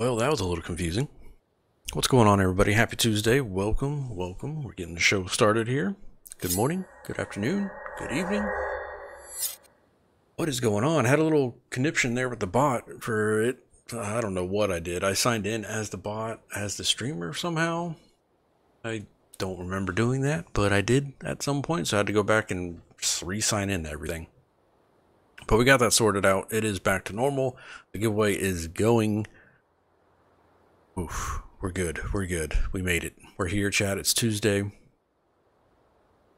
Well, that was a little confusing. What's going on, everybody? Happy Tuesday. Welcome, welcome. We're getting the show started here. Good morning, good afternoon, good evening. What is going on? I had a little conniption there with the bot for it. I don't know what I did. I signed in as the bot, as the streamer somehow. I don't remember doing that, but I did at some point, so I had to go back and re-sign in to everything. But we got that sorted out. It is back to normal. The giveaway is going. Oof. We're good. We're good. We made it. We're here, chat. It's Tuesday.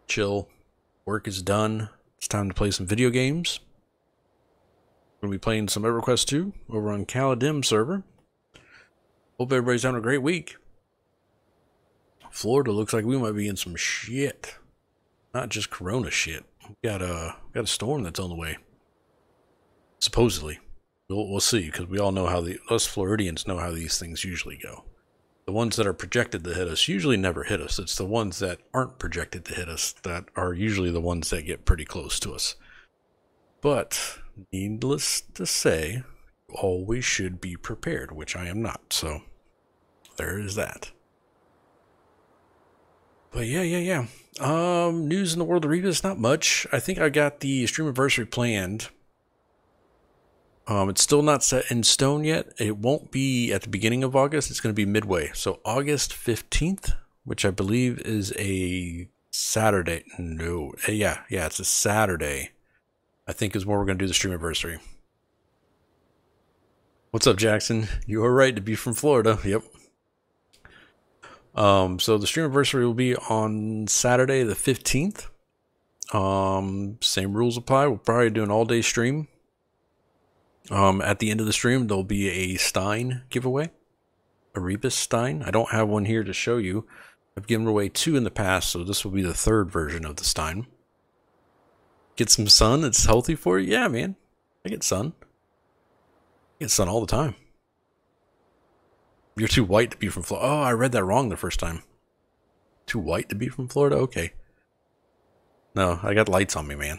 Chill. Work is done. It's time to play some video games. We're going to be playing some EverQuest 2 over on Kaladim server. Hope everybody's having a great week. Florida looks like we might be in some shit. Not just corona shit. We got a storm that's on the way. Supposedly. We'll see, because we all know how us Floridians know how these things usually go. The ones that are projected to hit us usually never hit us. It's the ones that aren't projected to hit us that are usually the ones that get pretty close to us. But needless to say, you always should be prepared, which I am not. So there is that. But yeah. News in the world of Rebus, not much. I think I got the stream anniversary planned. It's still not set in stone yet. It won't be at the beginning of August. It's going to be midway. So August 15th, which I believe is a Saturday. No. Yeah, it's a Saturday, I think, is when we're going to do the stream anniversary. What's up, Jackson? You are right to be from Florida. Yep. So the stream anniversary will be on Saturday the 15th. Same rules apply. We'll probably do an all-day stream. At the end of the stream, there'll be a Stein giveaway, a Rebus Stein. I don't have one here to show you. I've given away 2 in the past, so this will be the 3rd version of the Stein. Get some sun. It's healthy for you. Yeah, man. I get sun. I get sun all the time. You're too white to be from Florida. Oh, I read that wrong the first time. Too white to be from Florida? Okay. No, I got lights on me, man.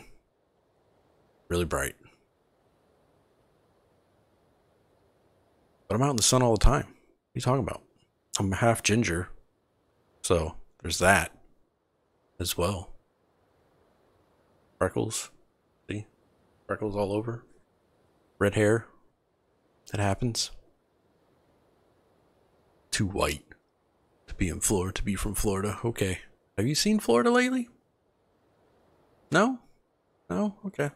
Really bright. But I'm out in the sun all the time. What are you talking about? I'm half ginger. So there's that as well. Freckles. See? Freckles all over. Red hair. That happens. Too white to be in Florida, to be from Florida. Okay. Have you seen Florida lately? No? No? Okay.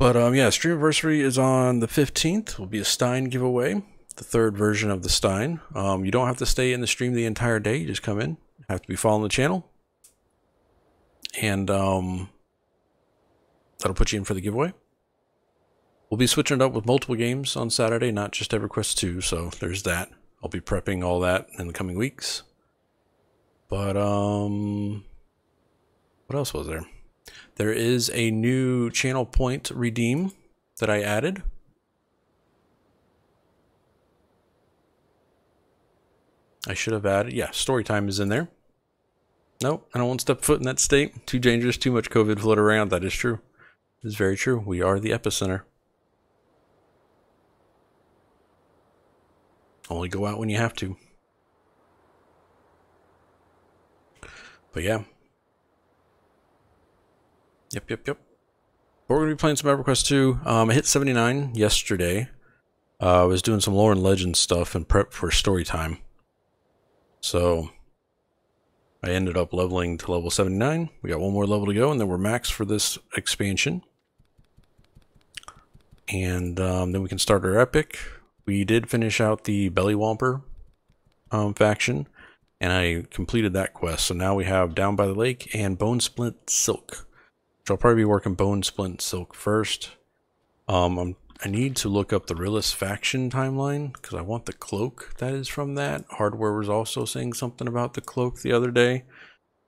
But yeah, stream anniversary is on the 15th. It will be a Stein giveaway, the 3rd version of the Stein. You don't have to stay in the stream the entire day. You just come in. You have to be following the channel, and that'll put you in for the giveaway. We'll be switching it up with multiple games on Saturday, not just EverQuest 2. So there's that. I'll be prepping all that in the coming weeks. But what else was there? There is a new channel point redeem that I added. I should have added, yeah, story time is in there. Nope, I don't want to step foot in that state. Too dangerous, too much COVID float around. That is true. It is very true. We are the epicenter. Only go out when you have to. But yeah. Yep. But we're going to be playing some EverQuest 2. I hit 79 yesterday. I was doing some lore and legend stuff and prep for story time. So I ended up leveling to level 79. We got one more level to go, and then we're max for this expansion. And then we can start our epic. We did finish out the Belly Whomper faction, and I completed that quest. So now we have Down by the Lake and Bone Splint Silk. I'll probably be working Bone Splint Silk first. I need to look up the Realist faction timeline because I want the cloak that is from that. Hardware was also saying something about the cloak the other day.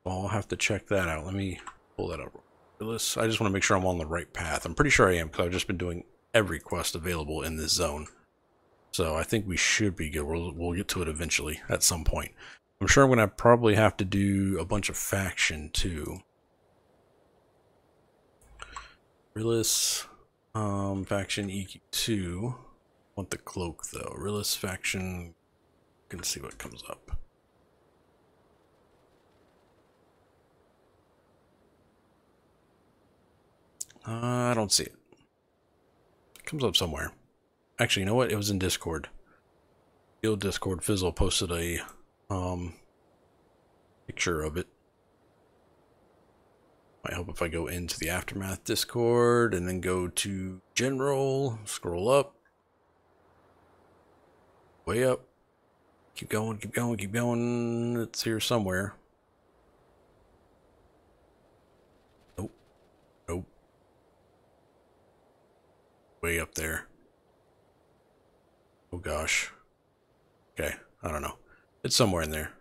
I'll have to check that out. Let me pull that up. Realist. I just want to make sure I'm on the right path. I'm pretty sure I am because I've just been doing every quest available in this zone. So I think we should be good. We'll get to it eventually at some point. I'm sure I'm going to probably have to do a bunch of faction too. Realist faction EQ2 want the cloak though. Realist faction. Gonna see what comes up. I don't see it. It comes up somewhere. Actually, you know what? It was in Discord. Guild Discord Fizzle posted a picture of it. Might help if I go into the Aftermath Discord and then go to General, scroll up, way up, keep going, keep going, keep going. It's here somewhere. Nope. Nope. Way up there. Oh gosh. Okay, I don't know. It's somewhere in there.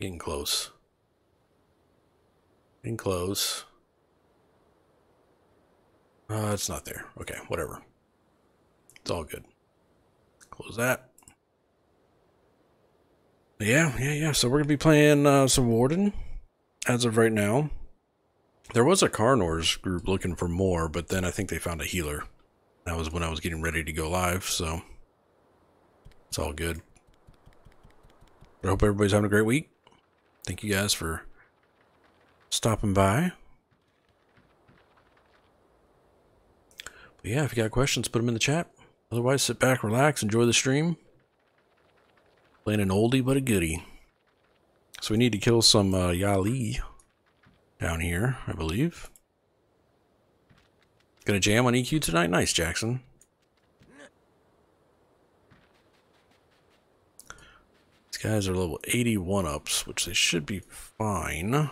Getting close. Getting close. It's not there. Okay, whatever. It's all good. Close that. Yeah. So we're going to be playing some Warden as of right now. There was a Karnor's group looking for more, but then I think they found a healer. That was when I was getting ready to go live, so it's all good. But I hope everybody's having a great week. Thank you guys for stopping by. But yeah, if you got questions, put them in the chat. Otherwise, sit back, relax, enjoy the stream. Playing an oldie but a goodie. So we need to kill some Yali down here, I believe. Gonna jam on EQ tonight? Nice, Jackson. These guys are level 81 ups, which they should be fine.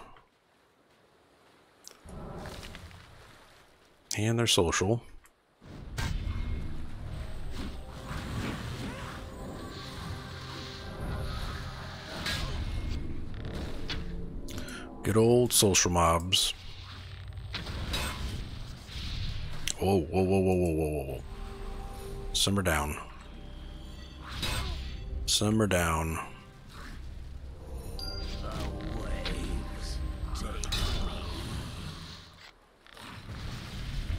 And they're social. Good old social mobs. Whoa, whoa, whoa, whoa, whoa, whoa, whoa. Some are down. Some are down.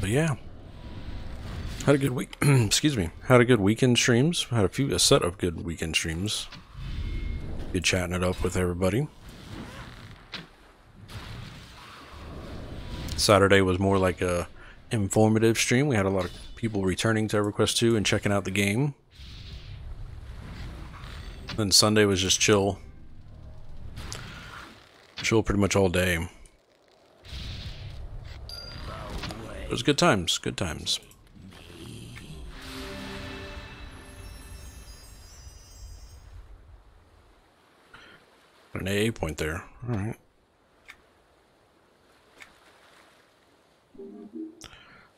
But yeah. Had a good week. Excuse me. Had a good weekend streams. Had a set of good weekend streams. Good chatting it up with everybody. Saturday was more like a informative stream. We had a lot of people returning to EverQuest 2 and checking out the game. Then Sunday was just chill. Chill pretty much all day. It was good times, good times. Got an AA point there. All right.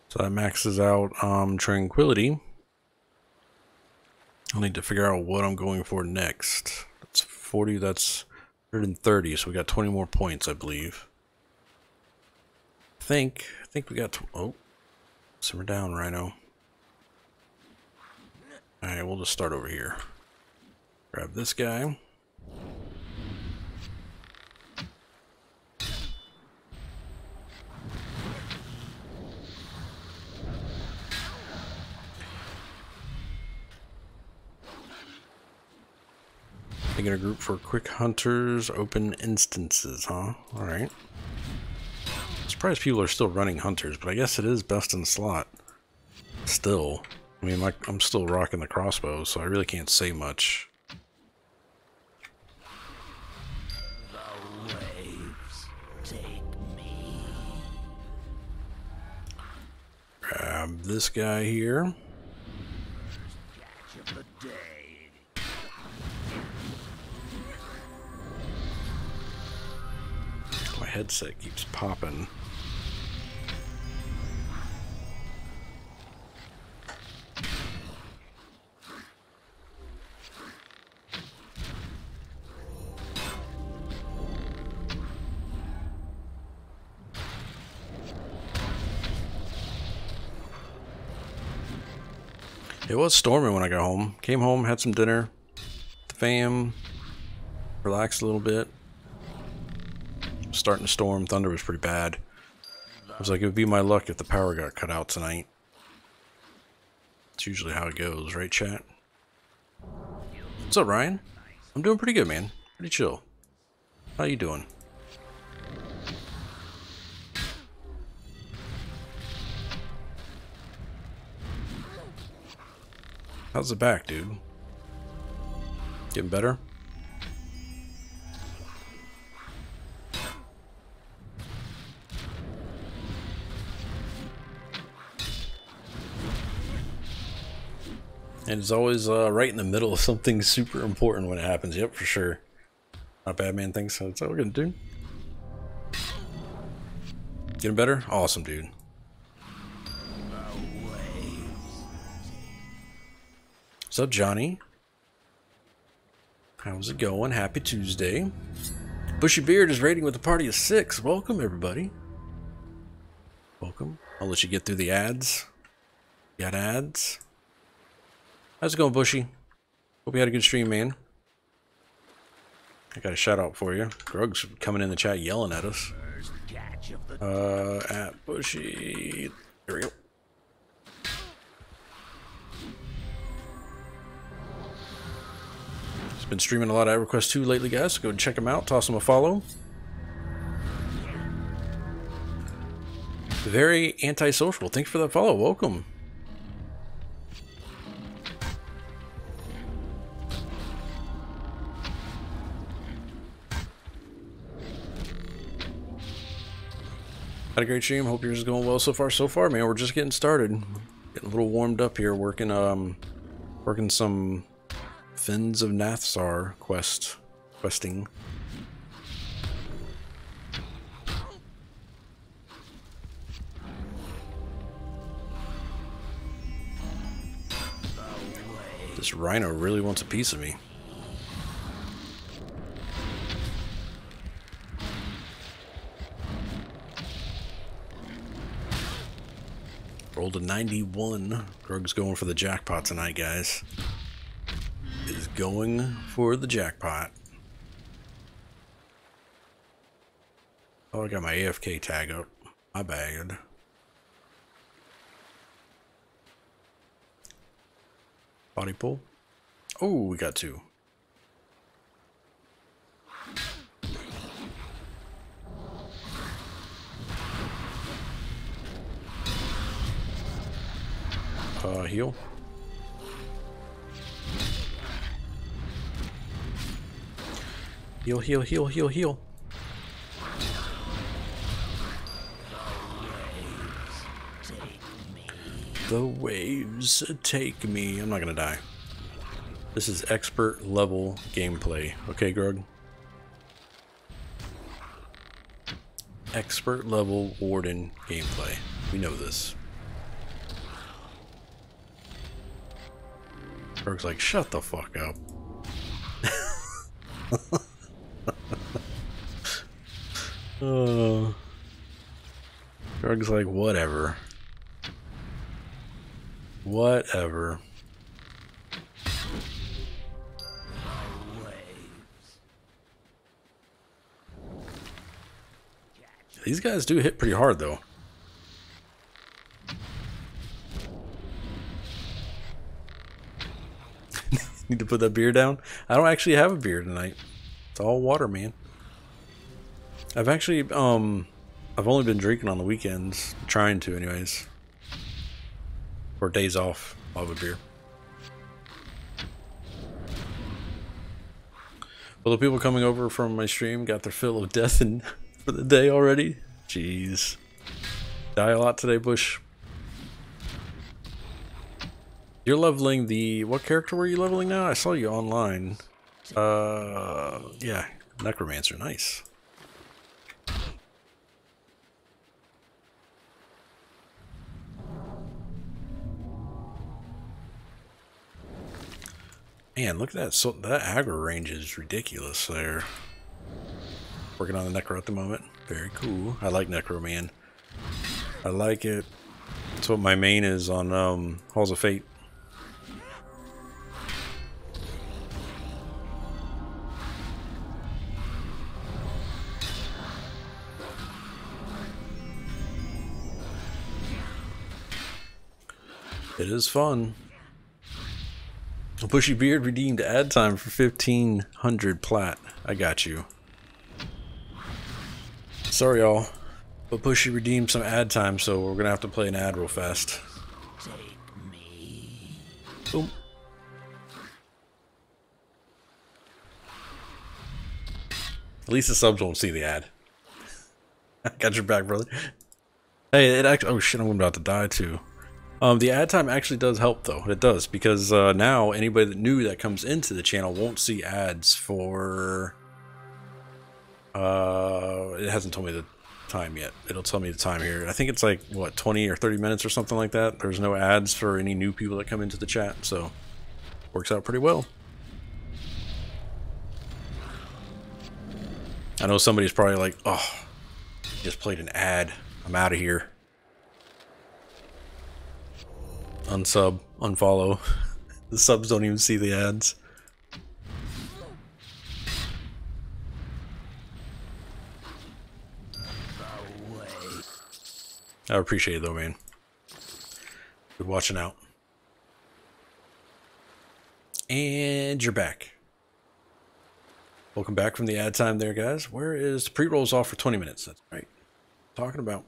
So that maxes out Tranquility. I'll need to figure out what I'm going for next. That's 40, that's 130, so we got 20 more points, I believe. I think we got, oh, simmer down, Rhino. Alright, we'll just start over here. Grab this guy. Making a group for quick hunters, open instances, huh? Alright. I'm surprised people are still running hunters, but I guess it is best in slot. Still. I mean, like, I'm still rocking the crossbow, so I really can't say much. The waves take me. Grab this guy here. Headset keeps popping. It was storming when I got home. Came home, had some dinner, the fam, relaxed a little bit. Starting to storm. Thunder was pretty bad. I was like, it would be my luck if the power got cut out tonight. That's usually how it goes, right, chat? What's up, Ryan? I'm doing pretty good, man. Pretty chill. How you doing? How's the back, dude? Getting better? And it's always right in the middle of something super important when it happens. Yep, for sure. Not bad, man. Thanks. That's all we're gonna do. Getting better? Awesome, dude. What's up, Johnny? How's it going? Happy Tuesday. Bushy Beard is raiding with a party of 6. Welcome, everybody. Welcome. I'll let you get through the ads. You got ads? How's it going, Bushy? Hope you had a good stream, man. I got a shout out for you. Grug's coming in the chat yelling at us. At Bushy. There we go. It's been streaming a lot of EverQuest 2 lately, guys. So go and check him out. Toss him a follow. Very antisocial. Thanks for that follow. Welcome. Had a great stream. Hope yours is going well so far. So far, man, we're just getting started. Getting a little warmed up here, working working some Fens of Nathsar questing. This rhino really wants a piece of me. Rolled a 91. Grug's going for the jackpot tonight, guys. Is going for the jackpot. Oh, I got my AFK tag up. My bad. Body pull. Oh, we got 2. Heal. Heal. The waves take me. I'm not gonna die. This is expert level gameplay. Okay, Grug? Expert level Warden gameplay. We know this. Berg's like, shut the fuck up. Oh. Berg's like, whatever. Whatever. These guys do hit pretty hard, though. Need to put that beer down. I don't actually have a beer tonight. It's all water, man. I've actually, I've only been drinking on the weekends. Trying to, anyways. Or days off. I'll have a beer. Well, the people coming over from my stream got their fill of death in for the day already. Jeez. Die a lot today, Bush. You're leveling the... What character were you leveling now? I saw you online. Yeah. Necromancer. Nice. Man, look at that. So that aggro range is ridiculous there. Working on the Necro at the moment. Very cool. I like Necro, man. I like it. That's what my main is on Halls of Fate. It is fun. Bushy Beard redeemed ad time for 1,500 plat. I got you. Sorry, y'all. But Bushy redeemed some ad time, so we're gonna have to play an ad real fast. Take me. Boom. At least the subs won't see the ad. I got your back, brother. Hey, it actually... Oh shit, I'm about to die too. The ad time actually does help, though. It does, because now anybody that new that comes into the channel won't see ads for... it hasn't told me the time yet. It'll tell me the time here. I think it's like, what, 20 or 30 minutes or something like that. There's no ads for any new people that come into the chat, so... Works out pretty well. I know somebody's probably like, oh, just played an ad. I'm out of here. Unsub, unfollow. The subs don't even see the ads. I appreciate it though, man. Good watching out. And you're back. Welcome back from the ad time there, guys. Where is the pre-rolls off for 20 minutes? That's right. Talking about.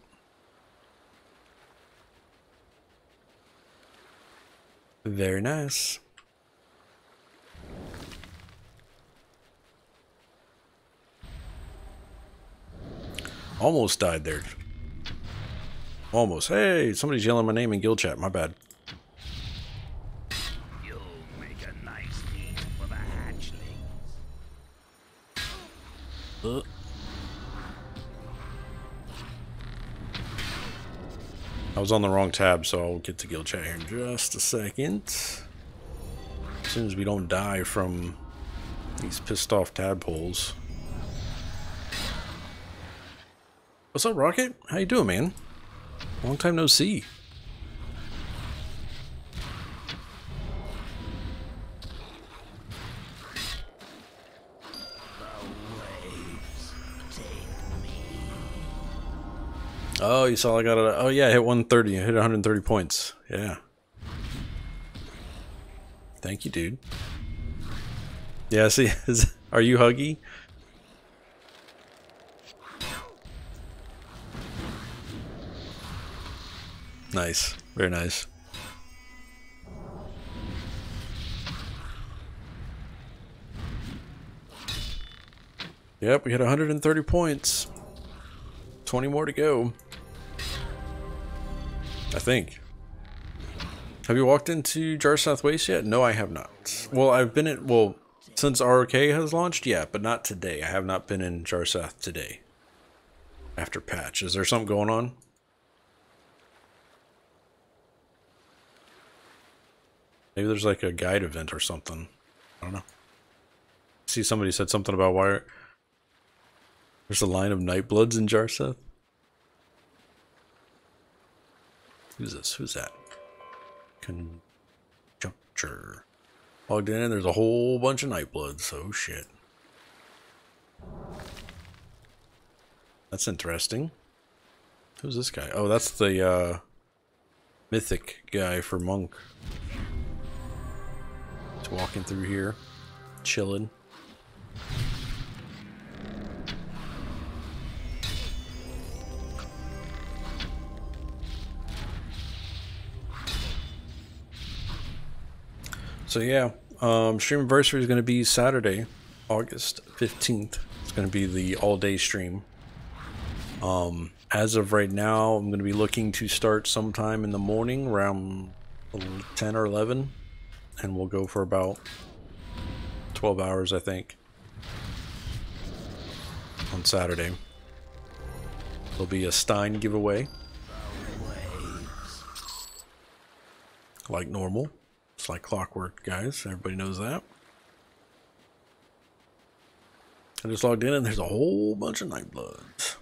Very nice. Almost died there. Almost. Hey, somebody's yelling my name in guild chat. My bad. You'll make a nice meal for the hatchlings. I was on the wrong tab, so I'll get to guild chat here in just a second. As soon as we don't die from these pissed off tadpoles. What's up, Rocket? How you doing, man? Long time no see. Oh, you saw I got a... Oh, yeah, I hit 130. I hit 130 points. Yeah. Thank you, dude. Yeah, see... Are you huggy? Nice. Very nice. Yep, we hit 130 points. 20 more to go. I think. Have you walked into Jarsath Wastes yet? No, I have not. Well, I've been at... Well, since ROK has launched, yeah, but not today. I have not been in Jarsath today. After patch. Is there something going on? Maybe there's like a guide event or something. I don't know. I see somebody said something about why... There's a line of Nightbloods in Jarsath. Who's this? Who's that? Conjuncture. Logged in, there's a whole bunch of Nightbloods. Oh shit. That's interesting. Who's this guy? Oh, that's the mythic guy for Monk. He's walking through here, chilling. So yeah, Streamiversary is going to be Saturday, August 15th. It's going to be the all-day stream. As of right now, I'm going to be looking to start sometime in the morning, around 10 or 11. And we'll go for about 12 hours, I think, on Saturday. There'll be a Stein giveaway. Like normal. It's like clockwork, guys. Everybody knows that. I just logged in and there's a whole bunch of Nightbloods.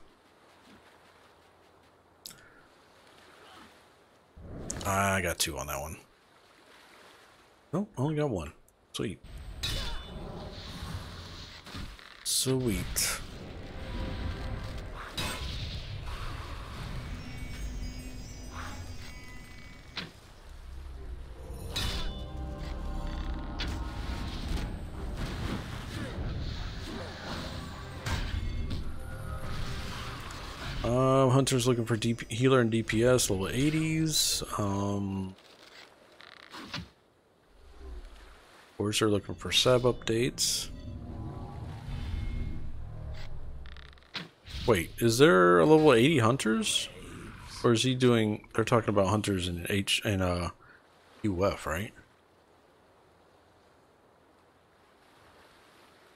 I got two on that one. Nope, I only got one. Sweet. Sweet. Hunters looking for DP, healer and DPS, level 80s. Of course, they're looking for sub updates. Wait, is there a level 80 Hunters? Or is he doing... They're talking about Hunters in UF, right?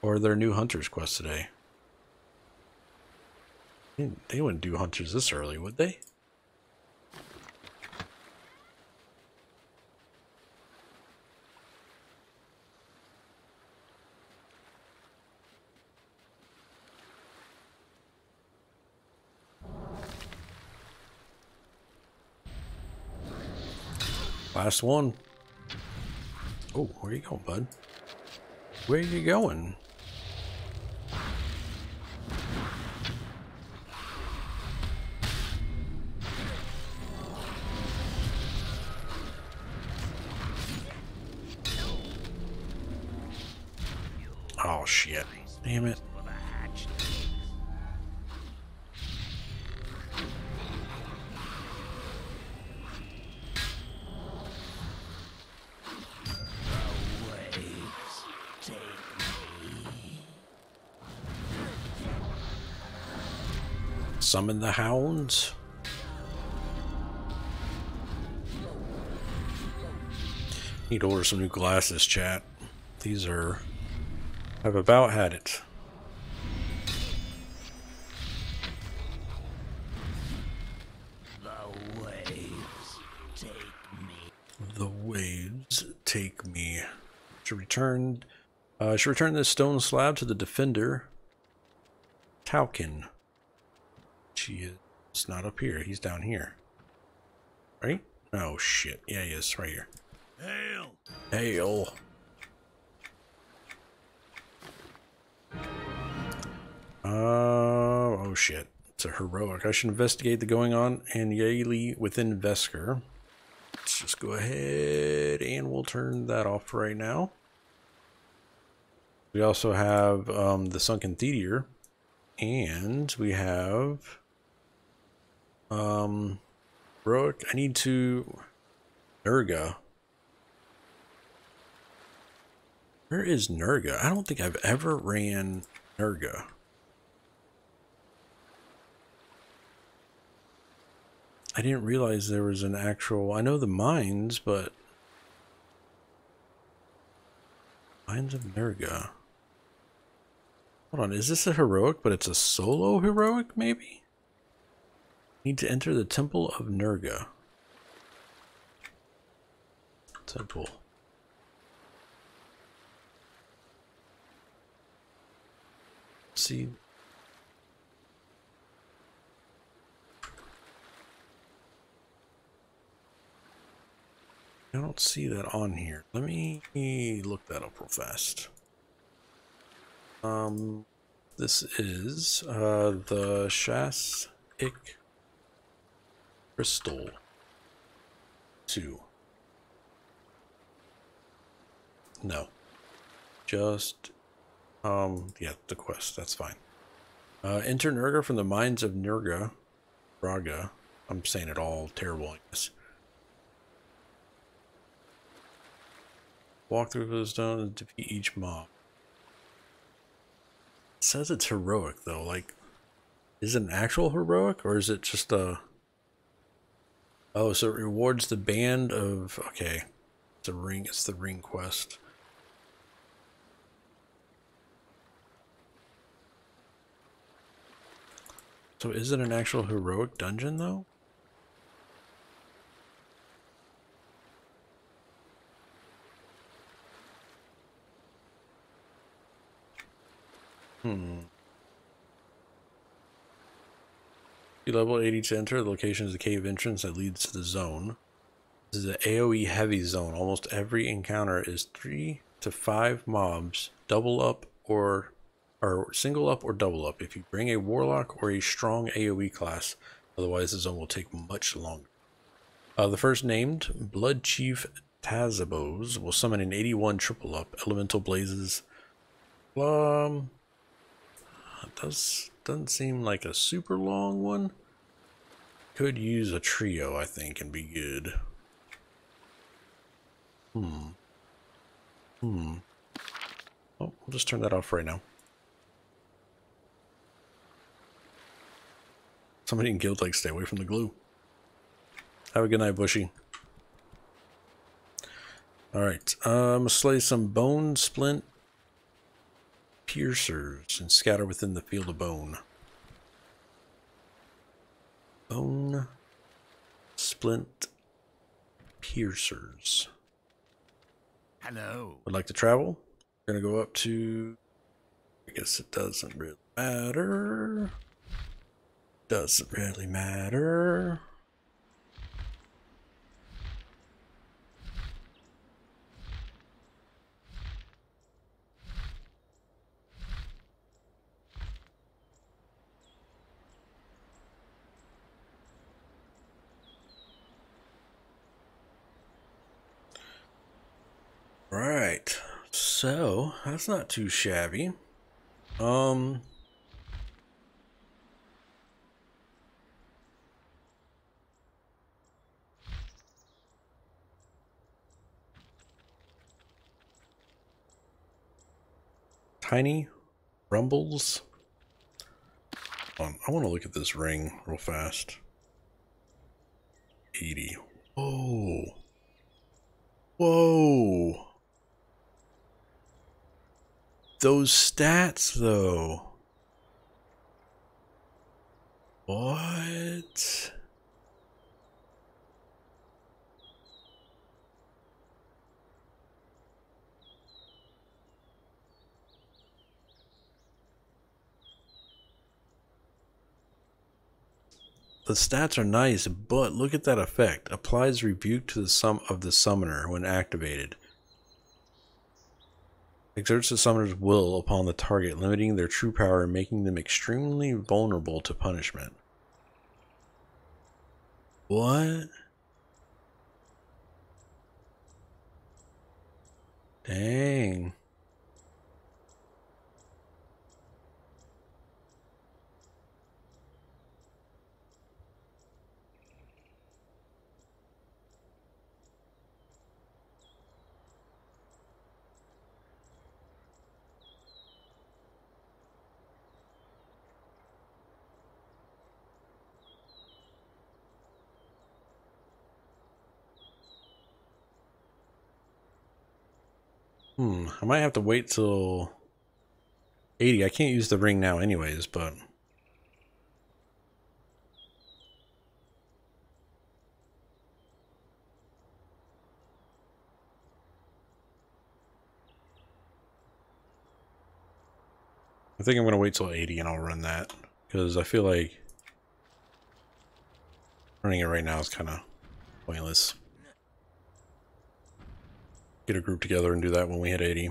Or their new Hunters quest today. They wouldn't do Hunters this early, would they? Last one. Oh, where you going, bud? Where you going? Oh, shit. Damn it. Summon the hounds. Need to order some new glasses, chat. These are... I've about had it. The waves take me. The waves take me. Should return this stone slab to the defender. Taukin. She is not up here. He's down here. Right? Oh, shit. Yeah, he is. Right here. Hail! Hail! Oh, shit. It's a heroic. I should investigate the going on and Yaeli within Vesker. Let's just go ahead and we'll turn that off right now. We also have the Sunken Theater. And we have... Heroic, I need to... Nerga. Where is Nerga? I don't think I've ever ran Nerga. I didn't realize there was an actual... I know the mines, but... Mines of Nerga. Hold on, is this a heroic, but it's a solo heroic, maybe? Need to enter the Temple of Nerga. Temple. Let's see. I don't see that on here. Let me look that up real fast. This is, the Shas-Ik Crystal 2. No. Just, yeah, the quest, that's fine. Enter Nerga from the Mines of Nerga. Braga. I'm saying it all terrible, I guess. Walk through those stones and defeat each mob. It says it's heroic though, like, is it an actual heroic or is it just a... Oh, so it rewards the band of... Okay, it's a ring, it's the ring quest. So is it an actual heroic dungeon though? You level 80 to enter. The location is the cave entrance that leads to the zone. This is an AoE heavy zone. Almost every encounter is 3 to 5 mobs. Double up or single up or double up if you bring a warlock or a strong AoE class. Otherwise, the zone will take much longer. The first named, Blood Chief Tazabos, will summon an 81 triple up elemental blazes. It doesn't seem like a super long one. Could use a trio, I think, and be good. Oh, we'll just turn that off right now. Somebody in guild, like, stay away from the glue. Have a good night, Bushy. Alright, I'm gonna slay some bone splint piercers and scatter within the field of bone. Bone splint piercers. Hello. Would like to travel. We're gonna go up to, I guess it doesn't really matter. Doesn't really matter. Right, so that's not too shabby. Tiny rumbles. Hold on, I want to look at this ring real fast. 80. Oh. Whoa. Those stats, though. What? The stats are nice, but look at that effect. Applies rebuke to the sum of the summoner when activated. Exerts the summoner's will upon the target, limiting their true power and making them extremely vulnerable to punishment. What? Dang. I might have to wait till 80. I can't use the ring now anyways, but I think I'm going to wait till 80 and I'll run that, because I feel like running it right now is kind of pointless. Get a group together and do that when we hit 80.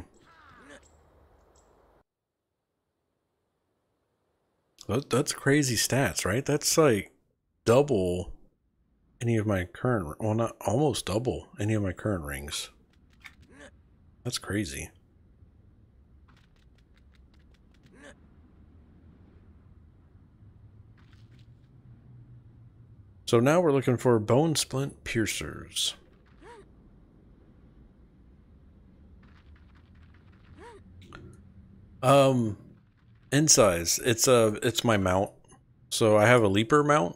That's crazy stats, right? That's like double any of my current, well, not almost double any of my current rings. That's crazy. So now we're looking for bone splint piercers. In size, it's my mount. So I have a leaper mount.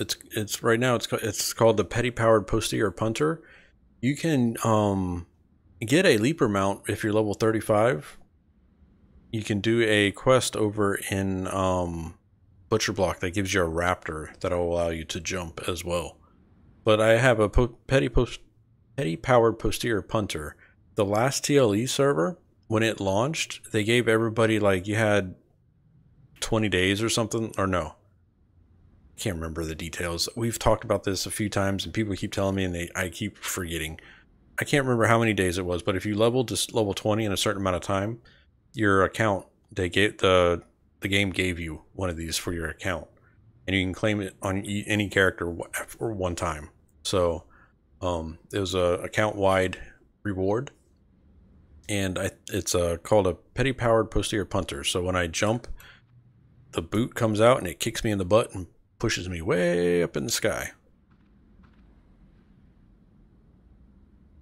It's right now it's called the Petty Powered Posterior Punter. You can get a leaper mount if you're level 35. You can do a quest over in Butcher Block that gives you a raptor that'll allow you to jump as well. But I have a Petty Powered Posterior Punter. The last TLE server, when it launched, they gave everybody, like, you had 20 days or something, or no. Can't remember the details. We've talked about this a few times, and people keep telling me, and I keep forgetting. I can't remember how many days it was, but if you leveled just level 20 in a certain amount of time, your account, they gave, the game gave you one of these for your account. And you can claim it on any character for one time. So, it was a account-wide reward. And it's called a Petty Powered Posterior Punter. So when I jump, the boot comes out and it kicks me in the butt and pushes me way up in the sky.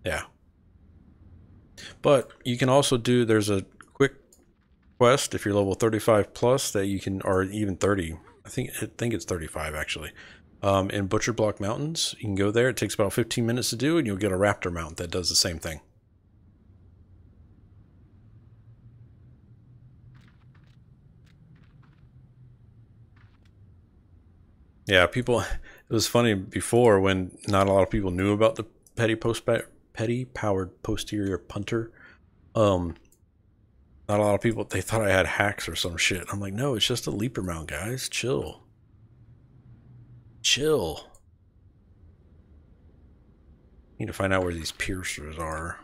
Yeah. But you can also do, there's a quick quest if you're level 35 plus that you can, or even 30. I think it's 35 actually. In Butcher Block Mountains, you can go there. It takes about 15 minutes to do, and you'll get a raptor mount that does the same thing. Yeah, people, it was funny before when not a lot of people knew about the petty powered posterior punter. Not a lot of people, they thought I had hacks or some shit. I'm like, no, it's just a leaper mount, guys. Chill. Chill. Need to find out where these piercers are.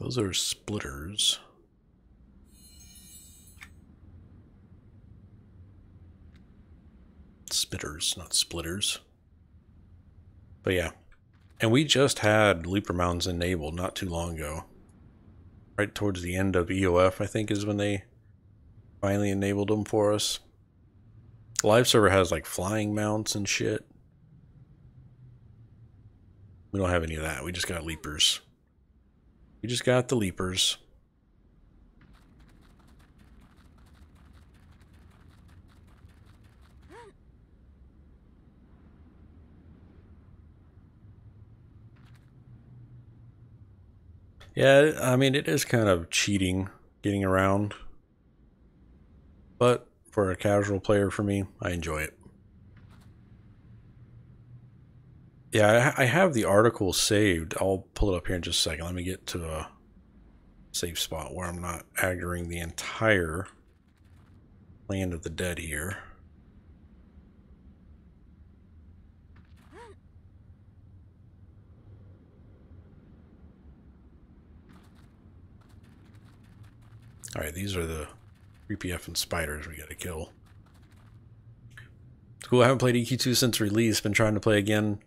Those are splitters. Spitters, not splitters. But yeah. And we just had Leaper Mounds enabled not too long ago. Right towards the end of EOF, I think, is when they finally enabled them for us. Live server has like flying mounts and shit. We don't have any of that. We just got Leapers. We just got the Leapers. Yeah, I mean, it is kind of cheating getting around. But for a casual player, for me, I enjoy it. Yeah, I have the article saved. I'll pull it up here in just a second. Let me get to a safe spot where I'm not aggroing the entire land of the dead here. Alright, these are the creepy effing spiders we gotta kill. It's cool, I haven't played EQ2 since release. Been trying to play again.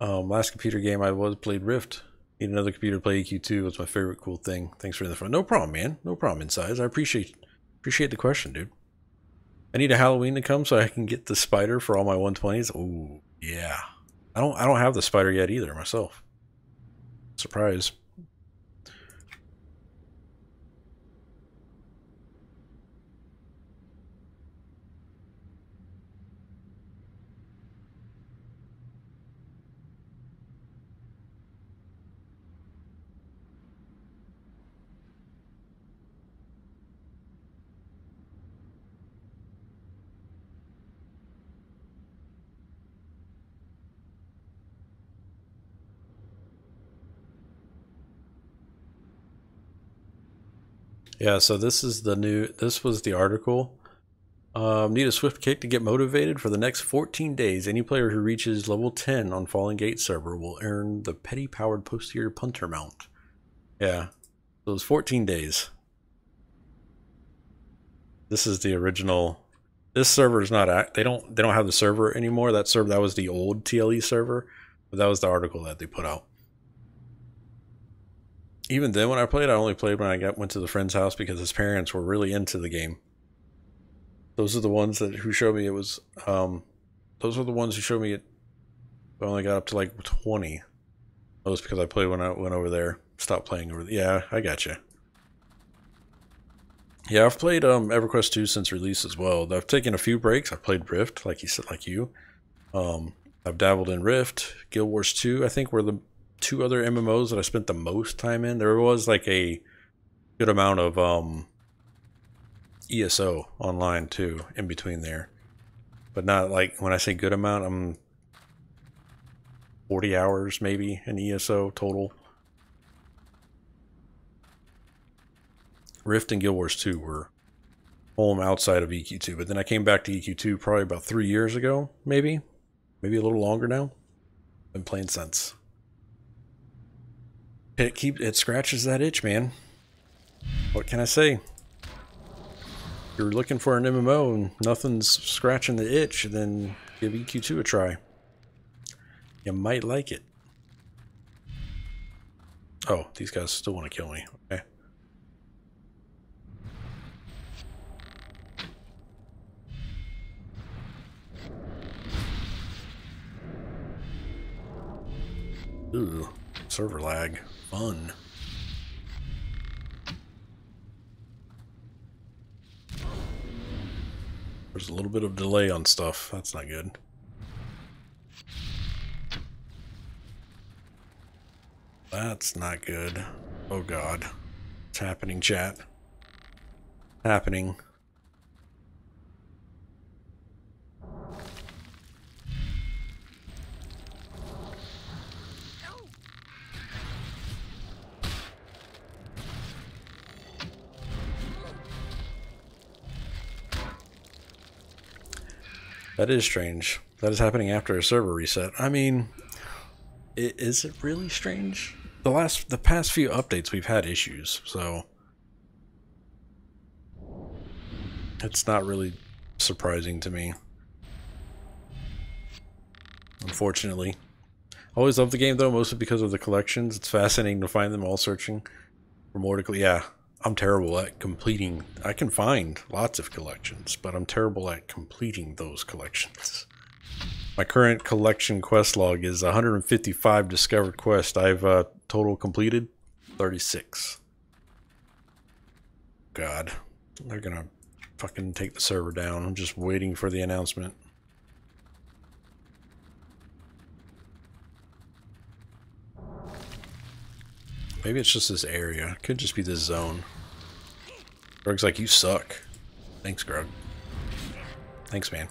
Last computer game I played Rift. Need another computer to play EQ2. It's my favorite cool thing. Thanks for the fun. No problem, man. No problem, Insides. I appreciate the question, dude. I need a Halloween to come so I can get the spider for all my 120s. Oh yeah. I don't have the spider yet either myself. Surprise. Yeah, so this is the new, this was the article. Need a swift kick to get motivated for the next 14 days. Any player who reaches level 10 on Fallen Gate server will earn the petty powered posterior punter mount. Yeah, so it was 14 days. This is the original. This server is not, they don't have the server anymore. That server, that was the old TLE server, but that was the article that they put out. Even then, when I played, I only played when I went to the friend's house because his parents were really into the game. Those are the ones who showed me it was. Those were the ones who showed me it. I only got up to like 20. That was because I played when I went over there. Stopped playing over there. Yeah, I gotcha. Yeah, I've played EverQuest 2 since release as well. I've taken a few breaks. I've played Rift, like you said, like you. I've dabbled in Rift, Guild Wars 2. I think were the two other MMOs that I spent the most time in. There was like a good amount of ESO online too in between there, but not like, when I say good amount, I'm 40 hours maybe in ESO total. Rift and Guild Wars 2 were home outside of EQ2, but then I came back to EQ2 probably about 3 years ago, maybe a little longer now. Been playing since. It scratches that itch, man. What can I say? If you're looking for an MMO and nothing's scratching the itch, then give EQ2 a try. You might like it. Oh, these guys still want to kill me. Okay. Ooh, server lag. Fun. There's a little bit of delay on stuff. That's not good. That's not good. Oh god. It's happening, chat. Happening. That is strange. That is happening after a server reset. I mean, is it really strange? The past few updates we've had issues, so it's not really surprising to me. Unfortunately. I always love the game though, mostly because of the collections. It's fascinating to find them all searching for more to collect. Yeah, I'm terrible at completing. I can find lots of collections, but I'm terrible at completing those collections. My current collection quest log is 155 discovered quests. I've total completed 36. God, they're gonna fucking take the server down. I'm just waiting for the announcement. Maybe it's just this area. Could just be this zone. Grug's like, you suck. Thanks, Grug. Thanks, man.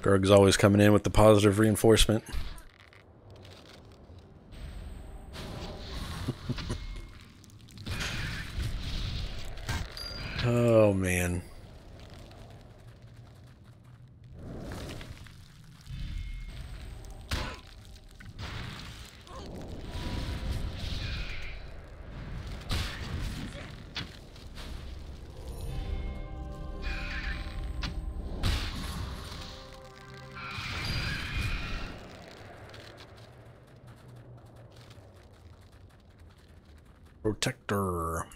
Grug's always coming in with the positive reinforcement. Oh, man. Protector.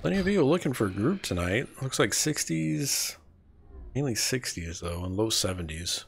Plenty of you looking for a group tonight. Looks like 60s, mainly 60s though, and low 70s.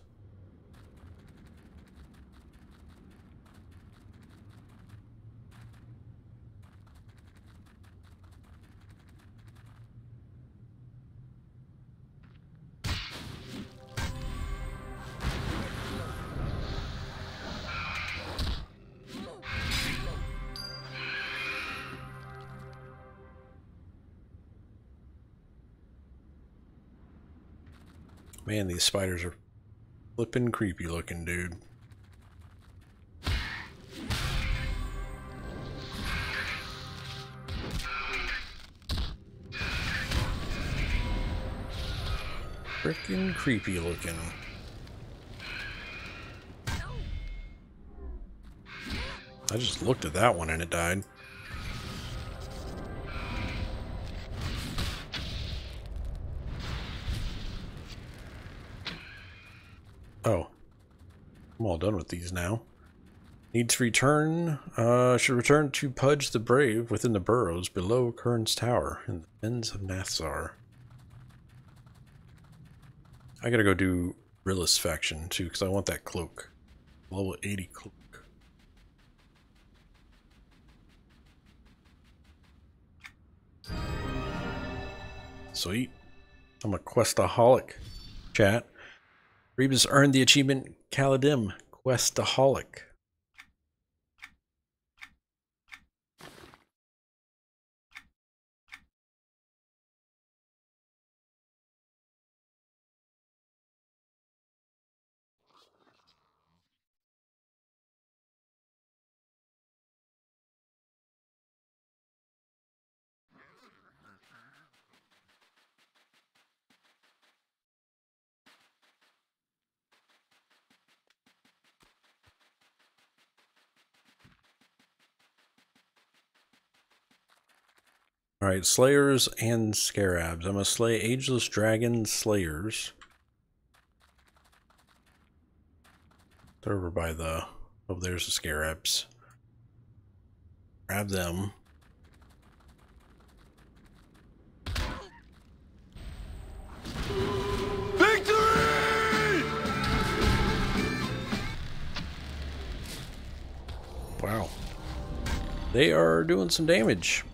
Man, these spiders are flippin' creepy looking, dude. Frickin' creepy looking. I just looked at that one and it died. Oh, I'm all done with these now. Needs to return, should return to Pudge the Brave within the burrows below Kern's Tower in the Fens of Nathsar. I gotta go do Rillis faction too, because I want that cloak. Level 80 cloak. Sweet. I'm a questaholic, chat. Rebus earned the achievement Kaladim, Questaholic. Alright, Slayers and Scarabs. I'm going to slay Ageless Dragon Slayers. They're over by the... Oh, there's the Scarabs. Grab them. Victory! Wow. They are doing some damage.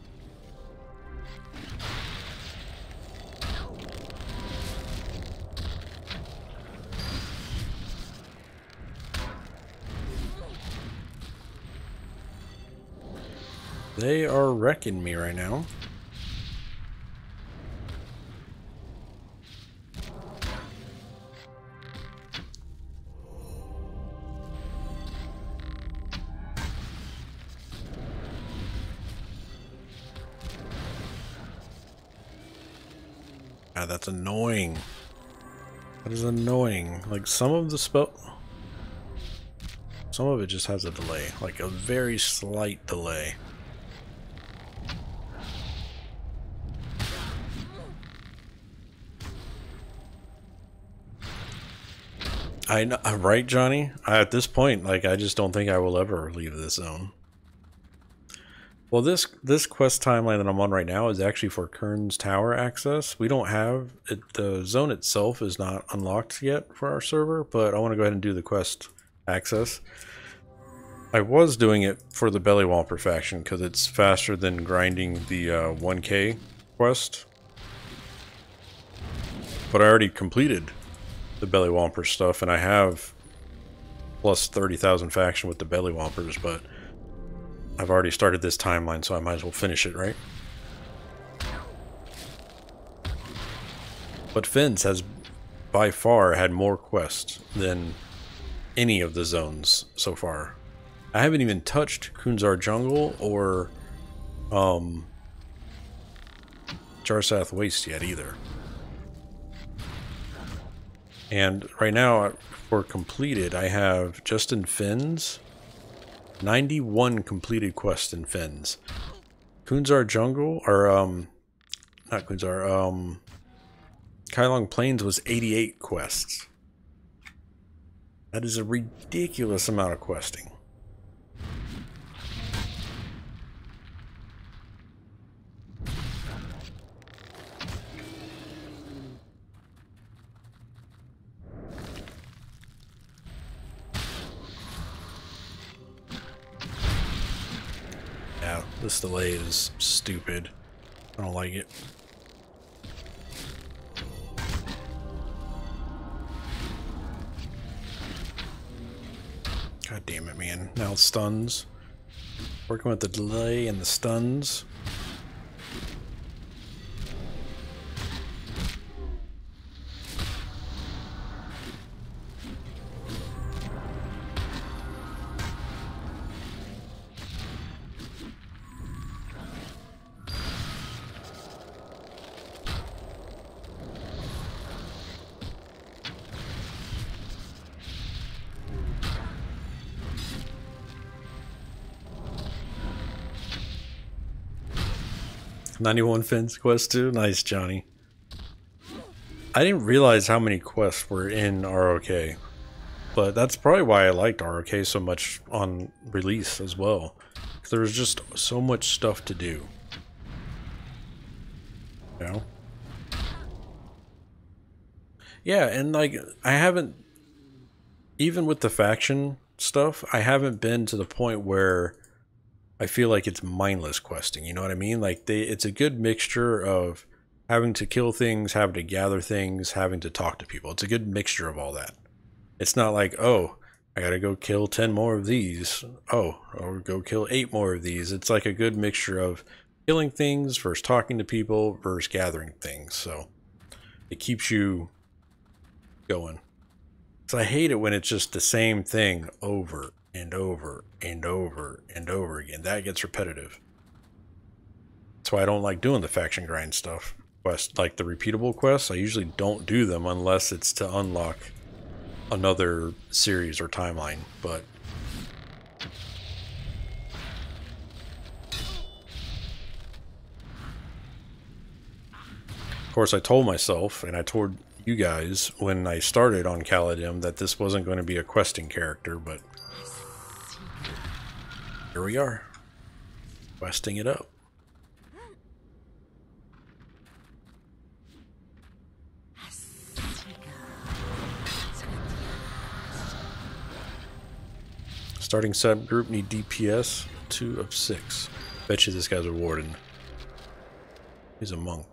They are wrecking me right now. God, that's annoying. That is annoying. Like, some of the spell... Some of it just has a delay. Like, a very slight delay. I know, right, Johnny? At this point, like, I just don't think I will ever leave this zone. Well, this quest timeline that I'm on right now is actually for Kern's Tower access. We don't have it, the zone itself is not unlocked yet for our server, but I want to go ahead and do the quest access. I was doing it for the Belly Whomper faction because it's faster than grinding the 1K quest, but I already completed the Belly Whomper stuff, and I have plus 30,000 faction with the Belly Whompers, but I've already started this timeline, so I might as well finish it, right? But Fens has by far had more quests than any of the zones so far. I haven't even touched Kunzar Jungle or Jarsath Wastes yet either. And right now, for completed, I have just in Fens, 91 completed quests in Fens. Kunzar Jungle, or, not Kunzar, Kailong Plains was 88 quests. That is a ridiculous amount of questing. This delay is stupid. I don't like it. God damn it, man. Now stuns. Working with the delay and the stuns. '91 Fens quest 2? Nice, Johnny. I didn't realize how many quests were in ROK, but that's probably why I liked ROK so much on release as well. There was just so much stuff to do. You know? Yeah, and like, I haven't... Even with the faction stuff, I haven't been to the point where I feel like it's mindless questing, you know what I mean? Like, it's a good mixture of having to kill things, having to gather things, having to talk to people. It's a good mixture of all that. It's not like, oh, I gotta go kill 10 more of these. Oh, or go kill 8 more of these. It's like a good mixture of killing things versus talking to people versus gathering things. So it keeps you going. So I hate it when it's just the same thing over and over and over and over again. That gets repetitive. That's why I don't like doing the faction grind stuff. Quest, like the repeatable quests, I usually don't do them unless it's to unlock another series or timeline, but Of course, I told myself, and I told you guys when I started on Kaladim, that this wasn't going to be a questing character, but here we are, questing it up. Starting subgroup need DPS 2 of 6. Bet you this guy's a warden. He's a monk.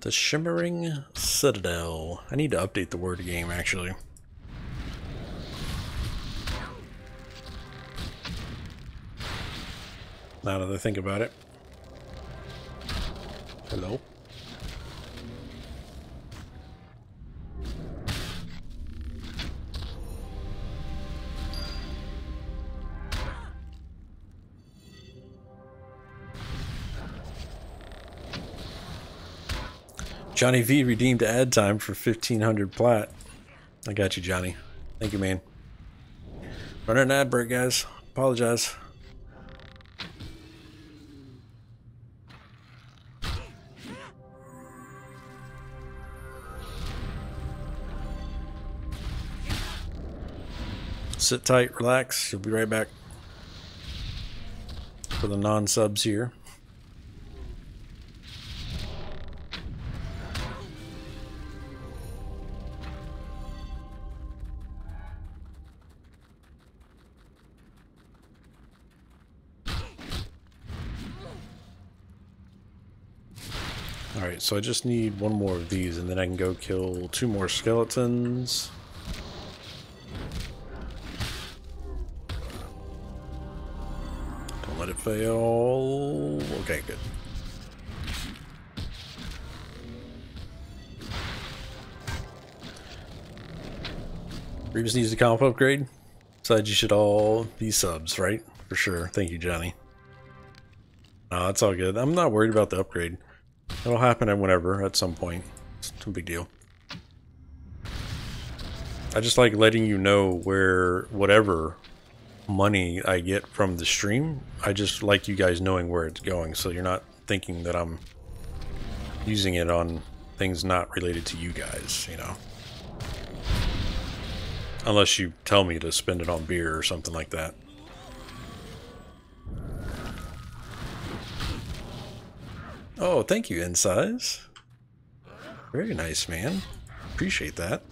The Shimmering Citadel. I need to update the word game, actually. Now that I think about it. Hello. Johnny V redeemed ad time for 1500 plat. I got you, Johnny. Thank you, man. Running an ad break, guys. Apologize. Sit tight, relax. You'll be right back for the non-subs here. So I just need one more of these, and then I can go kill 2 more skeletons. Don't let it fail. Okay, good. Rebus needs a comp upgrade. Besides, you should all be subs, right? For sure. Thank you, Johnny. No, that's all good. I'm not worried about the upgrade. It'll happen at whenever, at some point. It's no big deal. I just like letting you know where whatever money I get from the stream, I just like you guys knowing where it's going, so you're not thinking that I'm using it on things not related to you guys, you know. Unless you tell me to spend it on beer or something like that. Oh, thank you, InSize. Very nice, man. Appreciate that.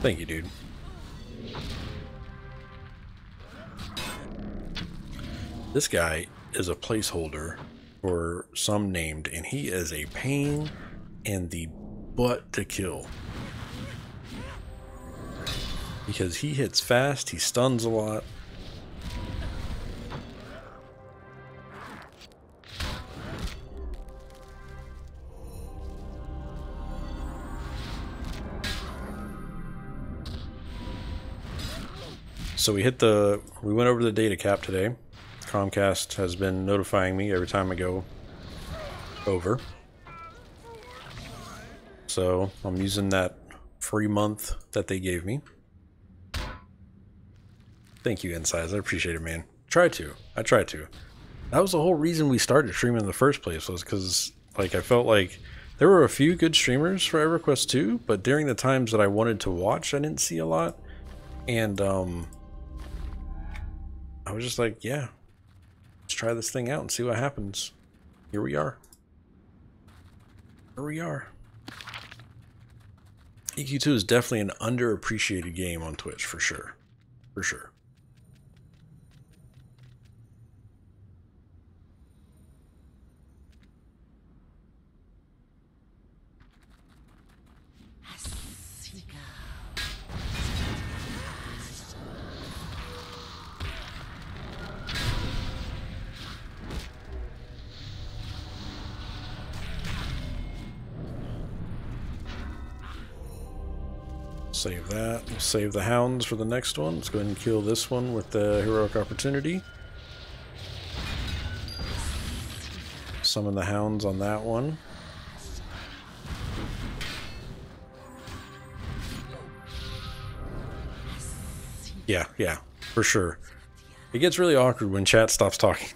Thank you, dude. This guy is a placeholder for some named, and he is a pain in the butt to kill. Because he hits fast, he stuns a lot. So we went over the data cap today. Comcast has been notifying me every time I go over. So I'm using that free month that they gave me. Thank you, InSize. I appreciate it, man. I try to. That was the whole reason we started streaming in the first place, was because, like, I felt like there were a few good streamers for EverQuest 2, but during the times that I wanted to watch, I didn't see a lot. And, I was just like, yeah, let's try this thing out and see what happens. Here we are. Here we are. EQ2 is definitely an underappreciated game on Twitch, for sure. For sure. save that. We'll save the hounds for the next one. Let's go ahead and kill this one with the heroic opportunity. Summon the hounds on that one. Yeah, yeah, for sure. It gets really awkward when chat stops talking.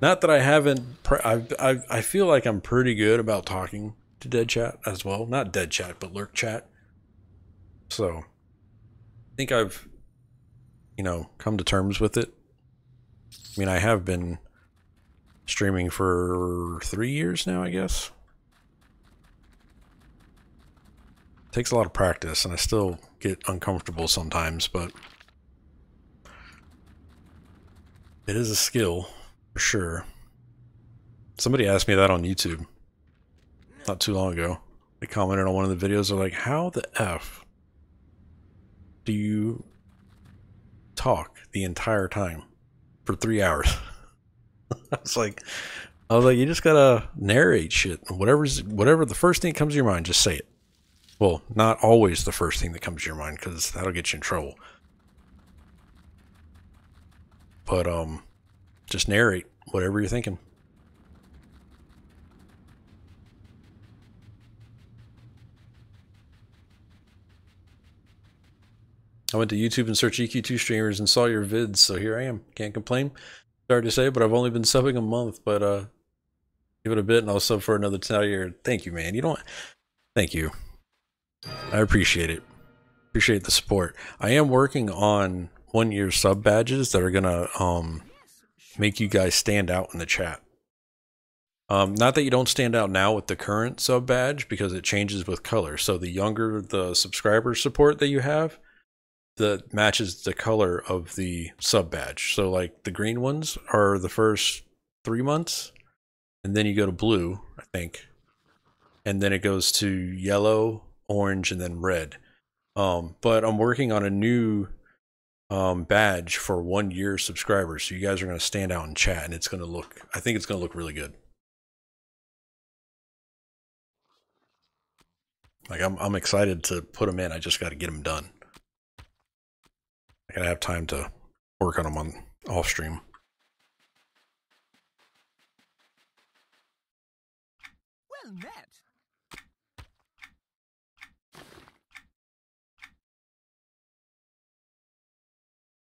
Not that I haven't... I feel like I'm pretty good about talking to dead chat as well. Not dead chat, but lurk chat. So, I think I've, you know, come to terms with it. I mean, I have been streaming for 3 years now, I guess. It takes a lot of practice, and I still get uncomfortable sometimes, but... it is a skill, for sure. Somebody asked me that on YouTube not too long ago. They commented on one of the videos. They're like, how the F do you talk the entire time for 3 hours? I was like, you just gotta narrate shit. Whatever the first thing that comes to your mind, just say it. Well, not always the first thing that comes to your mind, because that'll get you in trouble. But, just narrate whatever you're thinking. I went to YouTube and searched EQ2 streamers and saw your vids, so here I am. Can't complain. Sorry to say, but I've only been subbing a month, but, give it a bit and I'll sub for another 10 years. Thank you, man. You don't... Thank you. I appreciate it. Appreciate the support. I am working on... 1 year sub badges that are gonna make you guys stand out in the chat. Not that you don't stand out now with the current sub badge, because it changes with color. So the younger the subscriber support that you have, that matches the color of the sub badge. So like the green ones are the first 3 months, and then you go to blue, I think, and then it goes to yellow, orange, and then red. But I'm working on a new badge for 1 year subscribers, so you guys are going to stand out in chat, and it's going to look, I think it's going to look really good. Like I'm excited to put them in. I just got to get them done. I got to have time to work on them on off stream. Well met.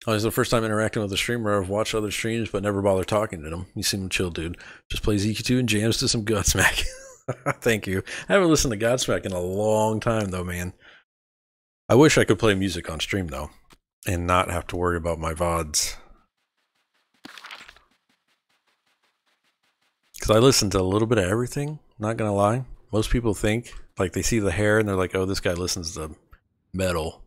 Oh, it's the first time interacting with a streamer. I've watched other streams, but never bother talking to them. You seem chill, dude. Just plays EQ2 and jams to some Godsmack. Thank you. I haven't listened to Godsmack in a long time, though, man. I wish I could play music on stream, though, and not have to worry about my VODs. Because I listen to a little bit of everything, not going to lie. Most people think, like, they see the hair, and they're like, oh, this guy listens to metal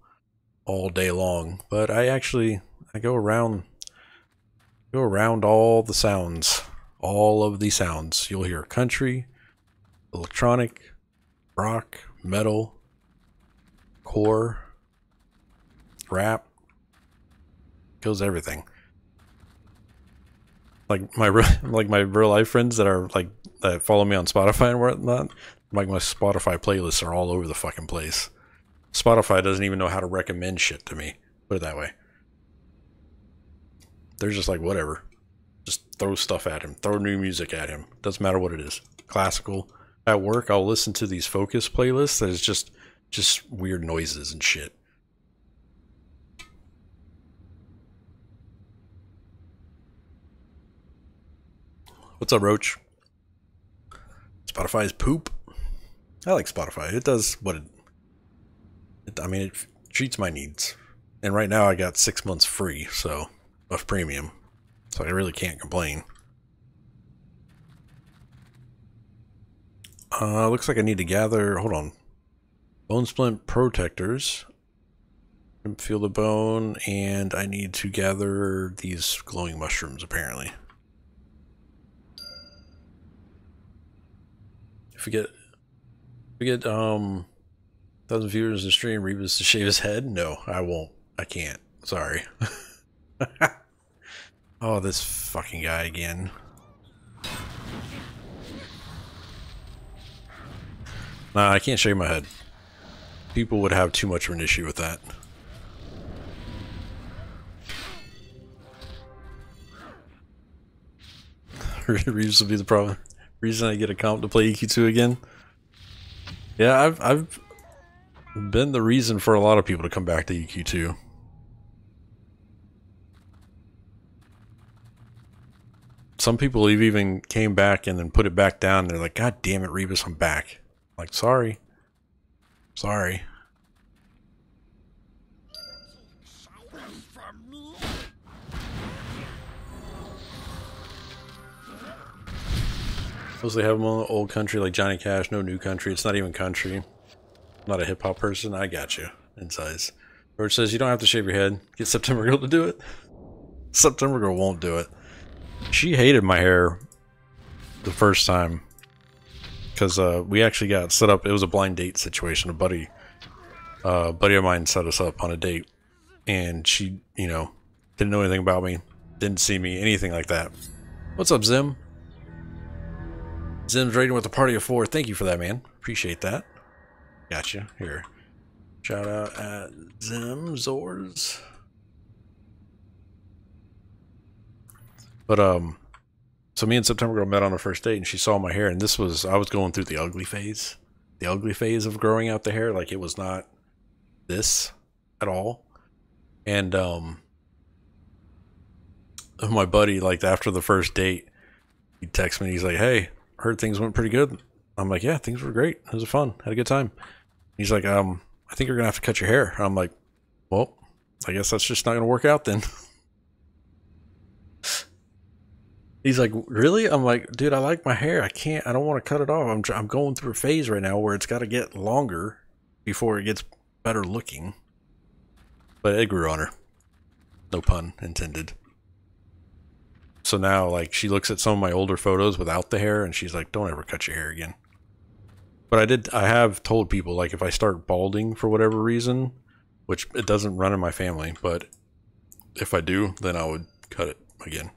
all day long, but I actually I go around all the sounds, all of the sounds. You'll hear country, electronic, rock, metal, core, rap. Goes everything. Like my real life friends that are like that follow me on Spotify and whatnot. Like my Spotify playlists are all over the fucking place. Spotify doesn't even know how to recommend shit to me. Put it that way. They're just like, whatever. Just throw stuff at him. Throw new music at him. Doesn't matter what it is. Classical. At work, I'll listen to these focus playlists that is just weird noises and shit. What's up, Roach? Spotify's poop. I like Spotify. It does what it... I mean, it treats my needs. And right now I got 6 months free, so, of premium. So I really can't complain. Looks like I need to gather, hold on. Bone Splint Protectors. Feel the bone, and I need to gather these glowing mushrooms, apparently. If we get 1,000 viewers in the stream, Rebus to shave his head? No, I won't. I can't. Sorry. Oh, this fucking guy again. Nah, I can't shave my head. people would have too much of an issue with that. Reeves will be the problem. Reason I get a comp to play EQ2 again. Yeah, I've been the reason for a lot of people to come back to EQ2. Some people have even came back and then put it back down. And they're like, God damn it, Rebus, I'm back. I'm like, sorry. Sorry. Mostly have them on the old country like Johnny Cash, no new country. It's not even country. I'm not a hip hop person. I got you. In size. George says you don't have to shave your head. Get September Girl to do it. September Girl won't do it. She hated my hair the first time because we actually got set up. It was a blind date situation. A buddy of mine set us up on a date, and she, you know, didn't know anything about me, didn't see me, anything like that. What's up, Zim? Zim's raiding with a party of 4. Thank you for that, man. Appreciate that. Gotcha. Here. Shout out at Zim Zors. But, so me and September Girl met on our first date, and she saw my hair, and this was, I was going through the ugly phase. The ugly phase of growing out the hair, like it was not this at all. And, my buddy, like after the first date, he texts me, and he's like, hey, heard things went pretty good. I'm like, yeah, things were great. It was fun. Had a good time. He's like, I think you're going to have to cut your hair. I'm like, well, I guess that's just not going to work out then. He's like, really? I'm like, dude, I like my hair. I can't, I don't want to cut it off. I'm going through a phase right now where it's got to get longer before it gets better looking. But it grew on her. No pun intended. So now, like, she looks at some of my older photos without the hair and she's like, don't ever cut your hair again. But I have told people, like, if I start balding for whatever reason, which it doesn't run in my family, but if I do, then I would cut it again.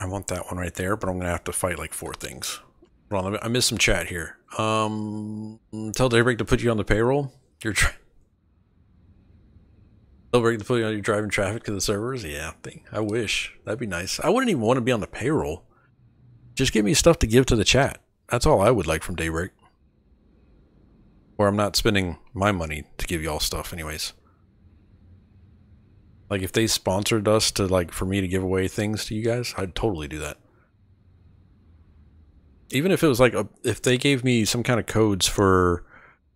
I want that one right there, but I'm going to have to fight like 4 things. Hold on, I missed some chat here. Tell Daybreak to put you on the payroll. Daybreak to put you on your driving traffic to the servers? Yeah, I wish. That'd be nice. I wouldn't even want to be on the payroll. Just give me stuff to give to the chat. That's all I would like from Daybreak. Or I'm not spending my money to give y'all stuff anyways. Like, if they sponsored us to, like, for me to give away things to you guys, I'd totally do that. Even if it was, like, if they gave me some kind of codes for,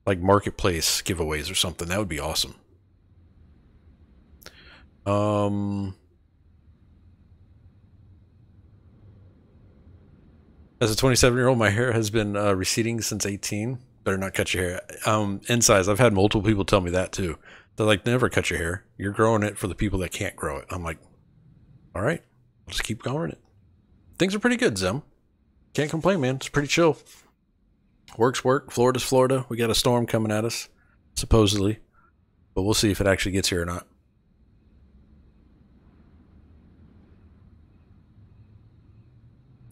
like, marketplace giveaways or something, that would be awesome. As a 27-year-old, my hair has been receding since 18. Better not cut your hair. In size, I've had multiple people tell me that, too. They're like, never cut your hair. You're growing it for the people that can't grow it. I'm like, all right, let's keep growing it. Things are pretty good, Zim. Can't complain, man. It's pretty chill. Work's work. Florida's Florida. We got a storm coming at us, supposedly. But we'll see if it actually gets here or not.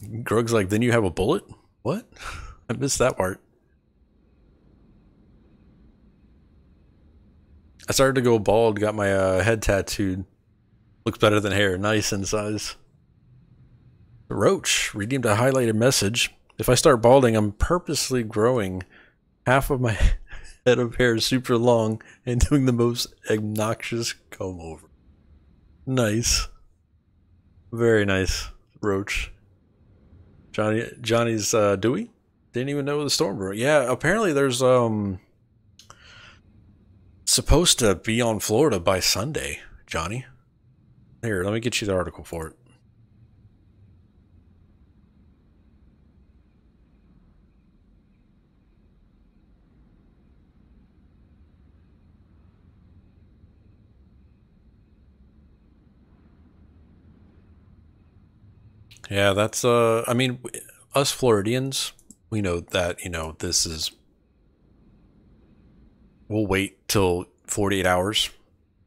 Grug's like, then you have a bullet? What? I missed that part. I started to go bald, got my head tattooed. Looks better than hair. Nice in size. Roach redeemed a highlighted message. If I start balding, I'm purposely growing half of my head of hair super long and doing the most obnoxious comb over. Nice. Very nice, Roach. Johnny's Dewey? Didn't even know the storm broke. Yeah, apparently there's supposed to be on Florida by Sunday, Johnny. Here, let me get you the article for it. Yeah, that's I mean, us Floridians, we know that, you know, this is, we'll wait till 48 hours,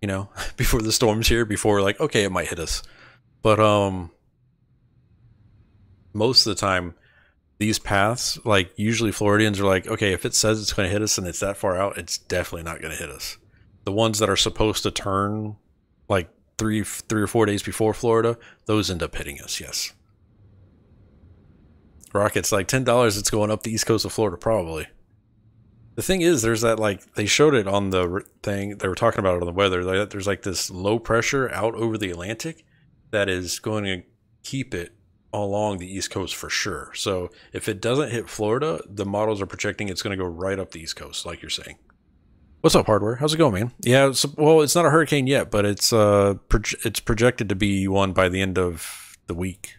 you know, before the storm's here, before like, okay, it might hit us. But most of the time, these paths, like usually Floridians are like, okay, if it says it's going to hit us and it's that far out, it's definitely not going to hit us. The ones that are supposed to turn like three or four days before Florida, those end up hitting us, yes. Rocket's like $10, it's going up the east coast of Florida probably. The thing is, there's that, like, they showed it on the thing, they were talking about it on the weather, there's like this low pressure out over the Atlantic that is going to keep it along the east coast for sure. So if it doesn't hit Florida, the models are projecting it's going to go right up the east coast, like you're saying. What's up, Hardware? How's it going, man? Yeah, well, it's not a hurricane yet, but it's projected to be one by the end of the week.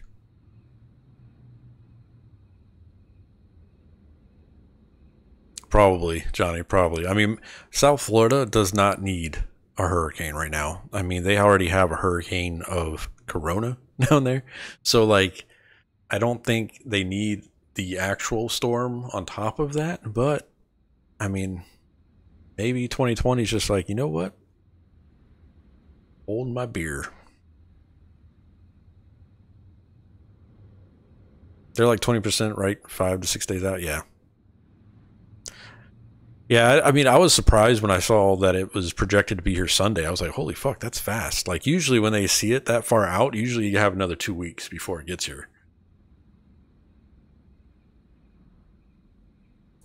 Probably, Johnny, probably. I mean, South Florida does not need a hurricane right now. I mean, they already have a hurricane of Corona down there. So, like, I don't think they need the actual storm on top of that. But, I mean, maybe 2020 is just like, you know what? Hold my beer. They're like 20%, right? 5 to 6 days out, yeah. Yeah, I mean, I was surprised when I saw that it was projected to be here Sunday. I was like, holy fuck, that's fast. Like, usually when they see it that far out, usually you have another 2 weeks before it gets here.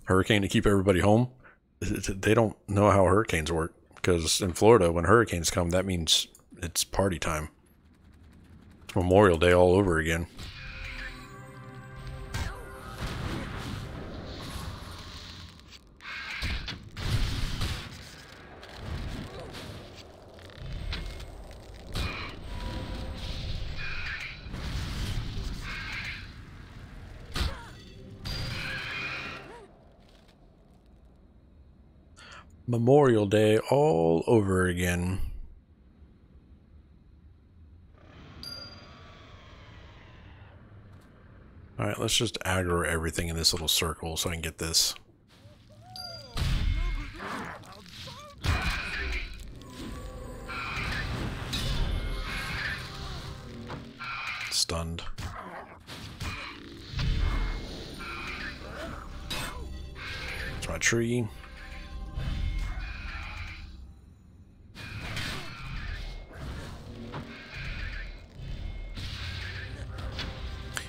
Hurricane to keep everybody home? They don't know how hurricanes work, because in Florida, when hurricanes come, that means it's party time. It's Memorial Day all over again. Memorial Day all over again. All right, let's just aggro everything in this little circle so I can get this. Stunned. That's my tree.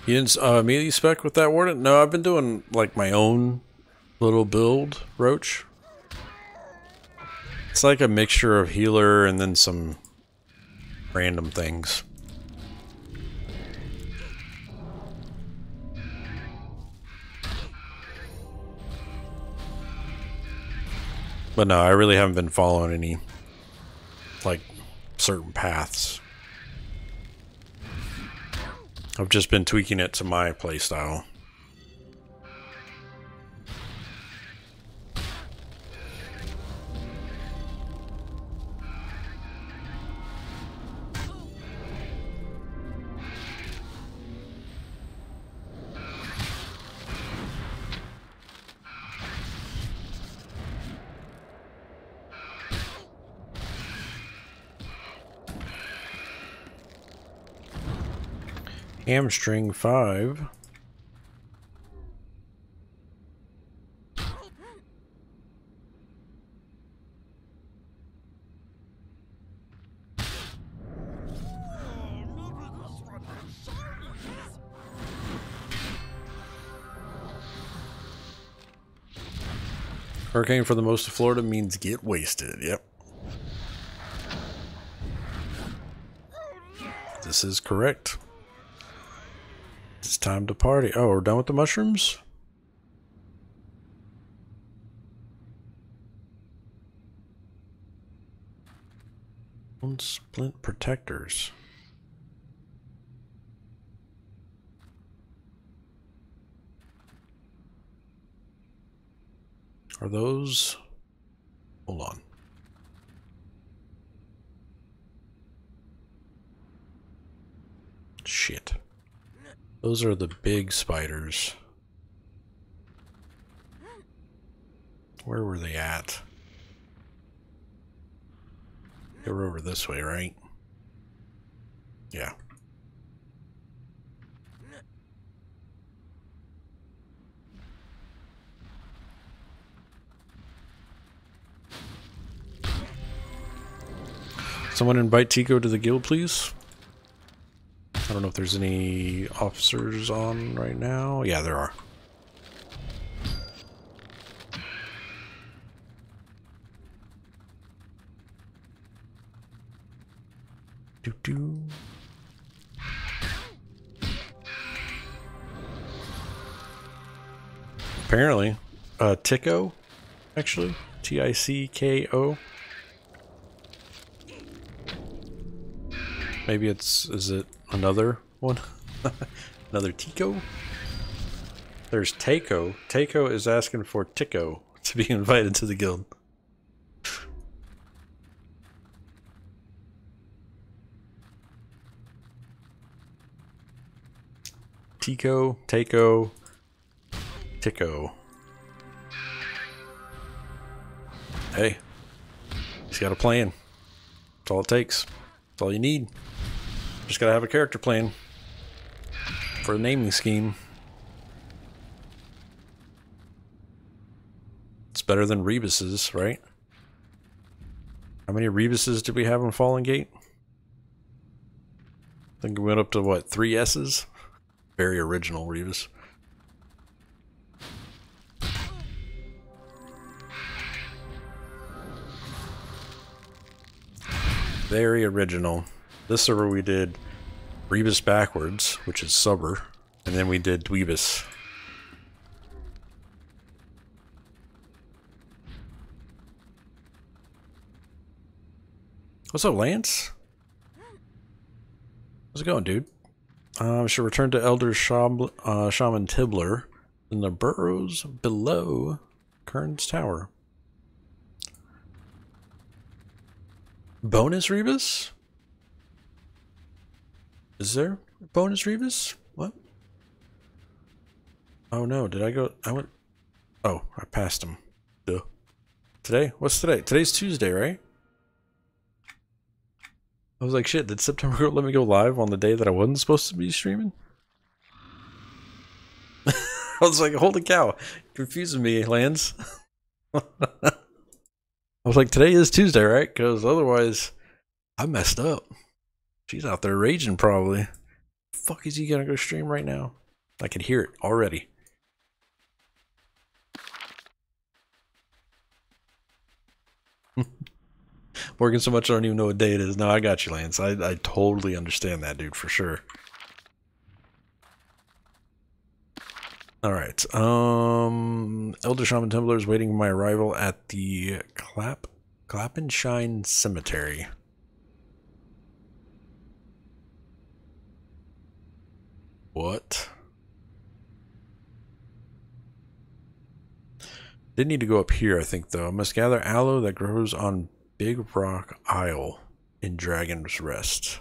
You didn't immediately spec with that Warden? No, I've been doing like my own little build, Roach. It's like a mixture of healer and then some random things. But no, I really haven't been following any like certain paths. I've just been tweaking it to my playstyle. Hamstring 5. Hurricane for the most of Florida means get wasted. Yep. This is correct. It's time to party. Oh, we're done with the mushrooms? One splint protectors. Are those... Hold on. Shit. Those are the big spiders. Where were they at? They were over this way, right? Yeah. Someone invite Tico to the guild, please. I don't know if there's any officers on right now. Yeah, there are. Doo-doo. Apparently, Tico, actually, T-I-C-K-O. Maybe it's, is it another one? Another Tico? There's Taco. Taco is asking for Tico to be invited to the guild. Tico, Taco, Tico. Hey, he's got a plan. That's all it takes. That's all you need. Just gotta have a character plan for a naming scheme. It's better than Rebus's, right? How many Rebus's did we have in Fallen Gate? I think we went up to what, 3 S's? Very original Rebus. Very original. This server we did Rebus backwards, which is Subber, and then we did Dweebus. What's up, Lance? How's it going, dude? We should return to Elder Shaman Tibbler in the burrows below Kern's Tower. Bonus Rebus? Is there a bonus Rebus? What? Oh no, did I go? I went. Oh, I passed him. Duh. Today? What's today? Today's Tuesday, right? I was like, shit, did September let me go live on the day that I wasn't supposed to be streaming? I was like, holy cow. Confusing me, Lance. I was like, today is Tuesday, right? Because otherwise, I messed up. She's out there raging, probably. The fuck is he gonna go stream right now? I could hear it already. Working so much, I don't even know what day it is. No, I got you, Lance. I totally understand that, dude, for sure. Alright, Elder Shaman Tibbler is waiting my arrival at the Clappenshine Cemetery. What? Didn't need to go up here, I think, though. I must gather aloe that grows on Big Rock Isle in Dragon's Rest.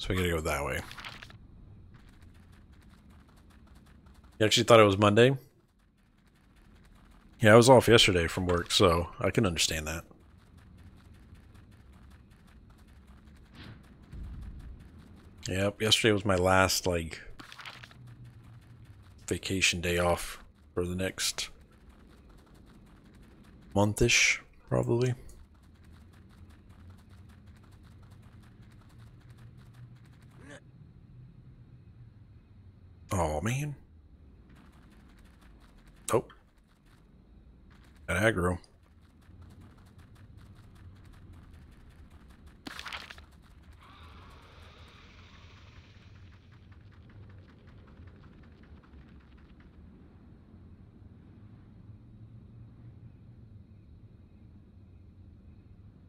So we gotta go that way. You actually thought it was Monday? Yeah, I was off yesterday from work, so I can understand that. Yep, yesterday was my last, like, vacation day off for the next month-ish, probably. Oh man. Oh. Got aggro.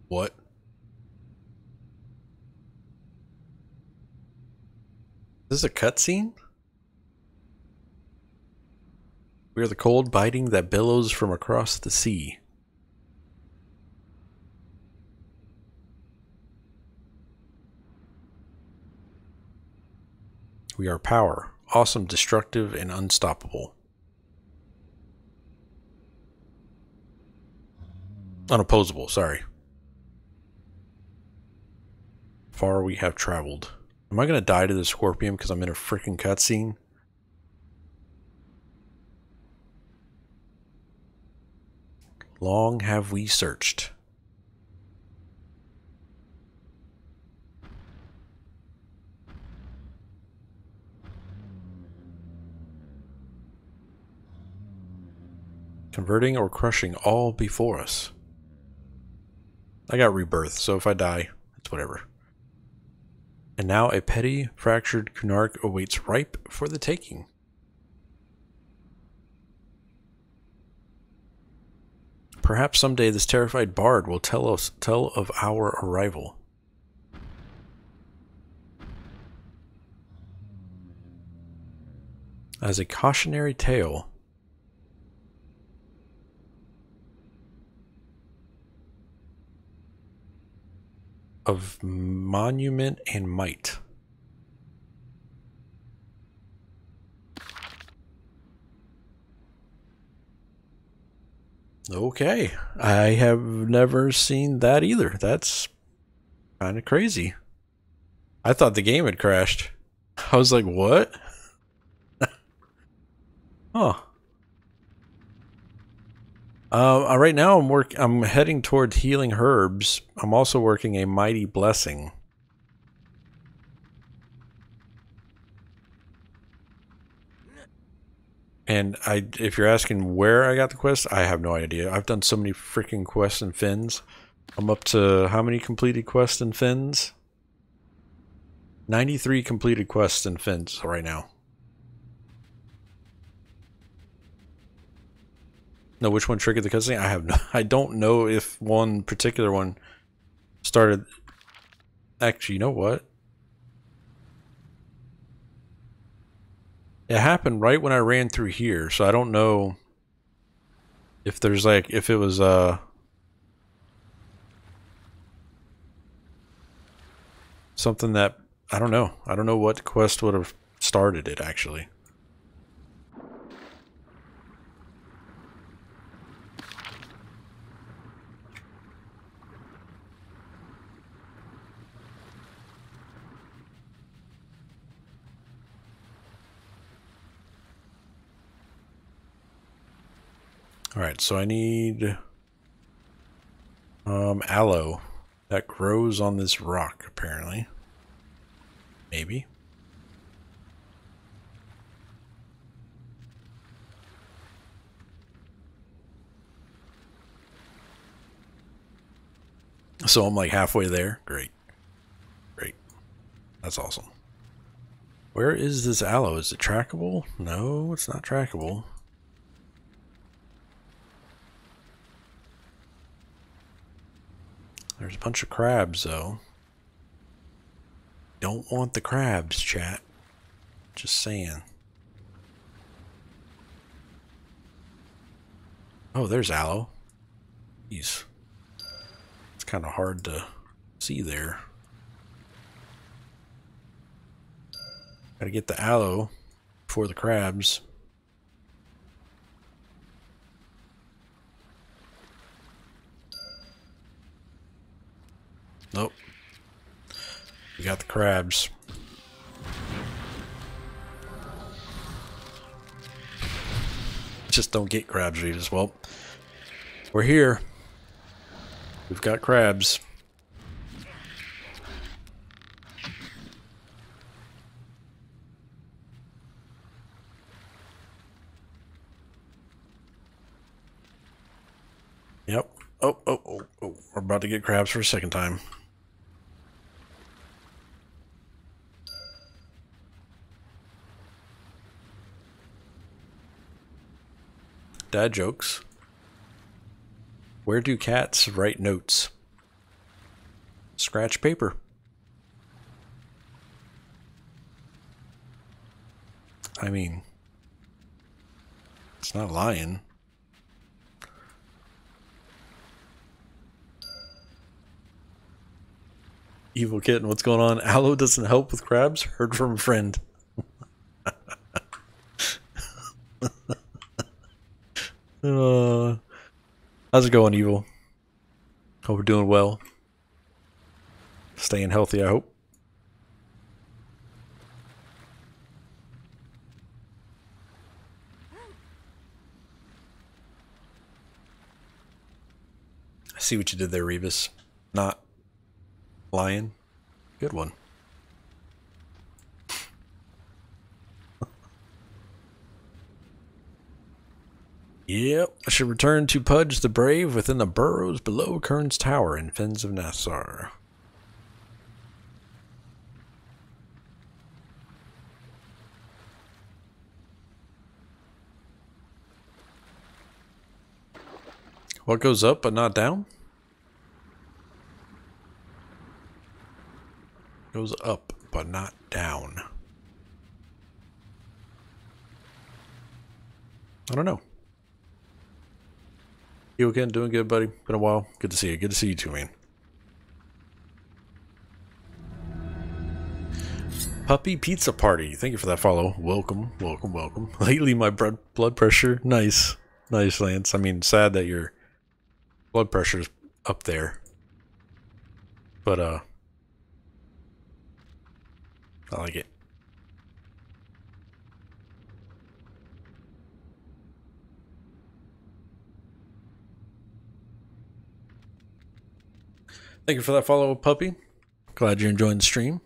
What? Is this a cutscene? We are the cold biting that billows from across the sea. We are power, awesome, destructive, and unstoppable. Unopposable, sorry. Far we have traveled. Am I going to die to the scorpion because I'm in a freaking cutscene? Long have we searched. Converting or crushing all before us. I got rebirth, so if I die, it's whatever. And now a petty, fractured Kunark awaits ripe for the taking. Perhaps someday this terrified bard will tell of our arrival. As a cautionary tale, of monument and might. Okay, I have never seen that either. That's kind of crazy. I thought the game had crashed. I was like, what? Huh. Right now I'm heading towards healing herbs. I'm also working a mighty blessing. And if you're asking where I got the quest, I have no idea. I've done so many freaking quests and Fens. I'm up to how many completed quests and Fens? 93 completed quests and Fens right now. No, which one triggered the cutscene? I don't know if one particular one started. Actually, you know what? It happened right when I ran through here, so I don't know if there's like if it was something that I don't know. I don't know what quest would have started it actually. Alright, so I need aloe that grows on this rock, apparently. Maybe. So I'm like halfway there. Great. Great. That's awesome. Where is this aloe? Is it trackable? No, it's not trackable. There's a bunch of crabs, though. Don't want the crabs, chat. Just saying. Oh, there's aloe. Jeez. It's kind of hard to see there. Gotta get the aloe before the crabs. Nope. We got the crabs. Just don't get crabs, Reedus. Well, we're here. We've got crabs. Yep. Oh. We're about to get crabs for a second time. Dad jokes. Where do cats write notes? Scratch paper. I mean, it's not lying. Evil kitten, what's going on? Aloe doesn't help with crabs? Heard from a friend. How's it going, Evil? Hope we're doing well. Staying healthy, I hope. I see what you did there, Rebus. Not lying. Good one. Yep, I should return to Pudge the Brave within the burrows below Kern's Tower in Fens of Nathsar. What goes up but not down? Goes up but not down. I don't know. You again? Doing good, buddy. Been a while. Good to see you. Good to see you too, man. Puppy Pizza Party. Thank you for that follow. Welcome, welcome, welcome. Lately, my blood pressure. Nice. Nice, Lance. I mean, sad that your blood pressure's up there. But, I like it. Thank you for that follow, Puppy. Glad you're enjoying the stream.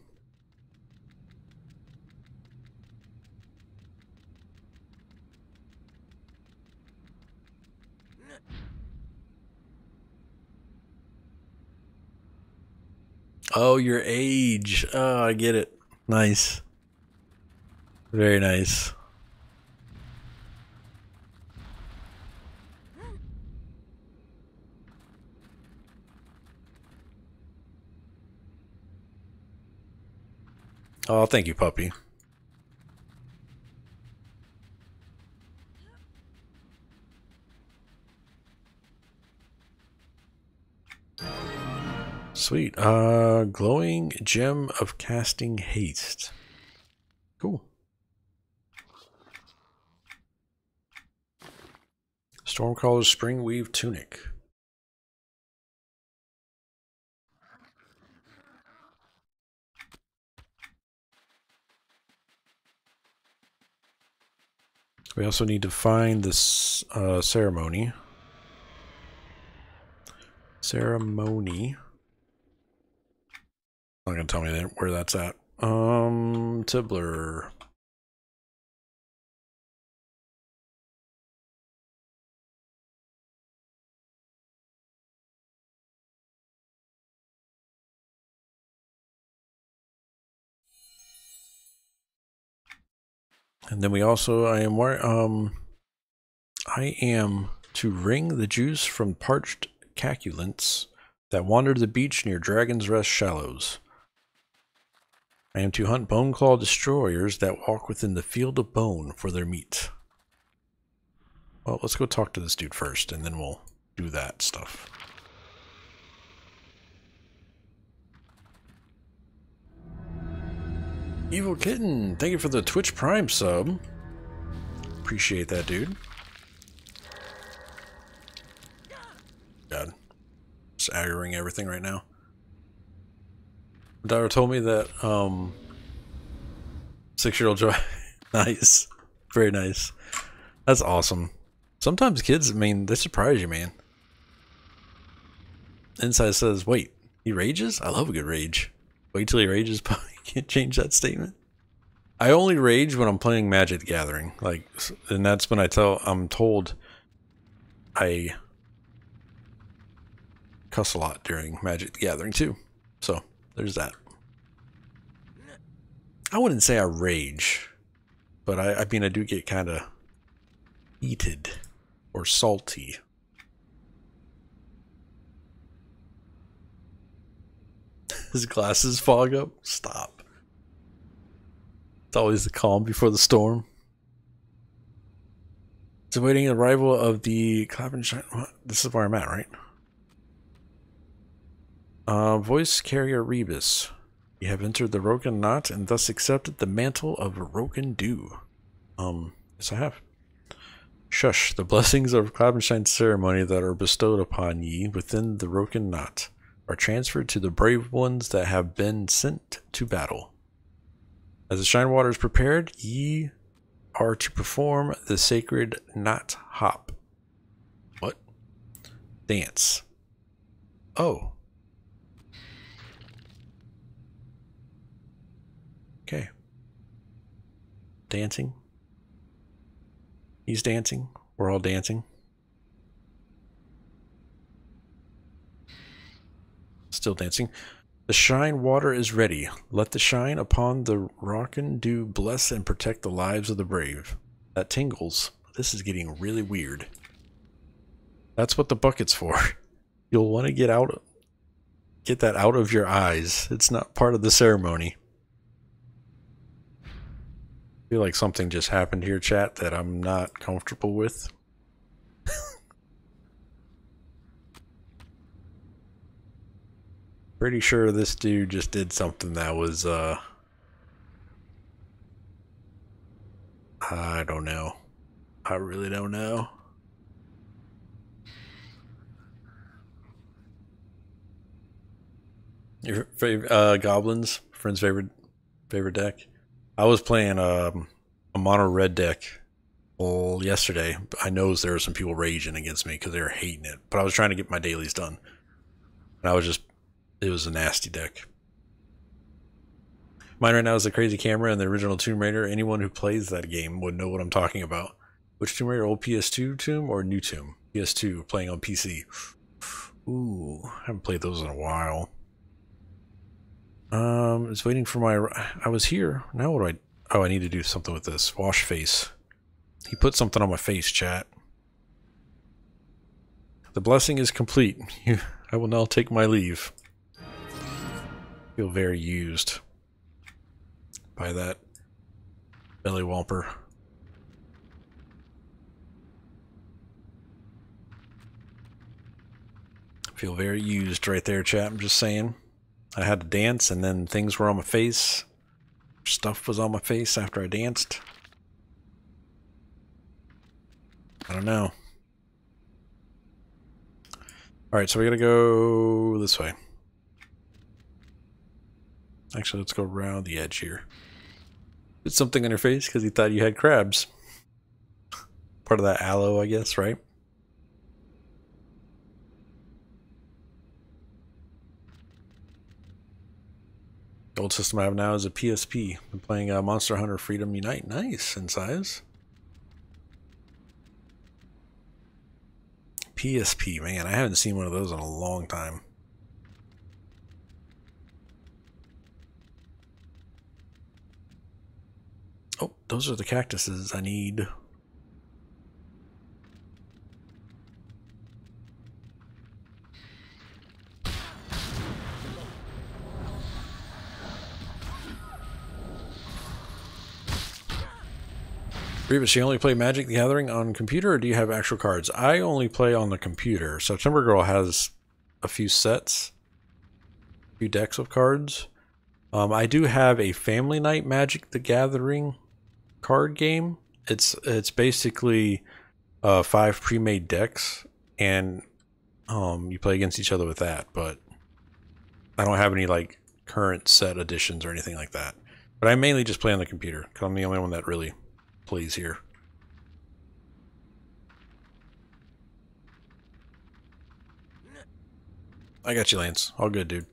Oh, your age. Oh, I get it. Nice. Very nice. Oh, thank you, Puppy. Sweet. Glowing Gem of Casting Haste. Cool. Stormcaller's Springweave Tunic. We also need to find this ceremony. Ceremony. Not gonna tell me where that's at. Tibbler. And then we also, I am to wring the juice from parched caculants that wander the beach near Dragon's Rest shallows. I am to hunt boneclaw destroyers that walk within the field of bone for their meat. Well, let's go talk to this dude first, and then we'll do that stuff. Evil Kitten, thank you for the Twitch Prime sub. Appreciate that, dude. God. Just aggroing everything right now. Dara told me that, 6-year-old Joy. Nice. Very nice. That's awesome. Sometimes kids, I mean, they surprise you, man. Inside says, wait, he rages? I love a good rage. Wait till he rages, but you can't change that statement. I only rage when I'm playing Magic the Gathering, like, and that's when I'm told I cuss a lot during Magic the Gathering too. So there's that. I wouldn't say I rage, but I mean I do get kind of heated or salty. His glasses fog up. Stop. It's always the calm before the storm. It's awaiting the arrival of the Clappenstein. This is where I'm at, right? Voice carrier Rebus. You have entered the Roken Knot and thus accepted the mantle of Roken Dew. Yes, I have. Shush, the blessings of Klabbenstein's ceremony that are bestowed upon ye within the Roken Knot are transferred to the brave ones that have been sent to battle. As the Shine Water is prepared, ye are to perform the sacred knot hop. What? Dance. Oh. Okay. Dancing. He's dancing. We're all dancing. Still dancing. The shine water is ready. Let the shine upon the Rocken do bless and protect the lives of the brave. That tingles. This is getting really weird. That's what the bucket's for. You'll want to get that out of your eyes. It's not part of the ceremony. I feel like something just happened here, chat, that I'm not comfortable with. Pretty sure this dude just did something that was, I don't know. I really don't know. Your favorite, goblins, friend's favorite deck. I was playing a mono red deck yesterday. I noticed there were some people raging against me because they were hating it. But I was trying to get my dailies done. And I was just, it was a nasty deck. Mine right now is the Crazy Camera and the original Tomb Raider. Anyone who plays that game would know what I'm talking about. Which Tomb Raider, old PS2 Tomb or new Tomb? PS2, playing on PC. Ooh, I haven't played those in a while. It's waiting for my... I was here. Now what do I... Oh, I need to do something with this. Wash face. He put something on my face, chat. The blessing is complete. I will now take my leave. I feel very used by that Belly Whomper. I feel very used right there, chat. I'm just saying. I had to dance, and then things were on my face. Stuff was on my face after I danced. I don't know. Alright, so we gotta go this way. Actually, let's go around the edge here. Put something on your face because he thought you had crabs. Part of that aloe, I guess, right? The old system I have now is a PSP. I'm playing Monster Hunter Freedom Unite. Nice, in size. PSP, man, I haven't seen one of those in a long time. Oh, those are the cactuses I need. Rebus, you only play Magic the Gathering on computer, or do you have actual cards? I only play on the computer. September Girl has a few sets, a few decks of cards. I do have a Family Night Magic the Gathering card game. It's basically 5 pre-made decks, and you play against each other with that. But I don't have any like current set editions or anything like that. But I mainly just play on the computer because I'm the only one that really. Please here. I got you, Lance. All good, dude.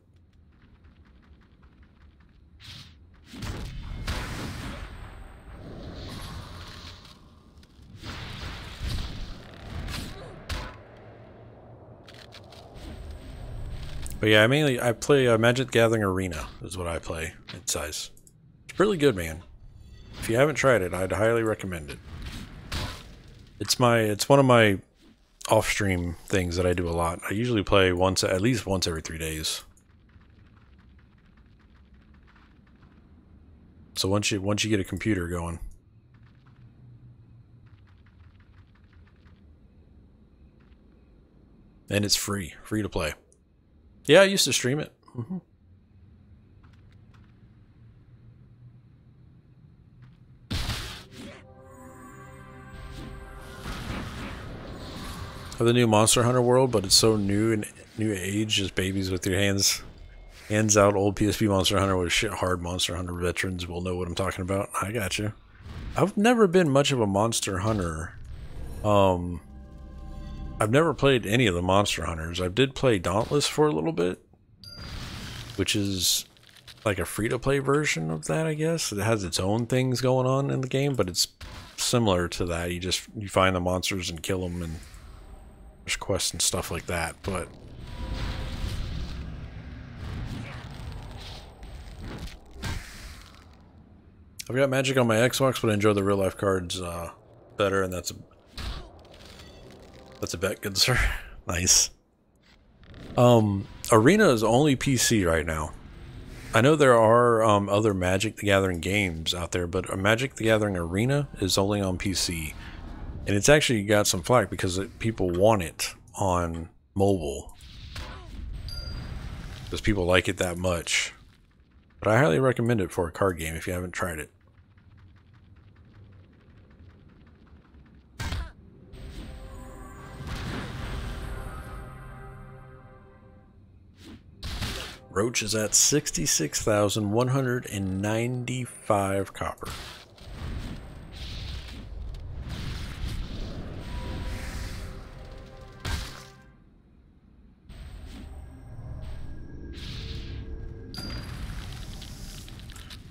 But yeah, I play Magic Gathering Arena is what I play in size. It's really good, man. If you haven't tried it, I'd highly recommend it. It's one of my off-stream things that I do a lot. I usually play at least once every 3 days. So once you get a computer going. And it's free to play. Yeah, I used to stream it. Mm-hmm. for the new Monster Hunter World, but it's so new and new age, just babies with your hands. Hands out, old PSP Monster Hunter with shit hard Monster Hunter veterans will know what I'm talking about. I got you. I've never been much of a Monster Hunter. I've never played any of the Monster Hunters. I did play Dauntless for a little bit, which is like a free-to-play version of that, I guess. It has its own things going on in the game, but it's similar to that. You just, you find the monsters and kill them, and there's quests and stuff like that, but... I've got Magic on my Xbox, but I enjoy the real-life cards better, and that's a bet, good sir. Nice. Arena is only PC right now. I know there are other Magic the Gathering games out there, but Magic the Gathering Arena is only on PC. And it's actually got some flack because people want it on mobile. Because people like it that much. But I highly recommend it for a card game if you haven't tried it. Roach is at 66,195 copper.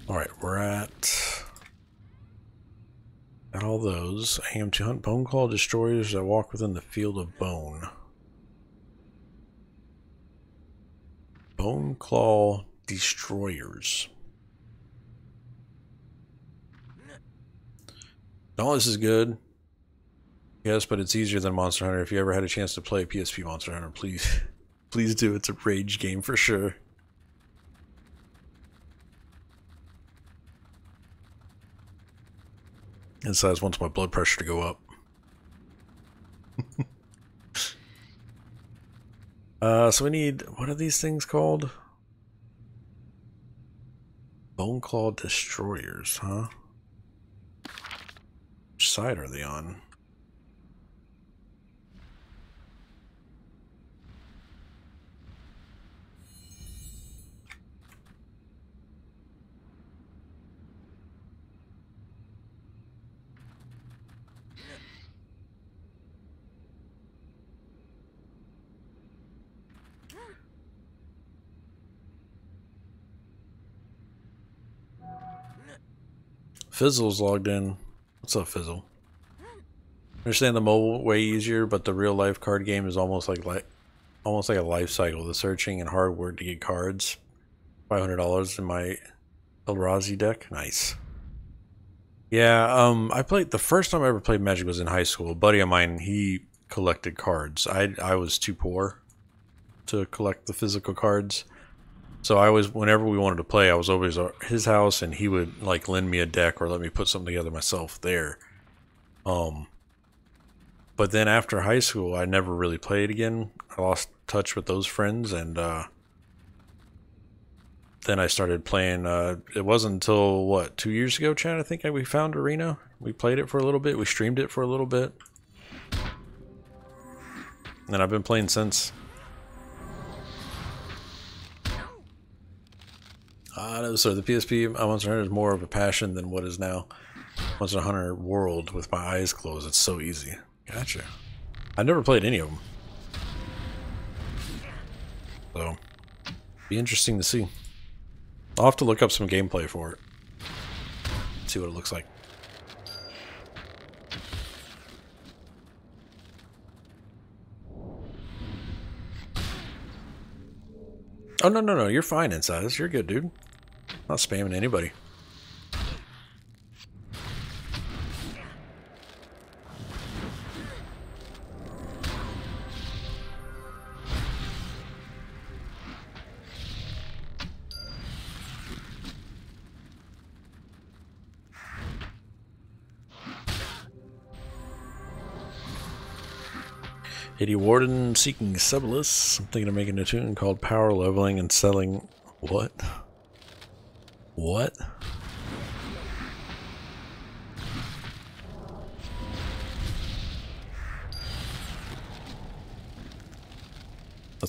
All right, we're at all those. I am to hunt bone claw destroyers that walk within the field of bone. Bone claw destroyers. No, this is good. Yes, but it's easier than Monster Hunter. If you ever had a chance to play PSP Monster Hunter, please do. It's a rage game for sure. And size wants my blood pressure to go up. So we need, what are these things called? Bone claw destroyers, huh? Which side are they on? Fizzle's logged in. What's up, Fizzle? I understand the mobile way easier, but the real life card game is almost like a life cycle. The searching and hard work to get cards. $500 in my Eldrazi deck. Nice. Yeah, I played, the first time I ever played Magic was in high school. A buddy of mine, he collected cards. I was too poor to collect the physical cards. So I was, whenever we wanted to play, I was always at his house, and he would like lend me a deck or let me put something together myself there. But then after high school, I never really played again. I lost touch with those friends, and then I started playing. It wasn't until what, 2 years ago, Chad? I think we found Arena. We played it for a little bit. We streamed it for a little bit, and I've been playing since. No, so the PSP Monster Hunter is more of a passion than what is now Monster Hunter World with my eyes closed. It's so easy. Gotcha. I never played any of them. So, be interesting to see. I'll have to look up some gameplay for it. See what it looks like. Oh, no, no, no. You're fine inside this. You're good, dude. Not spamming anybody. Eddie Warden seeking sublists. I'm thinking of making a tune called Power Leveling and selling what? What?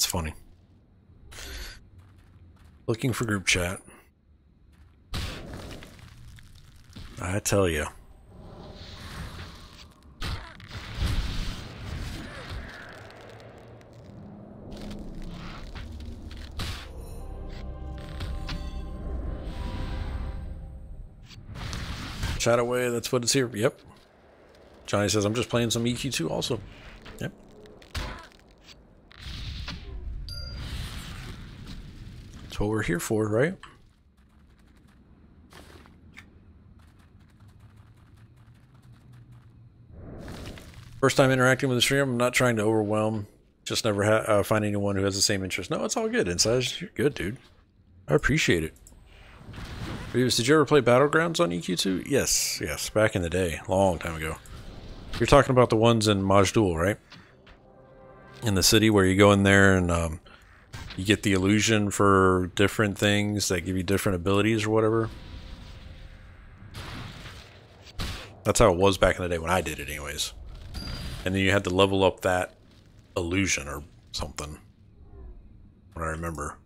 That's funny. Looking for group chat. I tell you. Chat away, that's what it's here. Yep. Johnny says, I'm just playing some EQ2 also. Yep. That's what we're here for, right? First time interacting with the stream, I'm not trying to overwhelm. Just never find anyone who has the same interest. No, it's all good. Inside, you're good, dude. I appreciate it. Rebus, did you ever play Battlegrounds on EQ2? Yes, yes, back in the day, long time ago. You're talking about the ones in Majdul, right? In the city where you go in there and you get the illusion for different things that give you different abilities or whatever. That's how it was back in the day when I did it anyways. And then you had to level up that illusion or something, what I remember.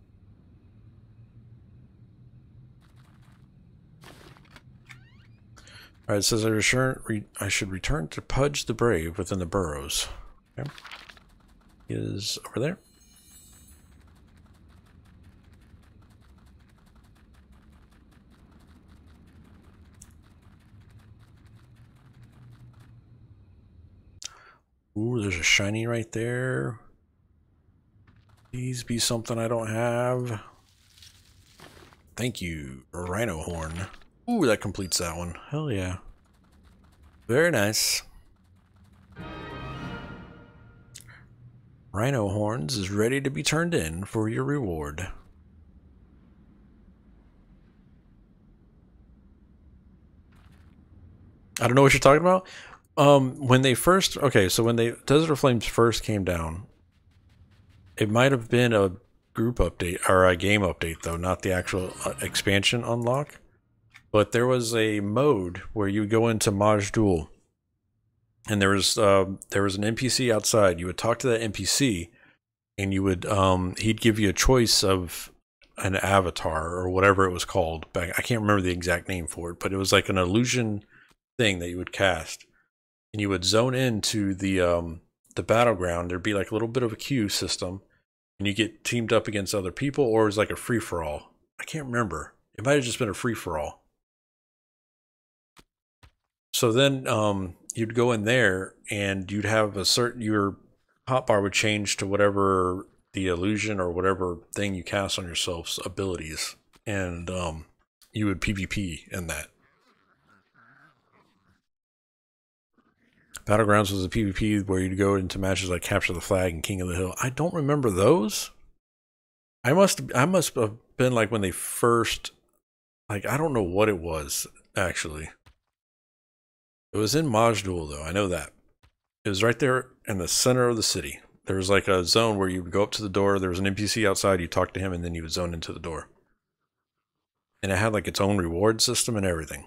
Alright, it says I should return to Pudge the Brave within the burrows. Okay. He is over there. Ooh, there's a shiny right there. Please be something I don't have. Thank you, Rhino Horn. Ooh, that completes that one. Hell yeah. Very nice. Rhino Horns is ready to be turned in for your reward. I don't know what you're talking about. When they first... Okay, so when they Desert of Flames first came down, it might have been a group update, or a game update, though, not the actual expansion unlock. But there was a mode where you go into Majdul, and there was an NPC outside. You would talk to that NPC, and you would he'd give you a choice of an avatar or whatever it was called. Back, I can't remember the exact name for it, but it was like an illusion thing that you would cast, and you would zone into the battleground. There'd be like a little bit of a queue system, and you get teamed up against other people, or it was like a free for all. I can't remember. It might have just been a free for all. So then you'd go in there and you'd have a certain, your hotbar would change to whatever the illusion or whatever thing you cast on yourself's abilities. And you would PvP in that. Battlegrounds was a PvP where you'd go into matches like Capture the Flag and King of the Hill. I don't remember those. I must have been like when they first, like I don't know what it was actually. It was in Majdul, though. I know that. It was right there in the center of the city. There was like a zone where you would go up to the door. There was an NPC outside. You talked to him, and then you would zone into the door. And it had like its own reward system and everything.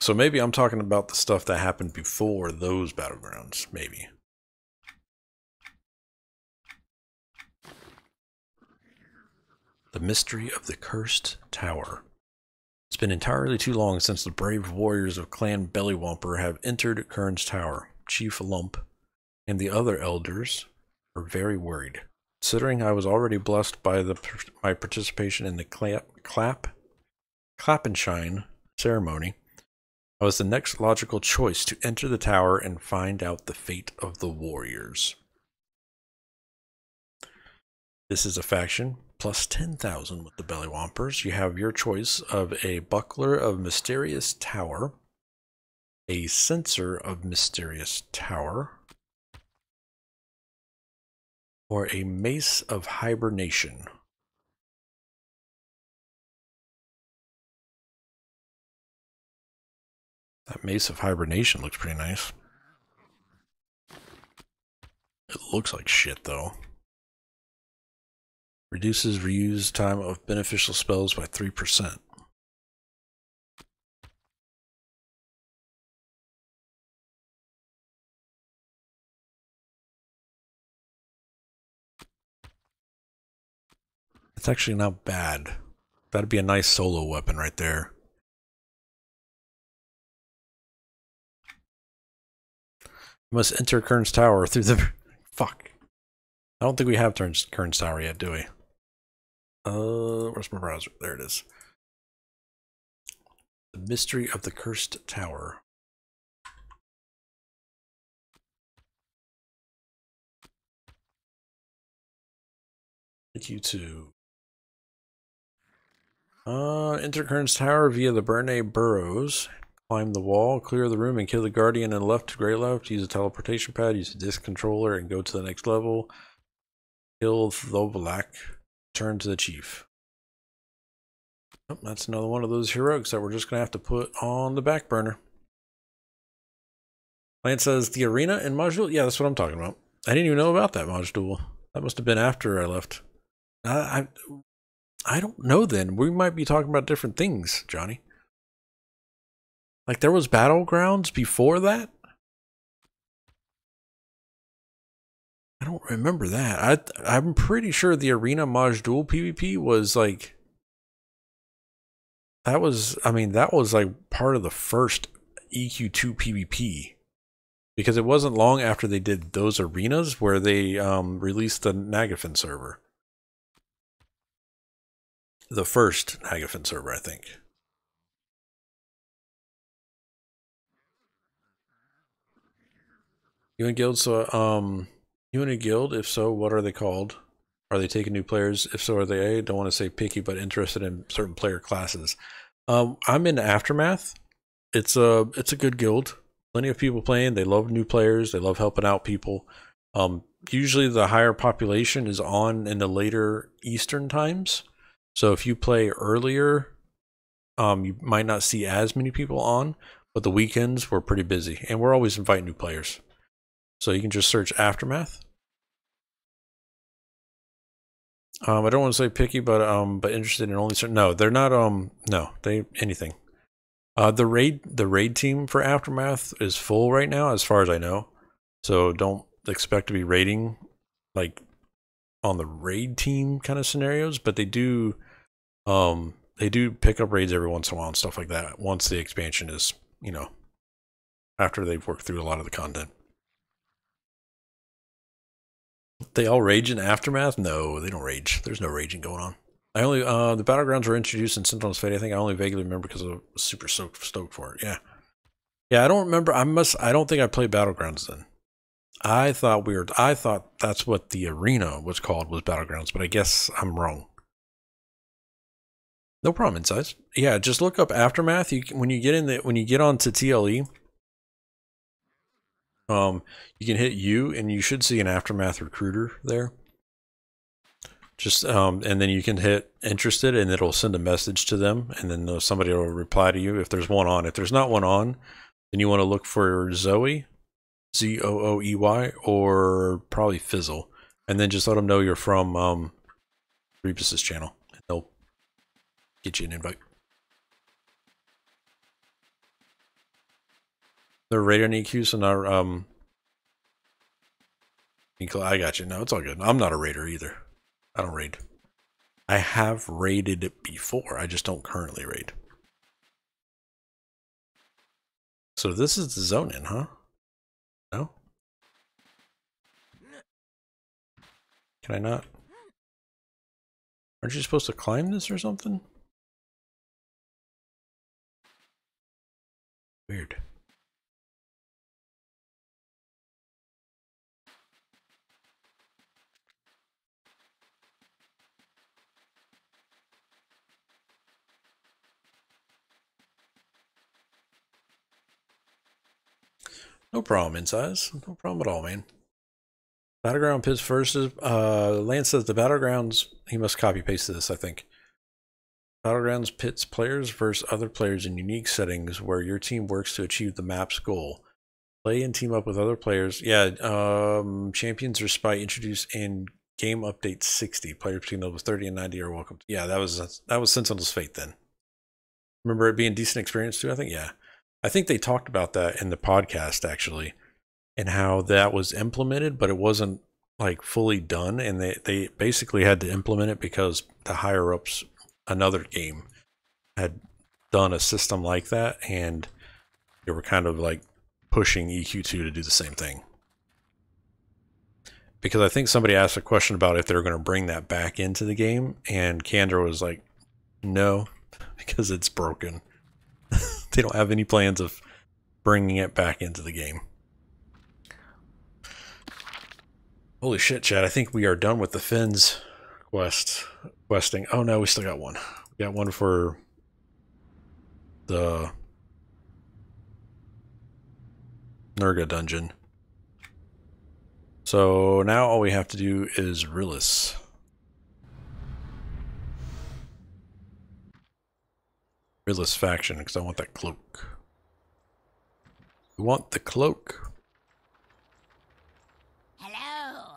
So maybe I'm talking about the stuff that happened before those battlegrounds, maybe. The Mystery of the Cursed Tower. It's been entirely too long since the brave warriors of Clan Belly Whomper have entered Kern's Tower. Chief Lump and the other elders are very worried. Considering I was already blessed by my participation in the clap and shine ceremony, I was the next logical choice to enter the tower and find out the fate of the warriors. This is a faction. Plus 10,000 with the Belly Whompers. You have your choice of a Buckler of Mysterious Tower, a Censer of Mysterious Tower, or a Mace of Hibernation. That Mace of Hibernation looks pretty nice. It looks like shit, though. Reduces reuse time of beneficial spells by 3%. That's actually not bad. That'd be a nice solo weapon right there. You must enter Kern's Tower through the... Fuck. I don't think we have Kern's Tower yet, do we? Where's my browser? There it is. The Mystery of the Cursed Tower. Thank you to... enter Kern's Tower via the Bernay Burrows. Climb the wall, clear the room, and kill the Guardian and left to Grey Left. Use a teleportation pad, use a disc controller, and go to the next level. Kill Thoblak. Turn to the Chief. Oh, that's another one of those heroics that we're just going to have to put on the back burner. Lance says, the arena in Majdul? Yeah, that's what I'm talking about. I didn't even know about that Majdul. That must have been after I left. I don't know then. We might be talking about different things, Johnny. Like, there was Battlegrounds before that? I don't remember that. I'm pretty sure the Arena Majdul PvP was, like... That was, I mean, that was, like, part of the first EQ2 PvP. Because it wasn't long after they did those arenas where they released the Nagafen server. The first Nagafen server, I think. You in guild, so you in a guild? If so, what are they called? Are they taking new players? If so, are they? I don't want to say picky, but interested in certain player classes. I'm in Aftermath. It's a good guild. Plenty of people playing. They love new players. They love helping out people. Usually, the higher population is on in the later Eastern times. So if you play earlier, you might not see as many people on. But the weekends we're pretty busy, and we're always inviting new players. So you can just search Aftermath. I don't want to say picky, but interested in only certain. No, they're not. No, they anything. The raid team for Aftermath is full right now, as far as I know. So don't expect to be raiding like on the raid team kind of scenarios. But they do pick up raids every once in a while and stuff like that. Once the expansion is, you know, after they've worked through a lot of the content. They all rage in Aftermath? No, they don't rage. There's no raging going on. I only the Battlegrounds were introduced in Sentinel's Fate. I think I only vaguely remember because I was super stoked for it. Yeah, yeah. I don't remember. I don't think I played Battlegrounds then. I thought that's what the arena was called, was Battlegrounds, but I guess I'm wrong. No problem, insights. Yeah, just look up Aftermath. When you get onto TLE. You can hit U and you should see an Aftermath recruiter there. Just and then you can hit interested and it'll send a message to them, and then somebody will reply to you if there's one on. If there's not one on, then you want to look for Zoe, Z-O-O-E-Y, or probably Fizzle, and then just let them know you're from Rebus's channel. They'll get you an invite. They're rated on EQ, so not, I got you. No, it's all good. I'm not a raider either. I don't raid. I have raided it before. I just don't currently raid. So this is the zone in, huh? No? Can I not? Aren't you supposed to climb this or something? Weird. No problem, insides. No problem at all, man. Battleground Piz versus... Lance says the Battlegrounds... He must copy-paste this, I think. Battlegrounds pits players versus other players in unique settings where your team works to achieve the map's goal. Play and team up with other players. Yeah, Champions or Spy introduced in Game Update 60. Players between levels 30 and 90 are welcome. Yeah, that was Sentinel's Fate then. Remember it being decent experience too, I think? Yeah. I think they talked about that in the podcast, actually, and how that was implemented, but it wasn't like fully done, and they basically had to implement it because the higher ups, another game, had done a system like that, and they were kind of like pushing EQ2 to do the same thing. Because I think somebody asked a question about if they're going to bring that back into the game, and Kandor was like, no, because it's broken. They don't have any plans of bringing it back into the game. Holy shit, Chad, I think we are done with the Fens questing. Oh no, we still got one. We got one for the Nerga dungeon. So now all we have to do is Rillis. Rillis faction, because I want that cloak. We want the cloak. Hello.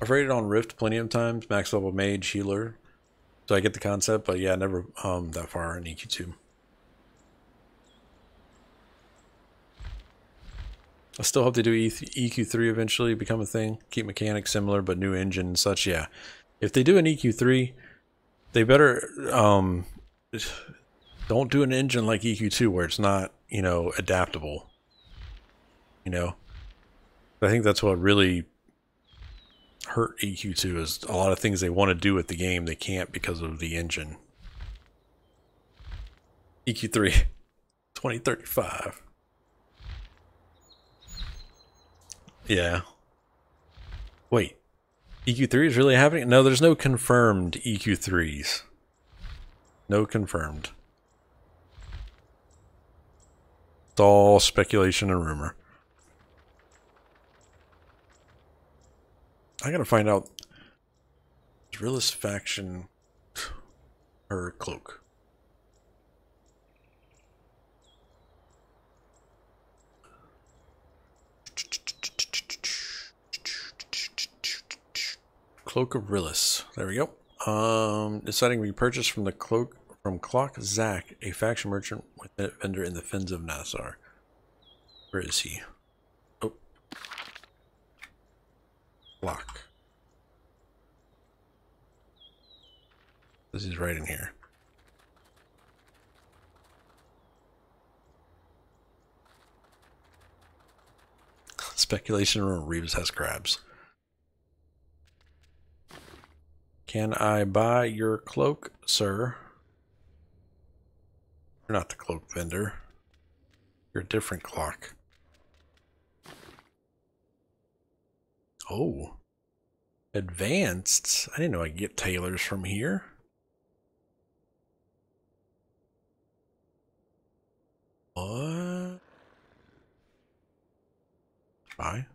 I've raided on Rift plenty of times, max level mage, healer. So I get the concept, but yeah, never that far in EQ2. I still hope they do EQ3 eventually, become a thing. Keep mechanics similar, but new engine and such, yeah. If they do an EQ3, they better don't do an engine like EQ2 where it's not, you know, adaptable. You know? I think that's what really hurt EQ2 is a lot of things they want to do with the game they can't because of the engine. EQ3 2035. Yeah. Wait. EQ3 is really happening? No, there's no confirmed EQ3s. No confirmed. It's all speculation and rumor. I gotta find out. Is Rillis faction her cloak? Cloak of Rillis. There we go. Deciding repurchase from the cloak from Clock Zack, a faction merchant with a vendor in the Fens of Nathsar. Where is he? Lock. This is right in here. Speculation around Rebus has crabs. Can I buy your cloak, sir? You're not the cloak vendor. You're a different clock. Oh, advanced. I didn't know I could get tailors from here. What? Bye.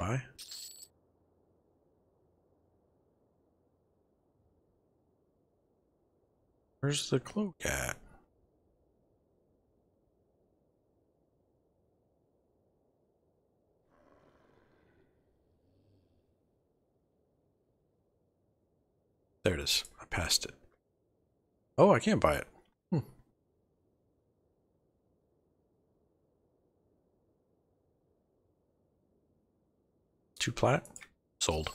Bye. Where's the cloak at? There it is. I passed it. Oh, I can't buy it. Hmm. Two plat. Sold.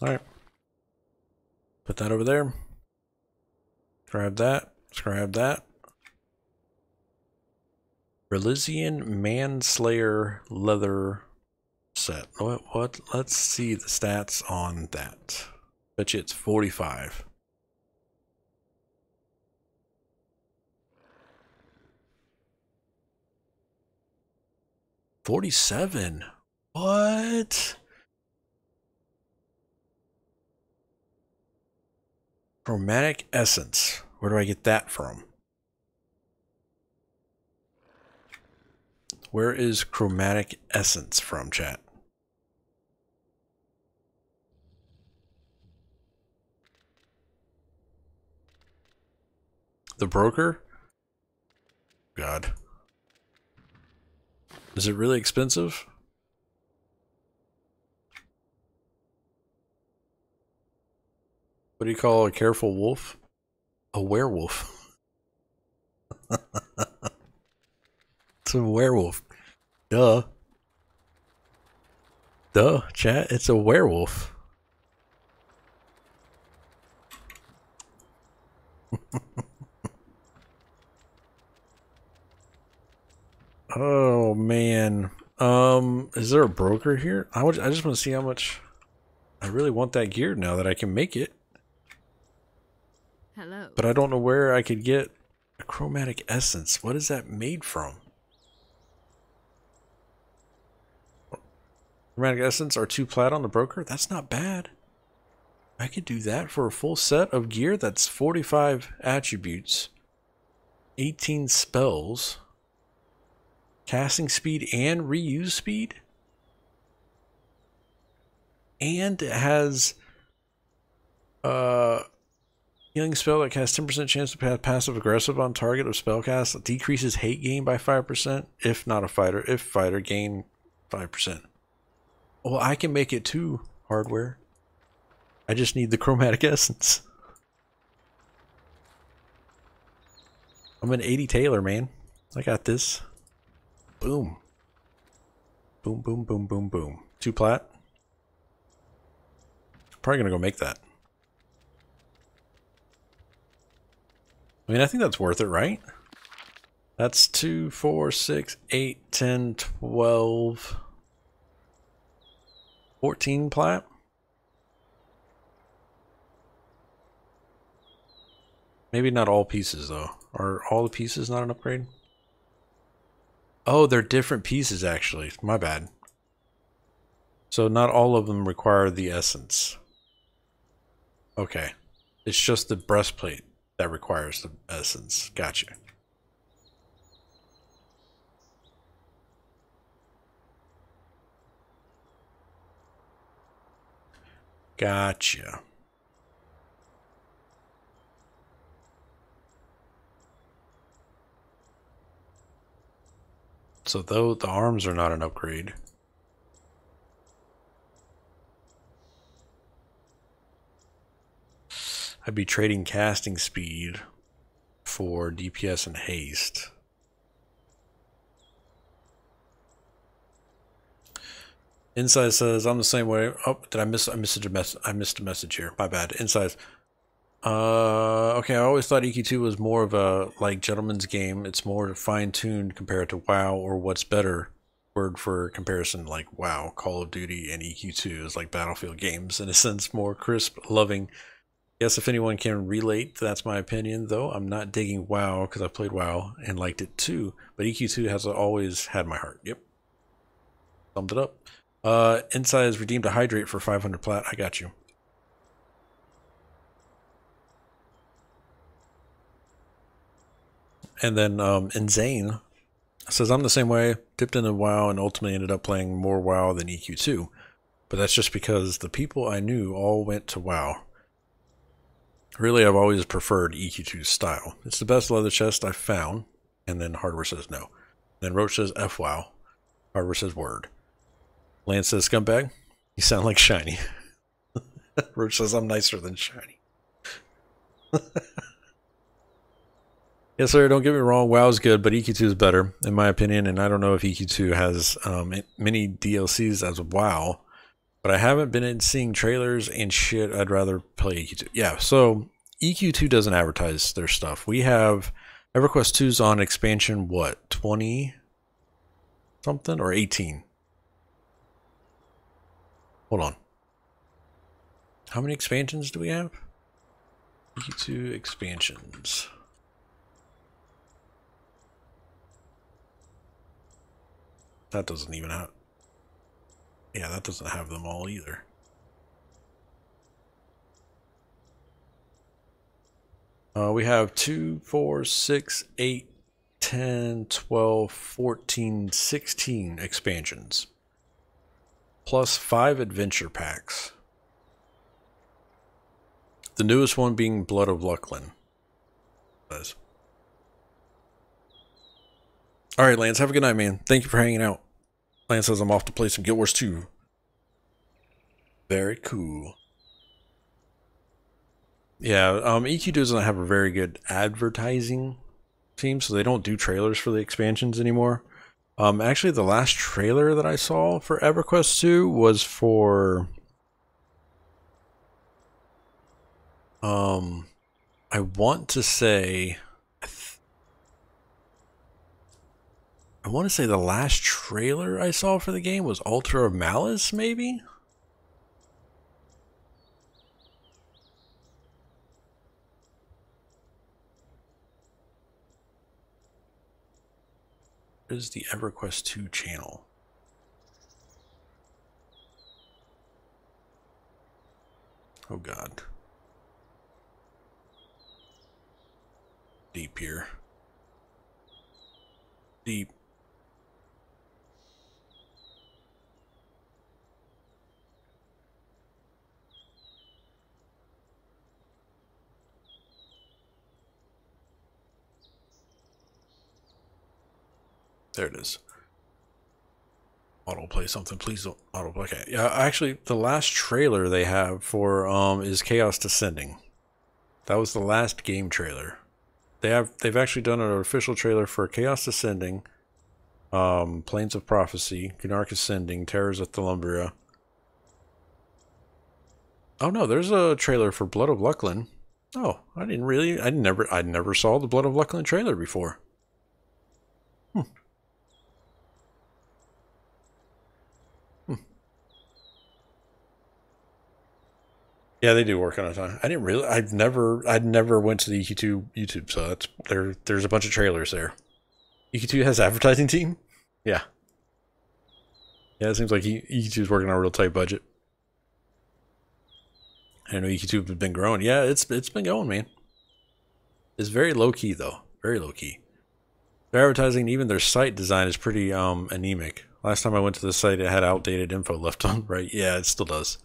All right. Put that over there. Grab that. Let's grab that. Relizian Manslayer Leather Set. What? Let's see the stats on that. Bet you it's 45. $47. What? Chromatic Essence. Where do I get that from? Where is Chromatic Essence from, chat? The broker? God. Is it really expensive? What do you call a careful wolf? A werewolf. It's a werewolf. Duh. Duh, chat. It's a werewolf. Oh, man. Is there a broker here? I just want to see how much... I really want that gear now that I can make it. Hello. But I don't know where I could get a chromatic essence. What is that made from? Chromatic essence are 2 plat on the broker? That's not bad. I could do that for a full set of gear. That's 45 attributes, 18 spells, casting speed and reuse speed. And it has healing spell that casts 10% chance to pass passive aggressive on target of spell cast that decreases hate gain by 5% if not a fighter. If fighter, gain 5%. Well, I can make it too, hardware. I just need the chromatic essence. I'm an 80 tailor, man. I got this. Boom. Boom, boom, boom, boom, boom. 2 plat. Probably gonna go make that. I mean, I think that's worth it, right? That's 2, 4, 6, 8, 10, 12... 14 plat. Maybe not all pieces, though. Are all the pieces not an upgrade? Oh, they're different pieces, actually. My bad. So not all of them require the essence. Okay. It's just the breastplate that requires the essence. Gotcha. Gotcha. So though the arms are not an upgrade. I'd be trading casting speed for DPS and haste. Inside says, I'm the same way. Oh, did I miss? I missed a message here. My bad. Inside. Okay, I always thought EQ2 was more of a, like, gentleman's game. It's more fine-tuned compared to WoW, or what's better word for comparison, like WoW, Call of Duty, and EQ2 is like Battlefield games, in a sense, more crisp, loving. Yes, if anyone can relate, that's my opinion, though. I'm not digging WoW, because I played WoW and liked it, too. But EQ2 has always had my heart. Yep. Summed it up. Inside is redeemed a hydrate for 500 plat. I got you. And then Insane says, I'm the same way, dipped into WoW and ultimately ended up playing more WoW than EQ2. But that's just because the people I knew all went to WoW. Really, I've always preferred EQ2's style. It's the best leather chest I've found. And then Hardware says no. Then Roach says F wow. Hardware says word. Lance says, scumbag, you sound like Shiny. Roach says, I'm nicer than Shiny. Yes, sir, don't get me wrong. WoW's good, but EQ2 is better, in my opinion. And I don't know if EQ2 has many DLCs as WoW. But I haven't been in seeing trailers and shit. I'd rather play EQ2. Yeah, so EQ2 doesn't advertise their stuff. We have EverQuest 2's on expansion, what, 20 something or 18? Hold on. How many expansions do we have? EQ2 expansions. That doesn't even have... Yeah, that doesn't have them all either. We have 2, 4, 6, 8, 10, 12, 14, 16 expansions. Plus 5 adventure packs. The newest one being Blood of Luclin. All right, Lance, have a good night, man. Thank you for hanging out. Lance says, I'm off to play some Guild Wars 2. Very cool. Yeah, EQ doesn't have a very good advertising team, so they don't do trailers for the expansions anymore. Actually, the last trailer that I saw for EverQuest 2 was for... I want to say... I want to say the last trailer I saw for the game was Altar of Malice, maybe? Is the EverQuest 2 channel. Oh God. Deep here. Deep. There it is. Autoplay something. Please don't autoplay. Okay. Yeah, actually, the last trailer they have for is Chaos Descending. That was the last game trailer. They've actually done an official trailer for Chaos Descending, Plains of Prophecy, Kunark Ascending, Terrors of Thalumbria. Oh no, there's a trailer for Blood of Luclin. Oh, I never saw the Blood of Luclin trailer before. Yeah, they do work on a ton. I didn't really. I'd never went to the EQ2 YouTube, so that's there. There's a bunch of trailers there. EQ2 has an advertising team. Yeah. Yeah, it seems like EQ2 is working on a real tight budget. I know EQ2 has been growing. Yeah, it's been going, man. It's very low key though. Very low key. Their advertising, even their site design, is pretty anemic. Last time I went to the site, it had outdated info left on. Right? Yeah, it still does.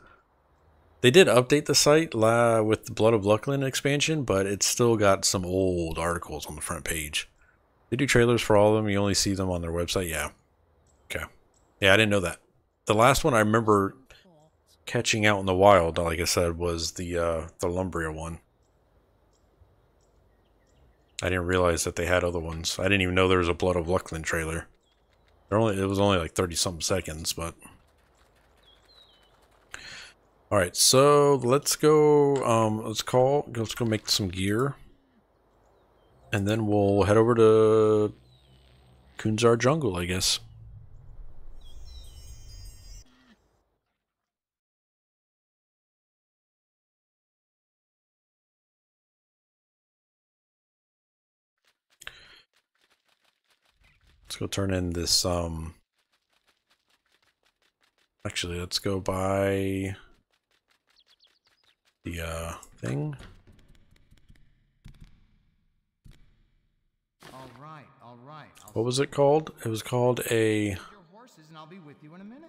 They did update the site with the Blood of Luclin expansion, but it's still got some old articles on the front page. They do trailers for all of them. You only see them on their website. Yeah. Okay. Yeah, I didn't know that. The last one I remember catching out in the wild, like I said, was the Lumbria one. I didn't realize that they had other ones. I didn't even know there was a Blood of Luclin trailer. It was only like 30-something seconds, but... All right, so let's go. Let's go make some gear, and then we'll head over to Kunzar Jungle, I guess. Let's go turn in this. Actually, let's go buy the thing. All right. What was it called? It was called a... Your horses and I'll be with you in a minute.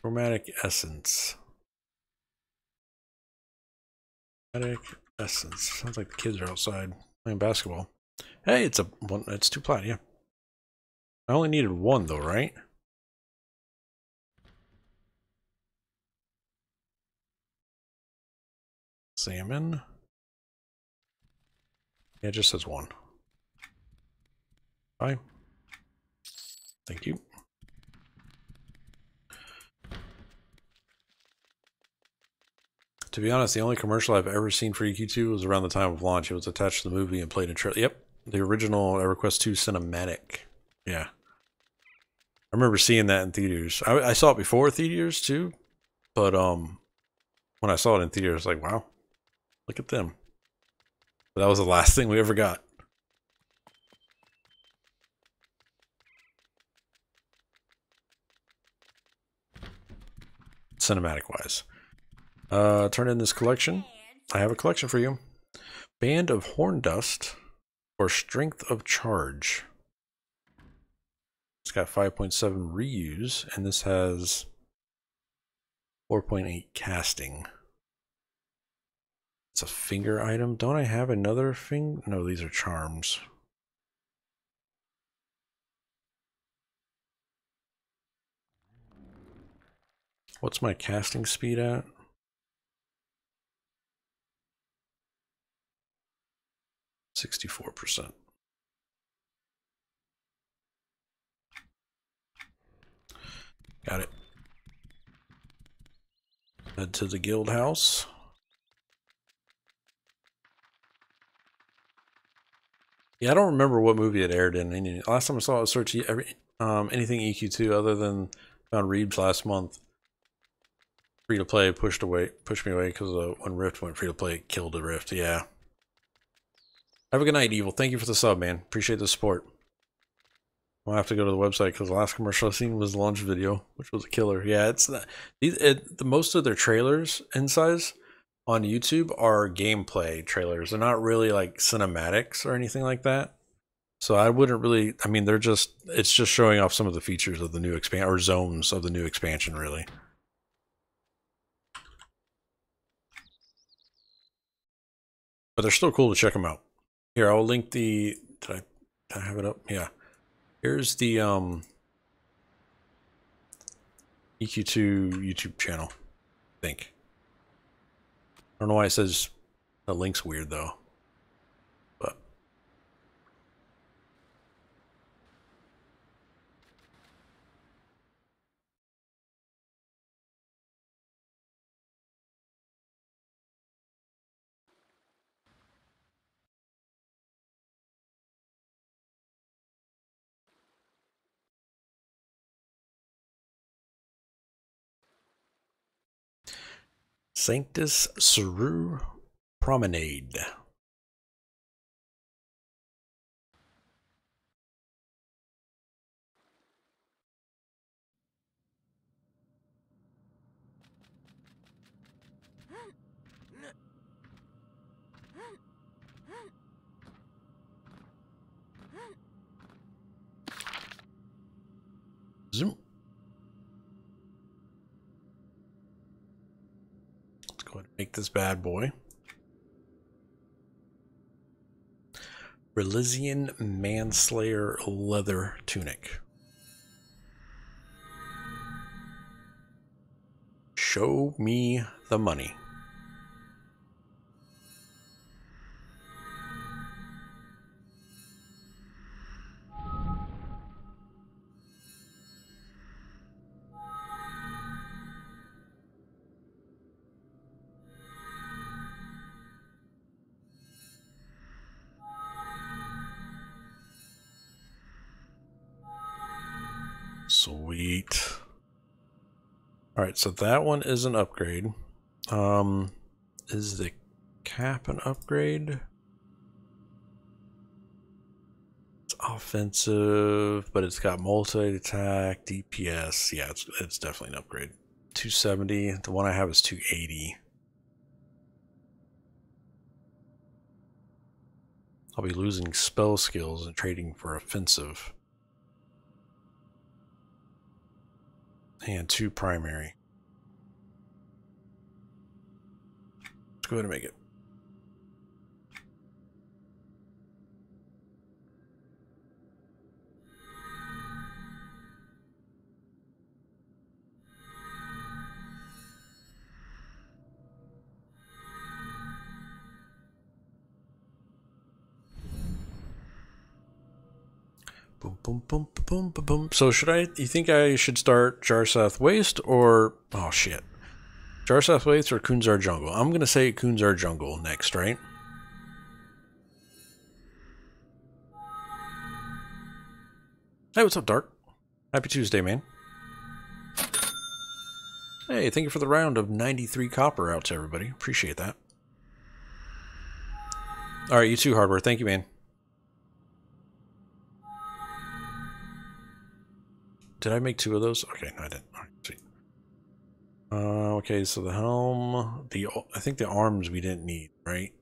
Chromatic essence. Chromatic essence. Sounds like the kids are outside playing basketball. Hey, it's a one. It's two plat. Yeah. I only needed one though, right? Salmon. Yeah, it just says one. Bye. Thank you. To be honest, the only commercial I've ever seen for EQ2 was around the time of launch. It was attached to the movie and played in trailer. Yep, the original EverQuest 2 cinematic. Yeah. I remember seeing that in theaters. I saw it before theaters too, but when I saw it in theaters, I was like, wow. Look at them. But that was the last thing we ever got. Cinematic wise. Turn in this collection. I have a collection for you. Band of Horn Dust or Strength of Charge. It's got 5.7 reuse, and this has 4.8 casting. It's a finger item. Don't I have another thing? No, these are charms. What's my casting speed at? ...64%. Got it. Head to the guild house. Yeah, I don't remember what movie it aired in. Last time I saw it, I searched anything EQ2 other than found Reeves last month. Free to play pushed me away because when Rift went free to play, it killed the Rift. Yeah. Have a good night, Evil. Thank you for the sub, man. Appreciate the support. I'll have to go to the website because the last commercial I've seen was the launch video, which was a killer. Yeah, it's not, the most of their trailers insides on YouTube are gameplay trailers. They're not really like cinematics or anything like that. So I wouldn't really. I mean, they're just. It's just showing off some of the features of the new expansion or zones of the new expansion, really. But they're still cool to check them out. Here, I'll link the. Did I have it up? Yeah. Here's the EQ2 YouTube channel, I think. I don't know why it says the link's weird, though. But Sanctus Seru Promenade. Zoom. Go ahead and make this bad boy. Relizion Manslayer Leather Tunic. Show me the money. Sweet. All right, so that one is an upgrade. Is the cap an upgrade? It's offensive, but it's got multi-attack, DPS. Yeah, it's definitely an upgrade. 270. The one I have is 280. I'll be losing spell skills and trading for offensive. And 2 primary. Let's go ahead and make it. Boom, boom, boom, boom, boom, boom. So you think I should start Jarsath Wastes or, oh shit. Jarsath Wastes or Kunzar Jungle? I'm going to say Kunzar Jungle next, right? Hey, what's up, Dark? Happy Tuesday, man. Hey, thank you for the round of 93 copper out to everybody. Appreciate that. All right, you too, Hardware. Thank you, man. Did I make 2 of those? Okay, no, I didn't. All right, sweet. Okay, so the helm, I think the arms we didn't need, right?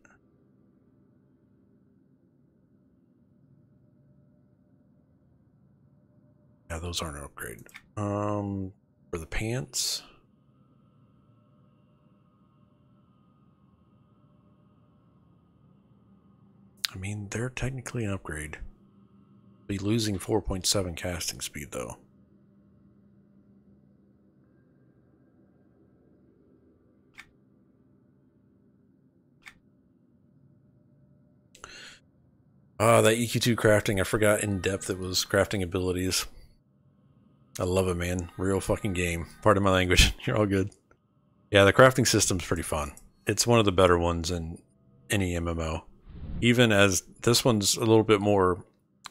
Yeah, those aren't an upgrade. For the pants. I mean, they're technically an upgrade. Be losing 4.7 casting speed, though. Ah, that EQ2 crafting. I forgot in depth it was crafting abilities. I love it, man. Real fucking game. Pardon my language. You're all good. Yeah, the crafting system's pretty fun. It's one of the better ones in any MMO. Even as this one's a little bit more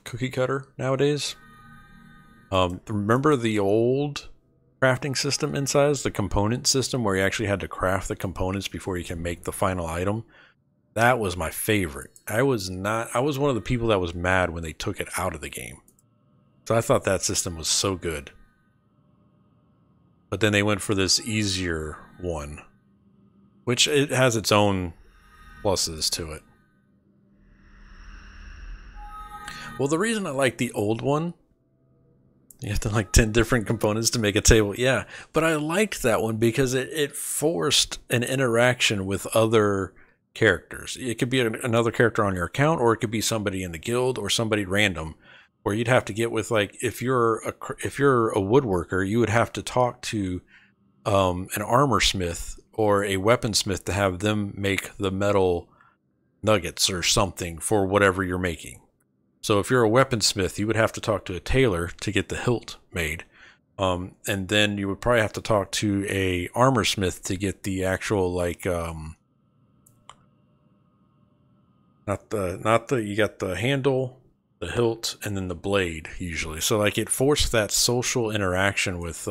cookie cutter nowadays. Remember the old crafting system insides? The component system where you actually had to craft the components before you can make the final item? That was my favorite. I was one of the people that was mad when they took it out of the game. So I thought that system was so good. But then they went for this easier one, which it has its own pluses to it. Well, the reason I like the old one, you have to like 10 different components to make a table. Yeah, but I liked that one because it forced an interaction with other characters. It could be another character on your account, or it could be somebody in the guild or somebody random, where you'd have to get with, like, if you're a woodworker, you would have to talk to an armor smith or a weaponsmith to have them make the metal nuggets or something for whatever you're making. So if you're a weaponsmith, you would have to talk to a tailor to get the hilt made, and then you would probably have to talk to a armor smith to get the actual, like, you got the handle, the hilt, and then the blade, usually. So, like, it forced that social interaction with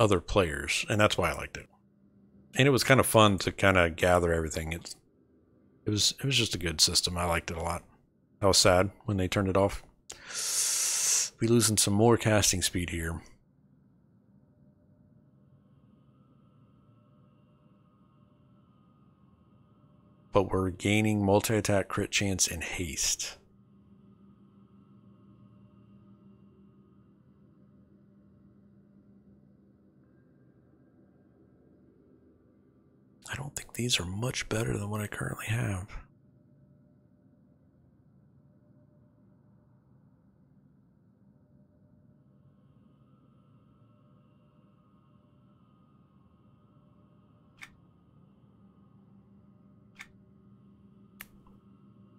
other players, and that's why I liked it. And it was kind of fun to kind of gather everything. It was just a good system. I liked it a lot. I was sad when they turned it off. We're losing some more casting speed here. But we're gaining multi-attack, crit chance, and haste. I don't think these are much better than what I currently have.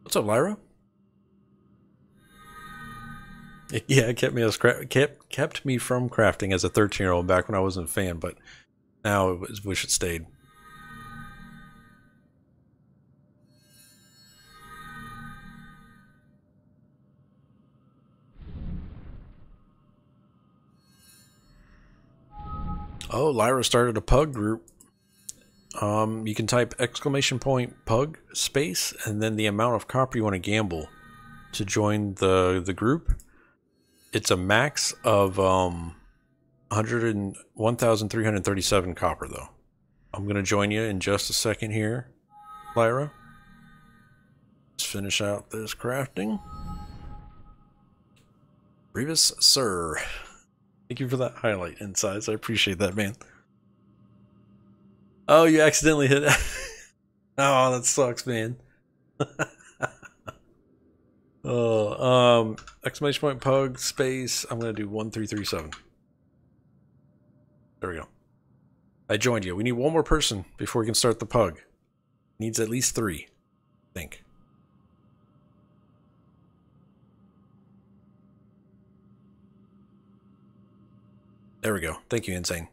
What's up, Lyra? Yeah, it kept me from crafting as a 13-year-old back when I wasn't a fan, but now I wish it stayed. Oh, Lyra started a pug group. You can type !pug space and then the amount of copper you want to gamble to join the group. It's a max of 1,337 copper, though. I'm going to join you in just a second here, Lyra. Let's finish out this crafting. Rebus, sir. Thank you for that highlight insights. I appreciate that, man. Oh, you accidentally hit it. Oh, that sucks, man. Oh, !pug space. I'm going to do 1337. There we go. I joined you. We need one more person before we can start the pug. Needs at least 3, I think. There we go. Thank you, Insane.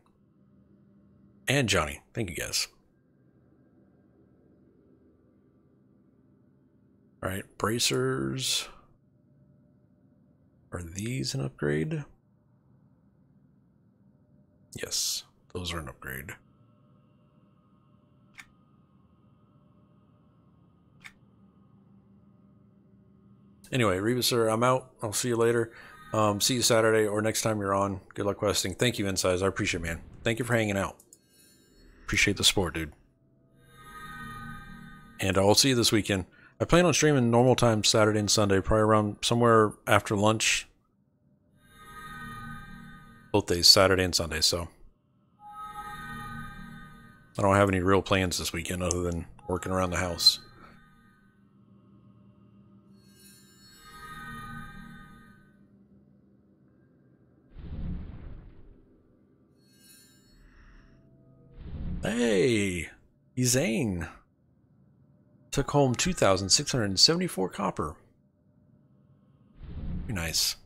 And Johnny. Thank you, guys. All right. Bracers. Are these an upgrade? Yes. Those are an upgrade. Anyway, Rebuser, I'm out. I'll see you later. See you Saturday or next time you're on. Good luck questing. Thank you, Insides. I appreciate it, man. Thank you for hanging out. Appreciate the support, dude. And I'll see you this weekend. I plan on streaming normal time Saturday and Sunday, probably around somewhere after lunch. Both days, Saturday and Sunday, so. I don't have any real plans this weekend other than working around the house. Hey, Ezane took home 2,674 copper. Very nice.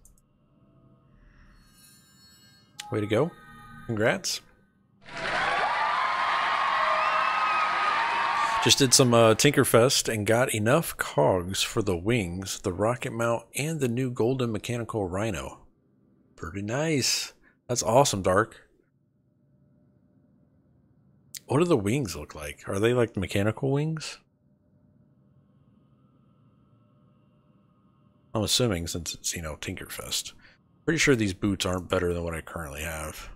Way to go. Congrats. Just did some Tinkerfest and got enough cogs for the wings, the rocket mount, and the new golden mechanical rhino. Pretty nice. That's awesome, Dark. What do the wings look like? Are they like mechanical wings? I'm assuming, since it's, you know, Tinkerfest. Pretty sure these boots aren't better than what I currently have.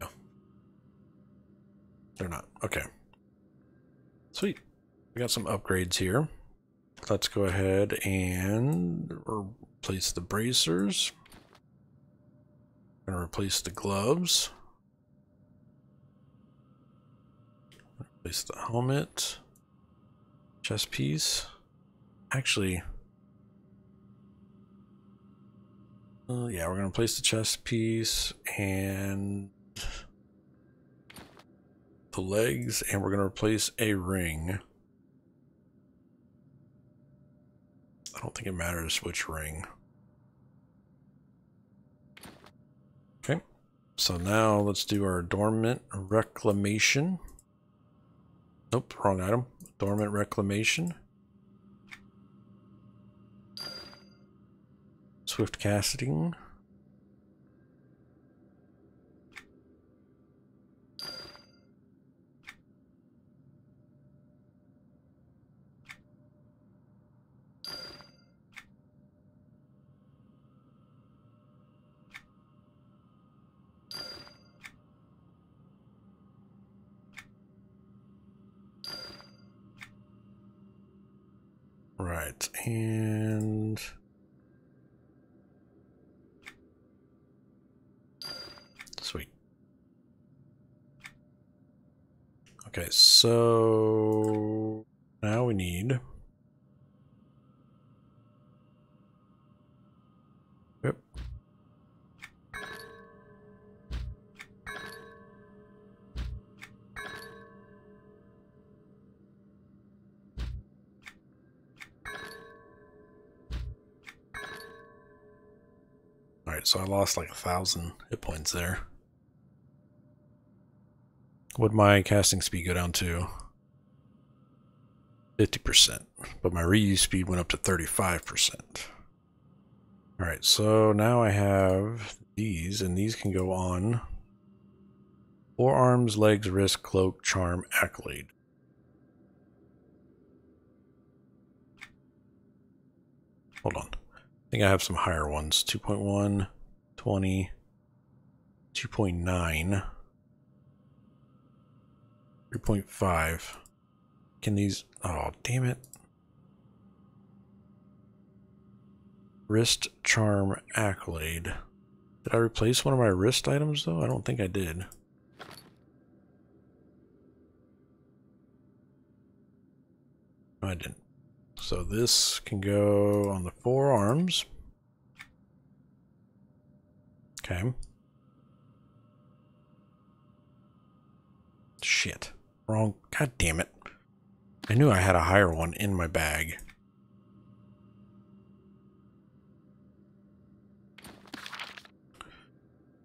No. They're not. Okay. Sweet. We got some upgrades here. Let's go ahead and replace the bracers. I'm going to replace the gloves. Replace the helmet. Chest piece. Actually... yeah, we're going to place the chest piece and the legs, and we're going to replace a ring. I don't think it matters which ring. Okay, so now let's do our dormant reclamation. Nope, wrong item. Dormant reclamation. Swift casting. Right, and... Sweet. Okay, so now we need. Yep. All right, so I lost like 1,000 hit points there. Would my casting speed go down to 50%, but my reuse speed went up to 35%. All right, so now I have these, and these can go on forearms, legs, wrist, cloak, charm, accolade. Hold on, I think I have some higher ones. 2.1, 20, 2.9. 3.5. Can these... Oh, damn it. Wrist, charm, accolade. Did I replace one of my wrist items, though? I don't think I did. No, I didn't. So this can go on the forearms. Okay. Shit. Wrong. God damn it. I knew I had a higher one in my bag.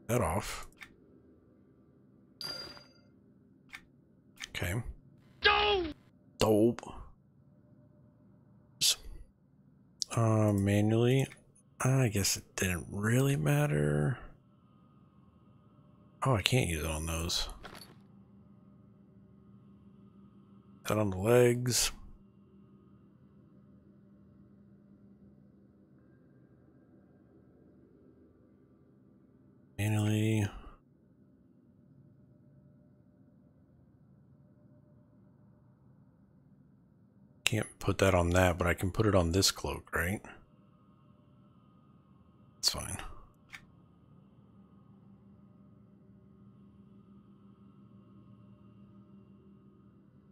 That off. Okay. Dope! Dope. Manually. I guess it didn't really matter. Oh, I can't use it on those. That on the legs. Manually. Can't put that on that, but I can put it on this cloak, right? That's fine.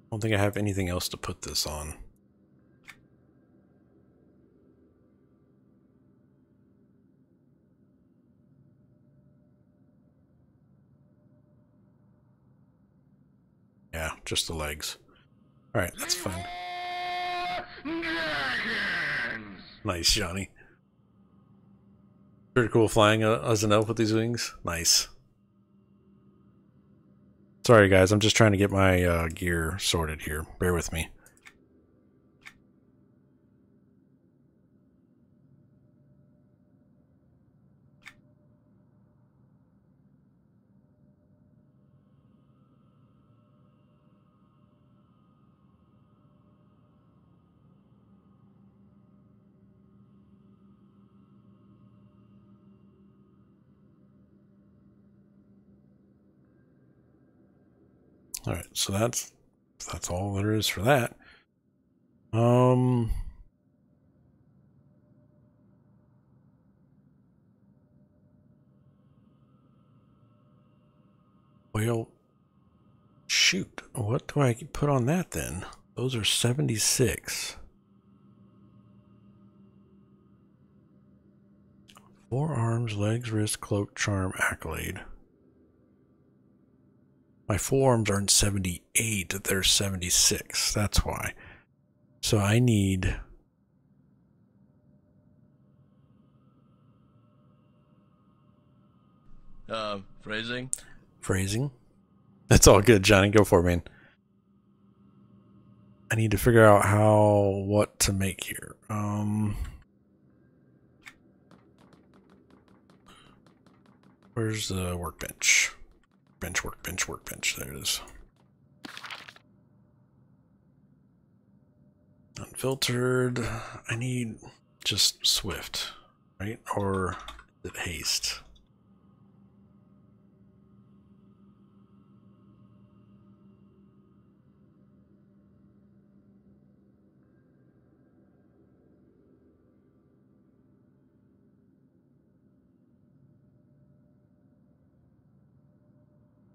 I don't think I have anything else to put this on. just the legs. Alright, that's fine. Nice, Johnny. Pretty cool flying as an elf with these wings. Nice. Sorry guys, I'm just trying to get my gear sorted here. Bear with me. All right, so that's all there is for that. Well, shoot. What do I put on that then? Those are 76. 4 arms, legs, wrist, cloak, charm, accolade. My forearms aren't 78, they're 76, that's why. So I need... phrasing? Phrasing? That's all good, Johnny, go for it, man. I need to figure out what to make here. Where's the workbench? Workbench. There it is. Unfiltered. I need just Swift, right? Or is it haste?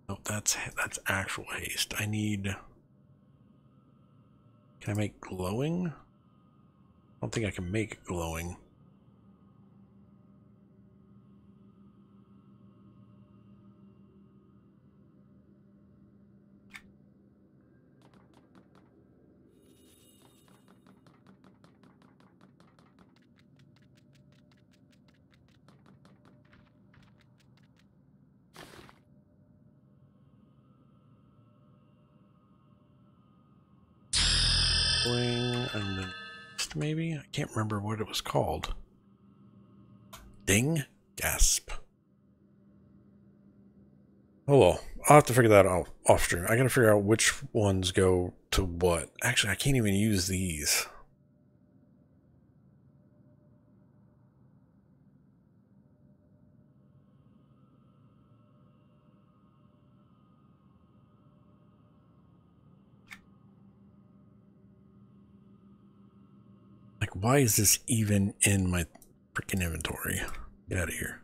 Nope, that's actual haste. I need... Can I make glowing? I don't think I can make glowing. And then maybe I can't remember what it was called. Ding, gasp. Oh well, I'll have to figure that out off stream. I gotta figure out which ones go to what. Actually, I can't even use these. Why is this even in my freaking inventory? Get out of here.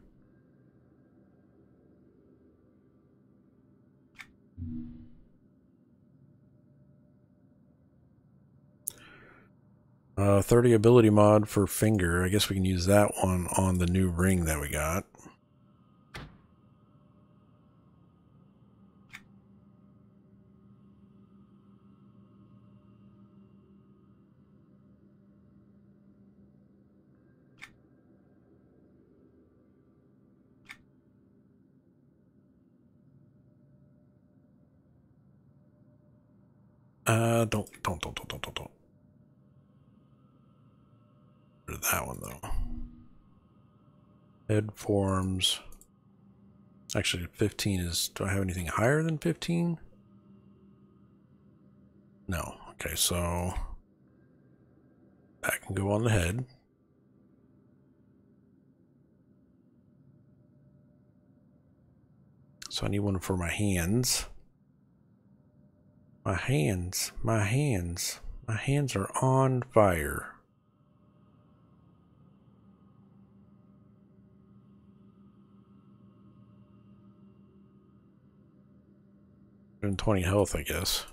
Uh, 30 ability mod for finger. I guess we can use that one on the new ring that we got. Don't. That one though. Head forms. Actually, 15 is. Do I have anything higher than 15? No. Okay, so that can go on the head. So I need one for my hands. My hands are on fire. And 20 health, I guess.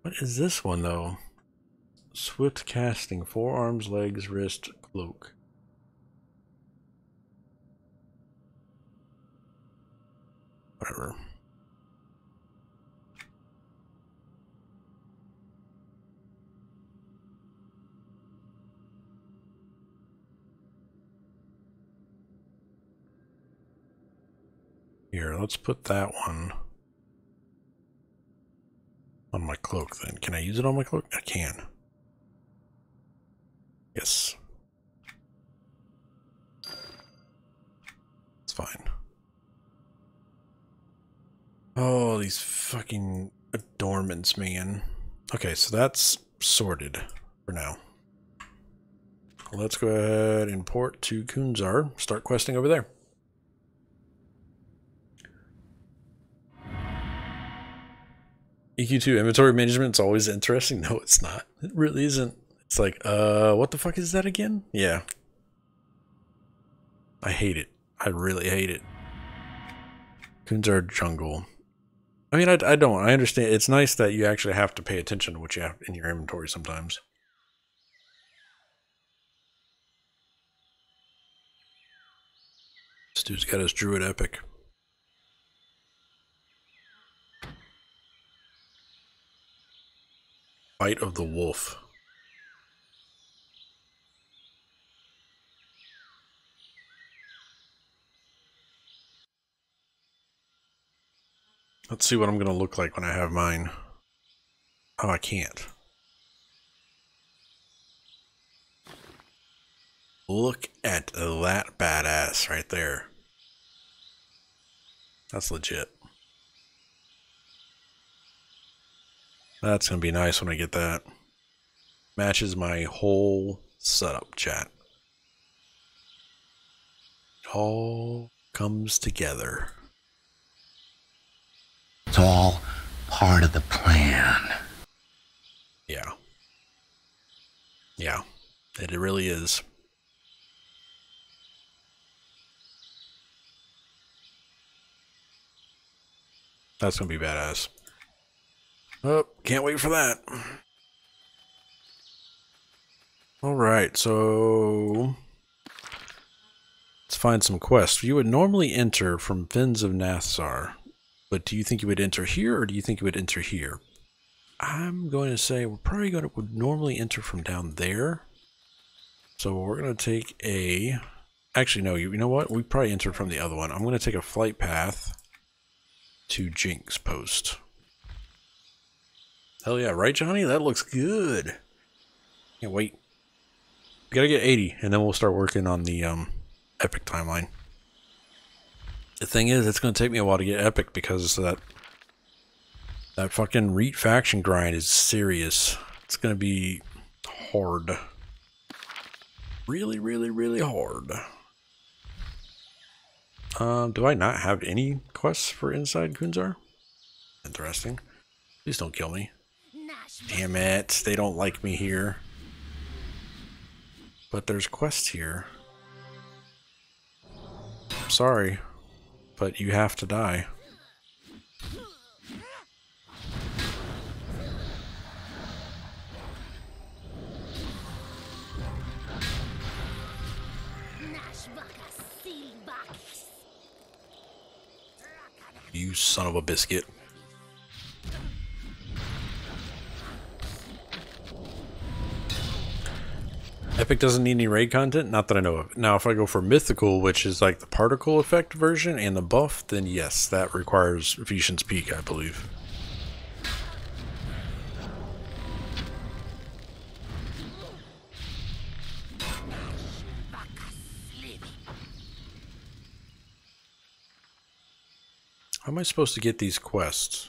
What is this one though? Swift casting, forearms, legs, wrist, cloak. Whatever. Here, let's put that one on my cloak then. Can I use it on my cloak? I can. Yes. It's fine. Oh, these fucking adornments, man. Okay, so that's sorted for now. Let's go ahead and port to Kunzar. Start questing over there. EQ2 inventory management is always interesting. No, it's not. It really isn't. It's like, what the fuck is that again? Yeah. I hate it. I really hate it. Kunzar Jungle. I mean, I don't. I understand. It's nice that you actually have to pay attention to what you have in your inventory sometimes. This dude's got his Druid Epic. Bite of the Wolf. Let's see what I'm going to look like when I have mine. Oh, I can't. Look at that badass right there. That's legit. That's going to be nice when I get that. Matches my whole setup, chat. It all comes together. It's all part of the plan. Yeah. Yeah. It really is. That's going to be badass. Oh, can't wait for that. Alright, so... let's find some quests. You would normally enter from Fens of Nathsar. But do you think you would enter here, or do you think you would enter here? I'm going to say we're probably going to would normally enter from down there. So we're going to take a... actually, no, you know what? We probably enter from the other one. I'm going to take a flight path to Jinx Post. Hell yeah, right, Johnny? That looks good. Can't wait. We gotta get 80, and then we'll start working on the epic timeline. The thing is, it's going to take me a while to get epic because that fucking Reet faction grind is serious. It's going to be hard. Really, really, really hard. Do I not have any quests for inside Kunzar? Interesting. Please don't kill me. Damn it. They don't like me here. But there's quests here. I'm sorry. But you have to die. You son of a biscuit. Epic doesn't need any raid content? Not that I know of. Now, if I go for Mythical, which is like the particle effect version and the buff, then yes, that requires Ephesians Peak, I believe. How am I supposed to get these quests?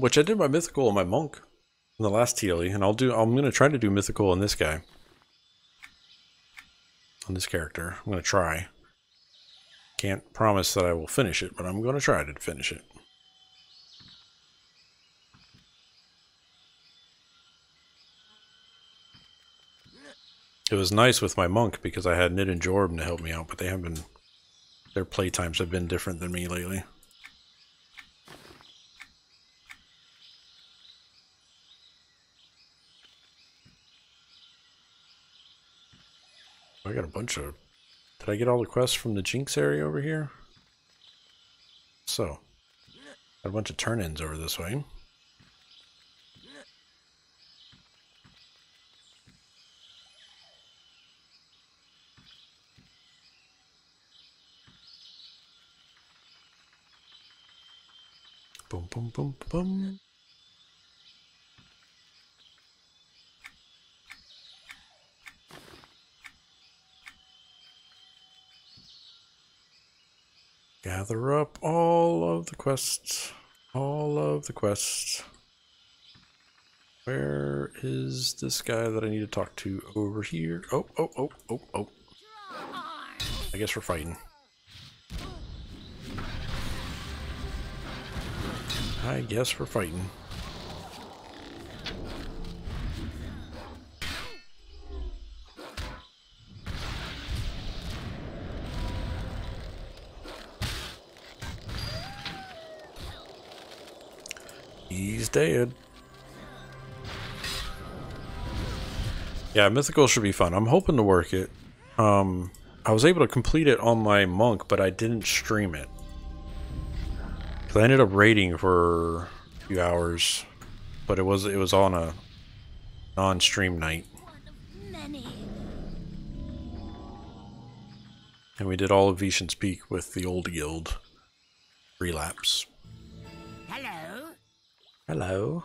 Which I did my mythical and my monk in the last TLE, and I'm gonna try to do mythical on this guy. On this character. I'm gonna try. Can't promise that I will finish it, but I'm gonna try to finish it. It was nice with my monk because I had Nid and Jorb to help me out, but they haven't been... Their playtimes have been different than me lately. I got a bunch of... Did I get all the quests from the Jinx area over here? So, got a bunch of turn-ins over this way. Boom, boom, boom, boom. Gather up all of the quests. All of the quests. Where is this guy that I need to talk to over here? Oh, oh, oh, oh, oh. I guess we're fighting. I guess we're fighting. He's dead. Yeah, Mythical should be fun. I'm hoping to work it. I was able to complete it on my monk, but I didn't stream it. I ended up raiding for a few hours, but it was on a non-stream night, and we did all of Vishen's Peak with the old guild, Relapse. Hello. Hello.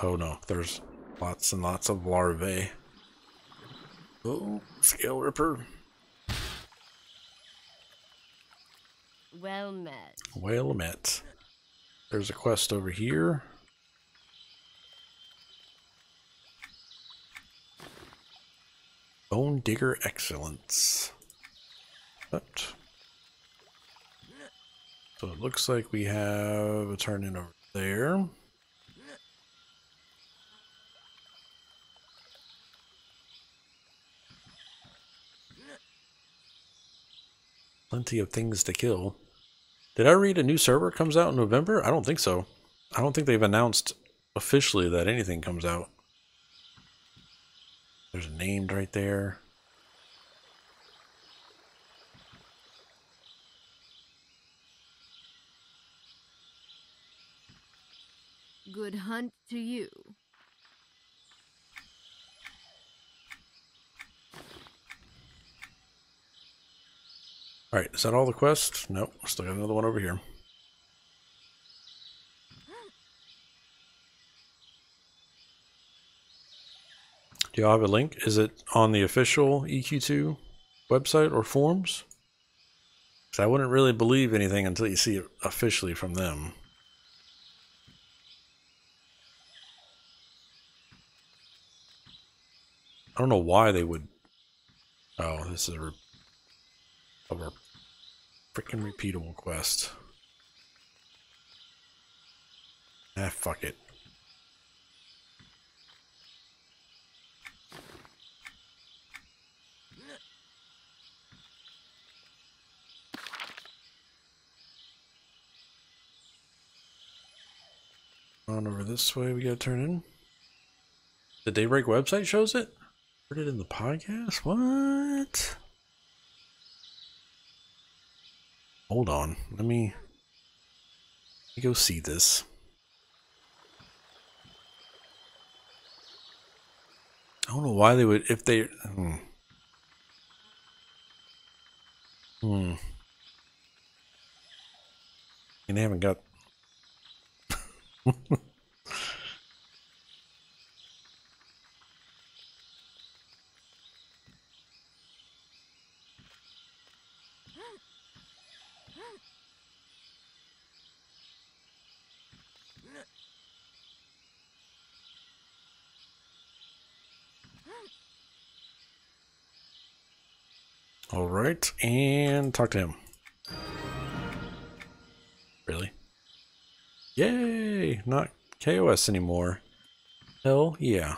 Oh no, there's lots and lots of larvae. Oh, Scale Ripper. Well met. Well met. There's a quest over here. Bone Digger Excellence. But, so it looks like we have a turn in over there. Plenty of things to kill. Did I read a new server comes out in November? I don't think so. I don't think they've announced officially that anything comes out. There's named right there. Good hunt to you. Alright, is that all the quests? Nope, still got another one over here. Do y'all have a link? Is it on the official EQ2 website or forums? Because I wouldn't really believe anything until you see it officially from them. I don't know why they would... Oh, this is a... of our freaking repeatable quest. Ah, fuck it. On over this way, we gotta turn in. The Daybreak website shows it? Heard it in the podcast? What? Hold on, let me go see this. I don't know why they would, if they... And they haven't got... All right, and talk to him. Really? Yay! Not KOS anymore. Hell yeah.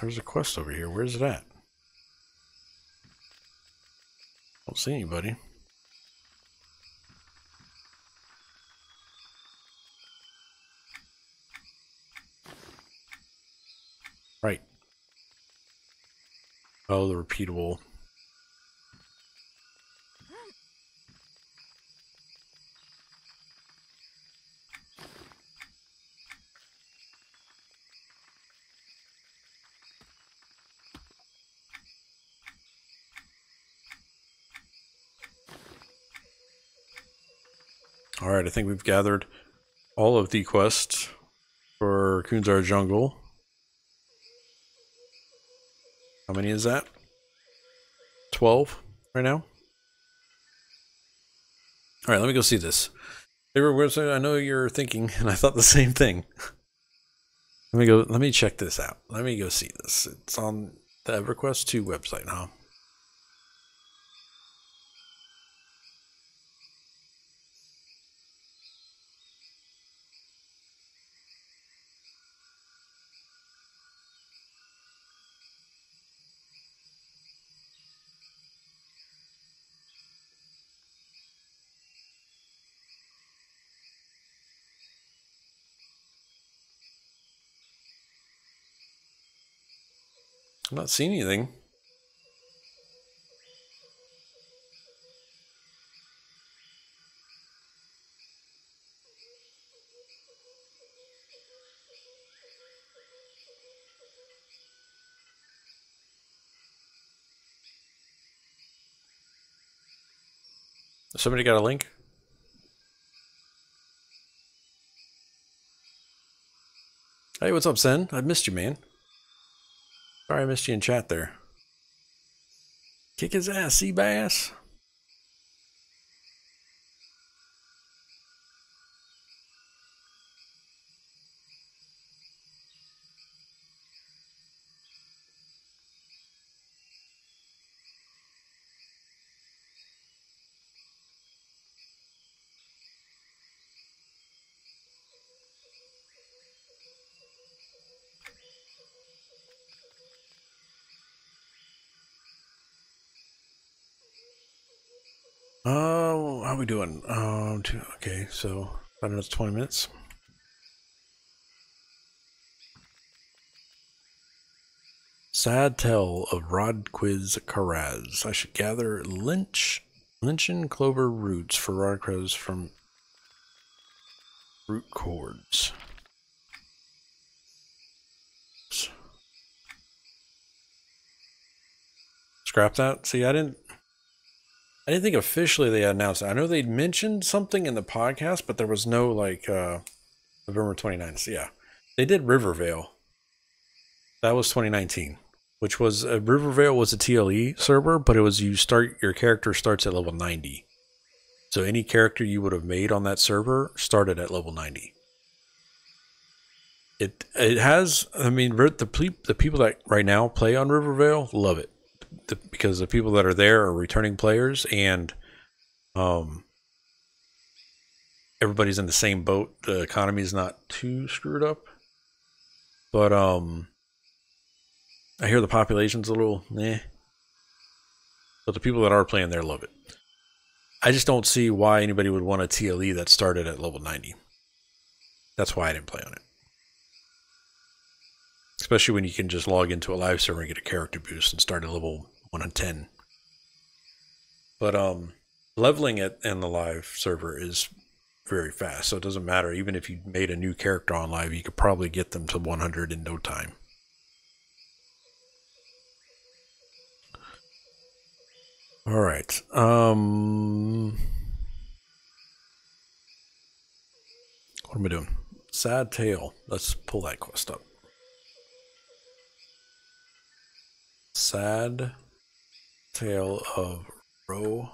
There's a quest over here. Where's it at? Don't see anybody. Right. Oh, the repeatable. Alright, I think we've gathered all of the quests for Kunzar Jungle. How many is that? 12 right now? Alright, let me go see this. I know you're thinking, and I thought the same thing. Let me check this out. Let me go see this. It's on the EverQuest 2 website now. I'm not seeing anything. Somebody got a link? Hey, what's up, Sen? I missed you, man. Sorry I missed you in chat there. Kick his ass, sea bass. How are we doing? Okay, so I don't know, it's 20 minutes. Sad tale of Rodquiz Karaz. I should gather lynchen clover roots for Rodquiz from root cords. Scrap that. See, I didn't think officially they announced it. I know they'd mentioned something in the podcast, but there was no, like, November 29th. Yeah. They did Rivervale. That was 2019, which was, Rivervale was a TLE server, but it was your character starts at level 90. So any character you would have made on that server started at level 90. It has, I mean, the people that right now play on Rivervale love it. Because the people that are there are returning players, and everybody's in the same boat. The economy is not too screwed up, but I hear the population's a little meh. But the people that are playing there love it. I just don't see why anybody would want a TLE that started at level 90. That's why I didn't play on it. Especially when you can just log into a live server and get a character boost and start at level 110. But leveling it in the live server is very fast, so it doesn't matter. Even if you made a new character on live, you could probably get them to 100 in no time. All right. What am I doing? Sad Tale. Let's pull that quest up. Sad Tale of Ro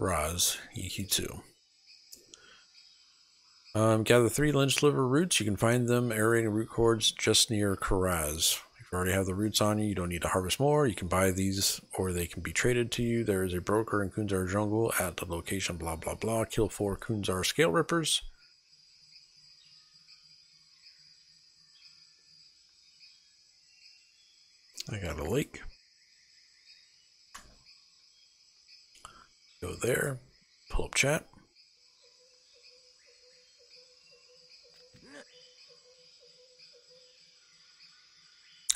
Raz, EQ2. Gather 3 lynch liver roots. You can find them aerating root cords just near Karaz. If you already have the roots on you, you don't need to harvest more. You can buy these or they can be traded to you. There is a broker in Kunzar Jungle at the location blah blah blah. Kill 4 Kunzar Scale Rippers. I got a lake. Go there. Pull up chat.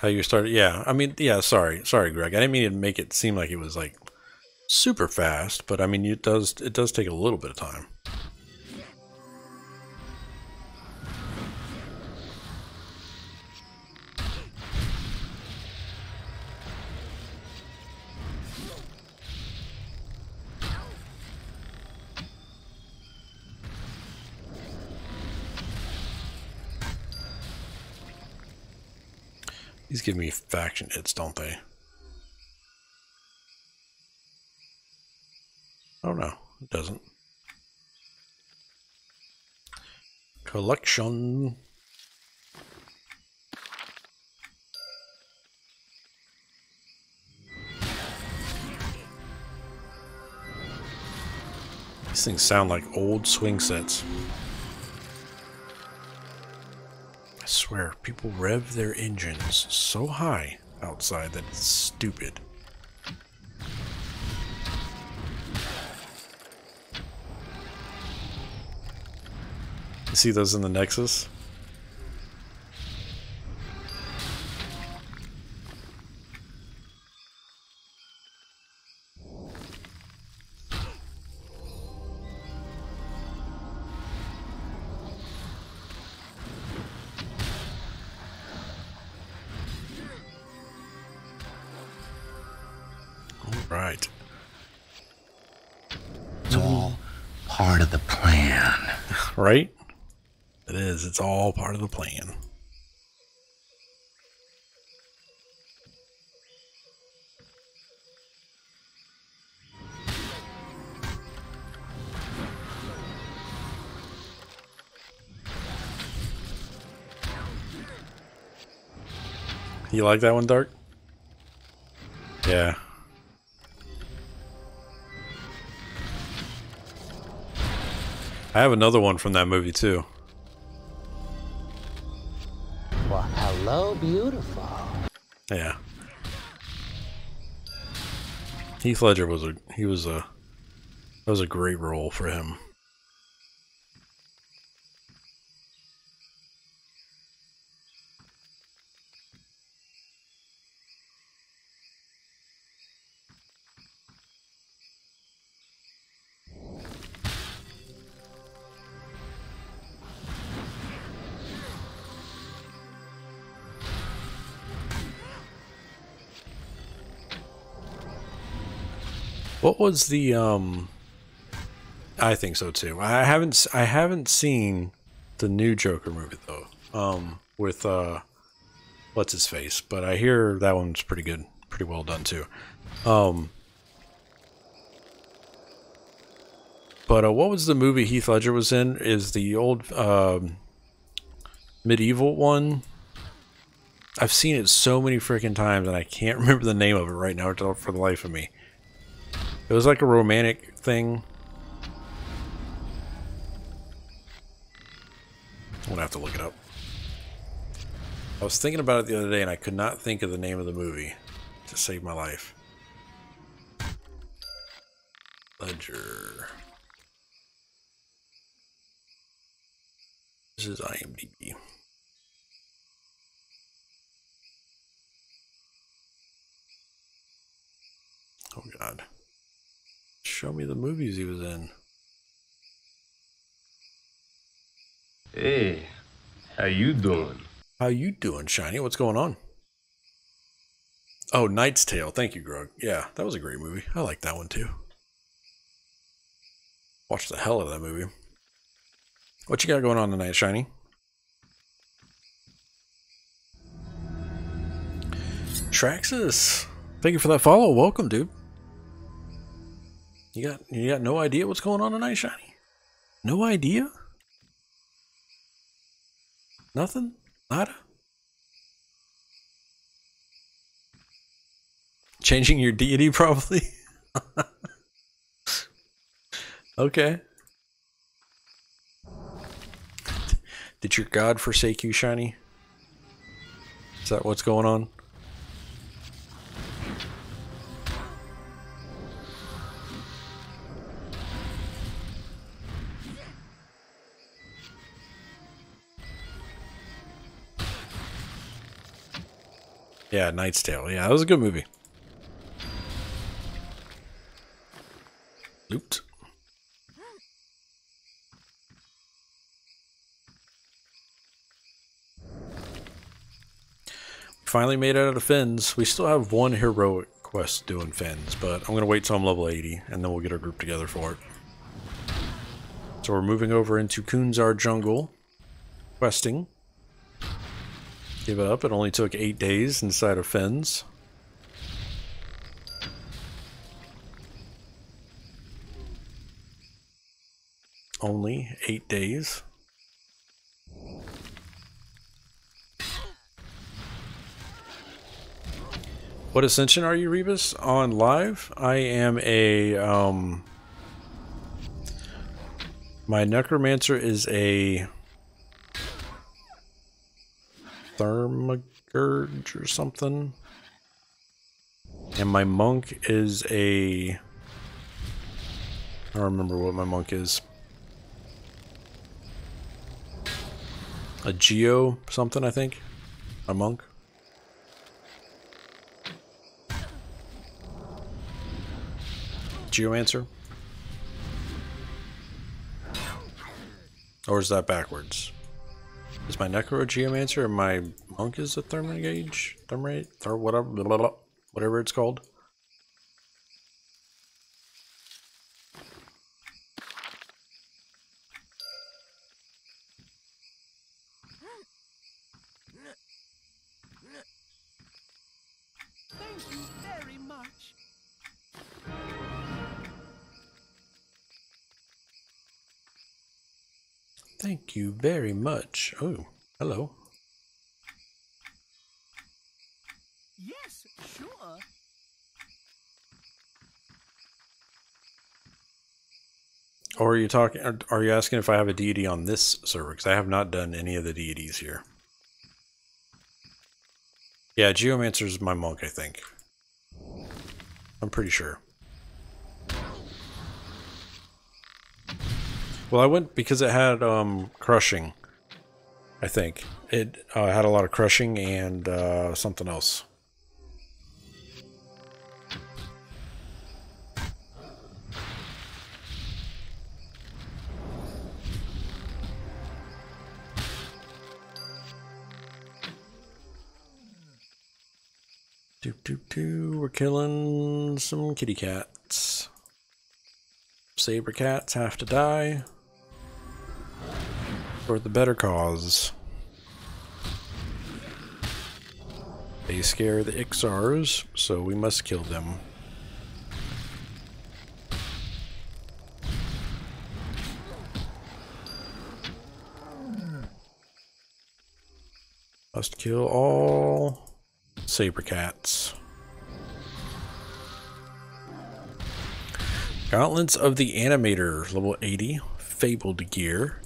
How you started? Yeah, I mean, yeah. Sorry, Greg. I didn't mean to make it seem like it was like super fast, but I mean, it does. It does take a little bit of time. These give me faction hits, don't they? Oh no, it doesn't. Collection. These things sound like old swing sets. I swear, people rev their engines so high outside that it's stupid. You see those in the Nexus? Right? It is. It's all part of the plan. You like that one, Dark? Yeah. I have another one from that movie too. Well, hello, beautiful. Yeah. Heath Ledger was that was a great role for him. What was the I think so too. I haven't seen the new Joker movie though. With what's his face, but I hear that one's pretty good, pretty well done too. But what was the movie Heath Ledger was in? Is the old medieval one? I've seen it so many freaking times and I can't remember the name of it right now for the life of me. It was like a romantic thing. I'm gonna have to look it up. I was thinking about it the other day and I could not think of the name of the movie to save my life. Ledger. This is IMDb. Oh God. Show me the movies he was in. Hey, how you doing? How you doing, Shiny? What's going on? Oh, Knight's Tale. Thank you, Grog. Yeah, that was a great movie. I like that one too. Watched the hell out of that movie. What you got going on tonight, Shiny? Traxxas, thank you for that follow. Welcome, dude. You got no idea what's going on tonight, Shiny? No idea? Nothing? Nada? Changing your deity, probably? Okay. Did your god forsake you, Shiny? Is that what's going on? Yeah, Knight's Tale. Yeah, that was a good movie. Loot. Finally made it out of Fens. We still have one heroic quest doing Fens, but I'm going to wait till I'm level 80, and then we'll get our group together for it. So we're moving over into Kunzar Jungle, questing. Give it up. It only took 8 days inside of Fens. Only 8 days. What ascension are you, Rebus? On live, I am a, my necromancer is a thermagurge or something, and my monk is a, I don't remember what my monk is, a geo something, I think, a monk. Geomancer? Or is that backwards? Is my necro a geomancer and my monk is a thermagauge? Thermate? Whatever, blah, blah, blah, whatever it's called. Thank you very much. Oh, hello. Yes, sure. Or are you talking? Are you asking if I have a deity on this server? Because I have not done any of the deities here. Yeah, Geomancer is my monk, I think. I'm pretty sure. Well, I went because it had crushing, I think. It had a lot of crushing and something else. We're killing some kitty cats. Saber cats have to die. For the better cause. They scare the Ixars, so we must kill them. Must kill all saber cats. Gauntlets of the Animator, level 80, fabled gear.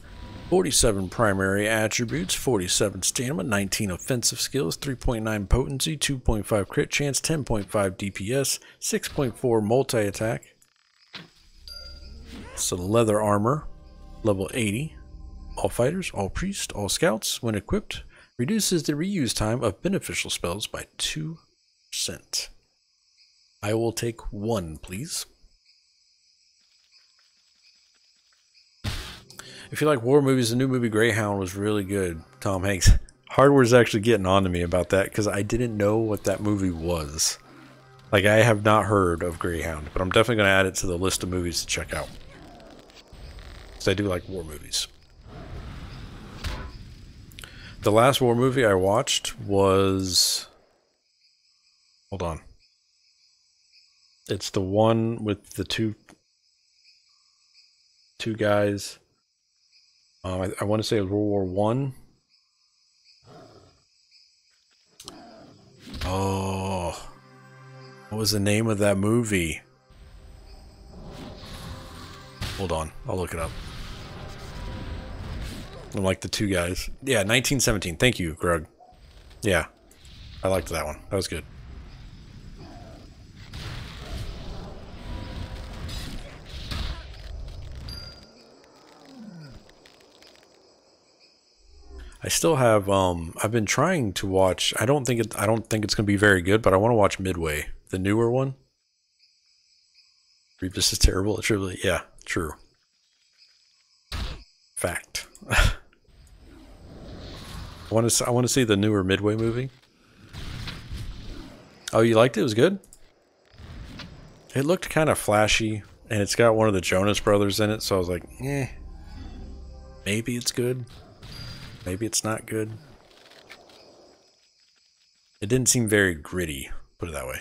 47 primary attributes, 47 stamina, 19 offensive skills, 3.9 potency, 2.5 crit chance, 10.5 DPS, 6.4 multi-attack. So leather armor, level 80. All fighters, all priests, all scouts, when equipped, reduces the reuse time of beneficial spells by 2%. I will take one, please. If you like war movies, the new movie Greyhound was really good. Tom Hanks. Hardware's actually getting on to me about that because I didn't know what that movie was. Like, I have not heard of Greyhound, but I'm definitely going to add it to the list of movies to check out. Because I do like war movies. The last war movie I watched was... Hold on. It's the one with the two two guys. I want to say it was World War I. Oh, what was the name of that movie? Hold on, I'll look it up. I'm like the two guys. Yeah, 1917. Thank you, Grug. Yeah, I liked that one. That was good. I still have. I've been trying to watch. I don't think it's going to be very good, but I want to watch Midway, the newer one. Rebus is terrible. It's really, yeah, true. Fact. I want to see the newer Midway movie. Oh, you liked it? It was good? It looked kind of flashy, and it's got one of the Jonas Brothers in it, so I was like, eh. Maybe it's good. Maybe it's not good. It didn't seem very gritty, put it that way.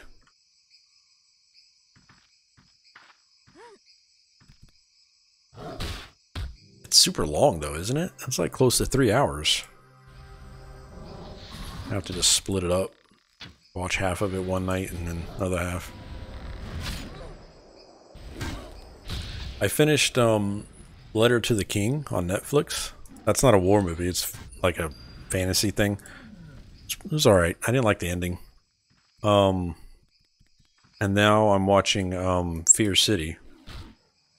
It's super long, though, isn't it? It's like close to 3 hours. I have to just split it up. Watch half of it one night and then another half. I finished Letter to the King on Netflix. That's not a war movie. It's like a fantasy thing. It was all right. I didn't like the ending. And now I'm watching Fear City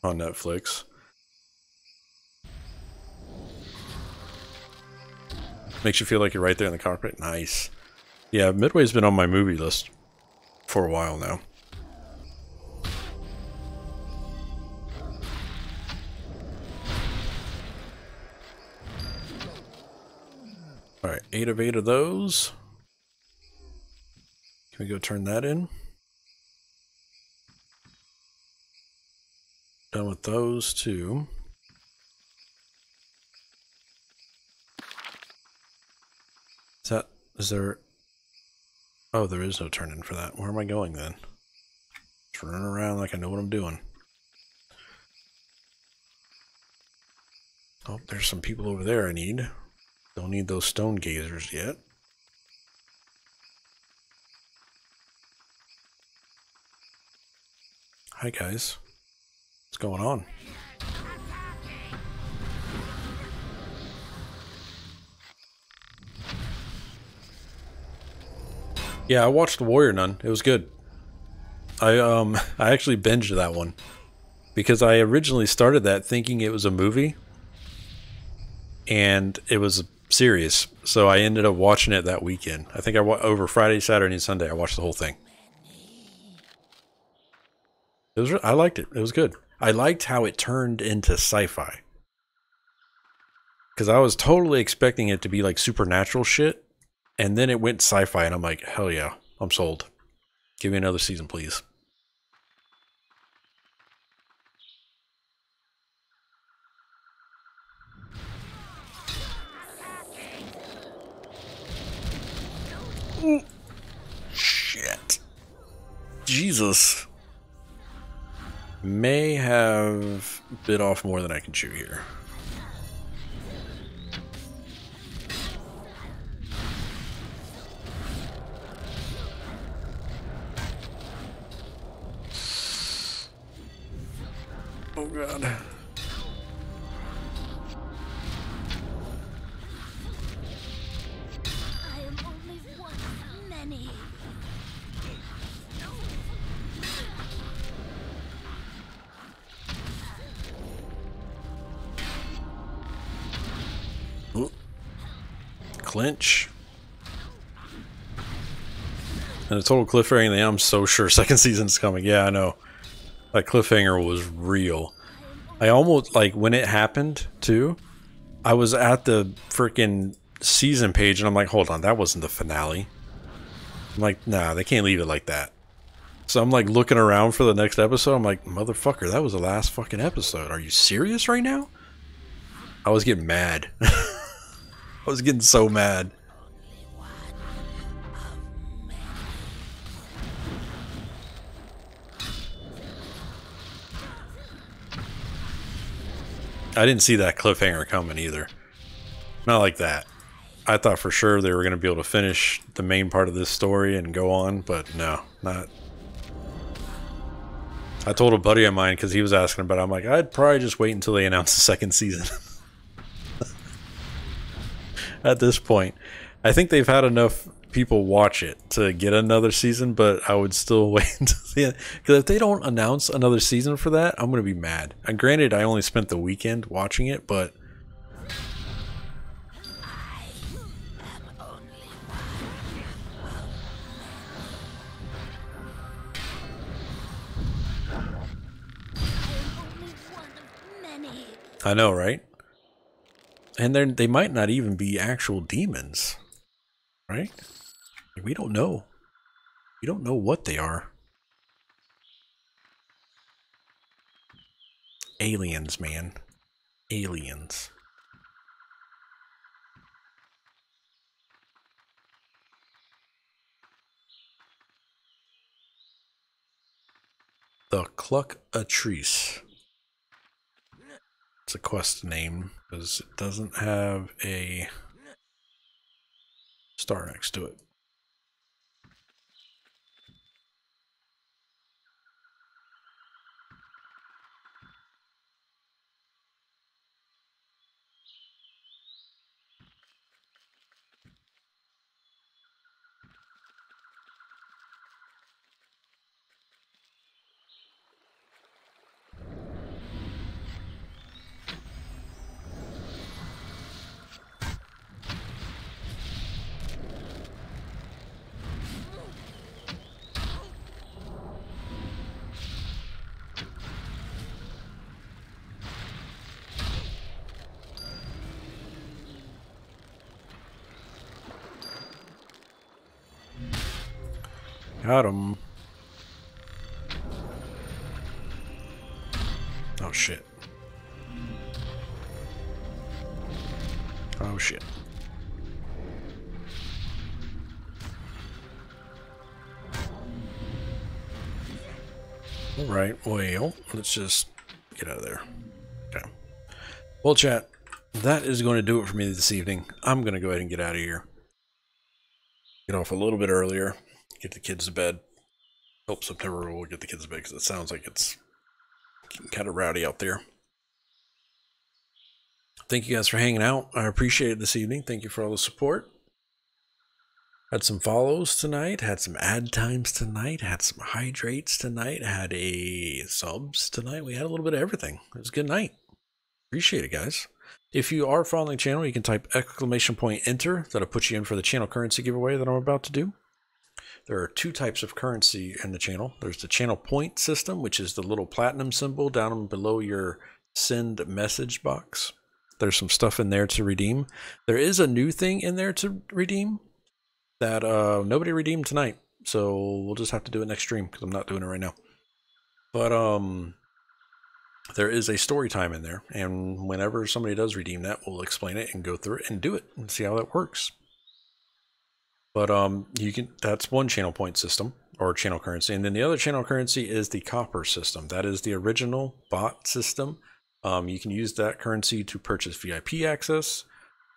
on Netflix. Makes you feel like you're right there in the cockpit. Nice. Yeah, Midway's been on my movie list for a while now. All right, 8 of 8 of those. Can we go turn that in? Done with those two. Is that, is there, oh, there is no turn in for that. Where am I going then? Just running around like I know what I'm doing. Oh, there's some people over there I need. Don't need those stone gazers yet. Hi guys. What's going on? Yeah, I watched The Warrior Nun. It was good. I actually binged that one because I originally started that thinking it was a movie and it was serious, so I ended up watching it that weekend. I think I over Friday, Saturday, and Sunday I watched the whole thing. It was I liked it. It was good. I liked how it turned into sci-fi, because I was totally expecting it to be like supernatural shit, and then it went sci-fi, and I'm like, hell yeah, I'm sold. Give me another season, please. Ooh, shit. Jesus. May have bit off more than I can chew here. Oh god. Clinch. And a total cliffhanger. I'm so sure second season's coming. Yeah, I know. That cliffhanger was real. I almost, like, when it happened, too, I was at the freaking season page, and I'm like, hold on, that wasn't the finale. I'm like, nah, they can't leave it like that. So I'm, like, looking around for the next episode. I'm like, motherfucker, that was the last fucking episode. Are you serious right now? I was getting mad. I was getting so mad. I didn't see that cliffhanger coming either. Not like that. I thought for sure they were going to be able to finish the main part of this story and go on, but no, not. I told a buddy of mine because he was asking about it. I'm like, I'd probably just wait until they announce the second season. At this point, I think they've had enough people watch it to get another season, but I would still wait until the end. Because if they don't announce another season for that, I'm going to be mad. And granted, I only spent the weekend watching it, but I know, right? And then they might not even be actual demons, right? We don't know. We don't know what they are. Aliens, man. Aliens. The Cluck-a-Trees. It's a quest name because it doesn't have a star next to it. Got him. Oh shit. Oh shit. Alright, well, let's just get out of there. Okay. Well, chat, that is going to do it for me this evening. I'm going to go ahead and get out of here. Get off a little bit earlier. Get the kids to bed. Hope September will get the kids to bed because it sounds like it's kind of rowdy out there. Thank you guys for hanging out. I appreciate it this evening. Thank you for all the support. Had some follows tonight. Had some ad times tonight. Had some hydrates tonight. Had a subs tonight. We had a little bit of everything. It was a good night. Appreciate it, guys. If you are following the channel, you can type !enter. That'll put you in for the channel currency giveaway that I'm about to do. There are two types of currency in the channel. There's the channel point system, which is the little platinum symbol down below your send message box. There's some stuff in there to redeem. There is a new thing in there to redeem that nobody redeemed tonight. So we'll just have to do it next stream because I'm not doing it right now. But there is a story time in there. And whenever somebody does redeem that, we'll explain it and go through it and do it and see how that works. But you can, that's one channel point system or channel currency. And then the other channel currency is the copper system. That is the original bot system. You can use that currency to purchase VIP access.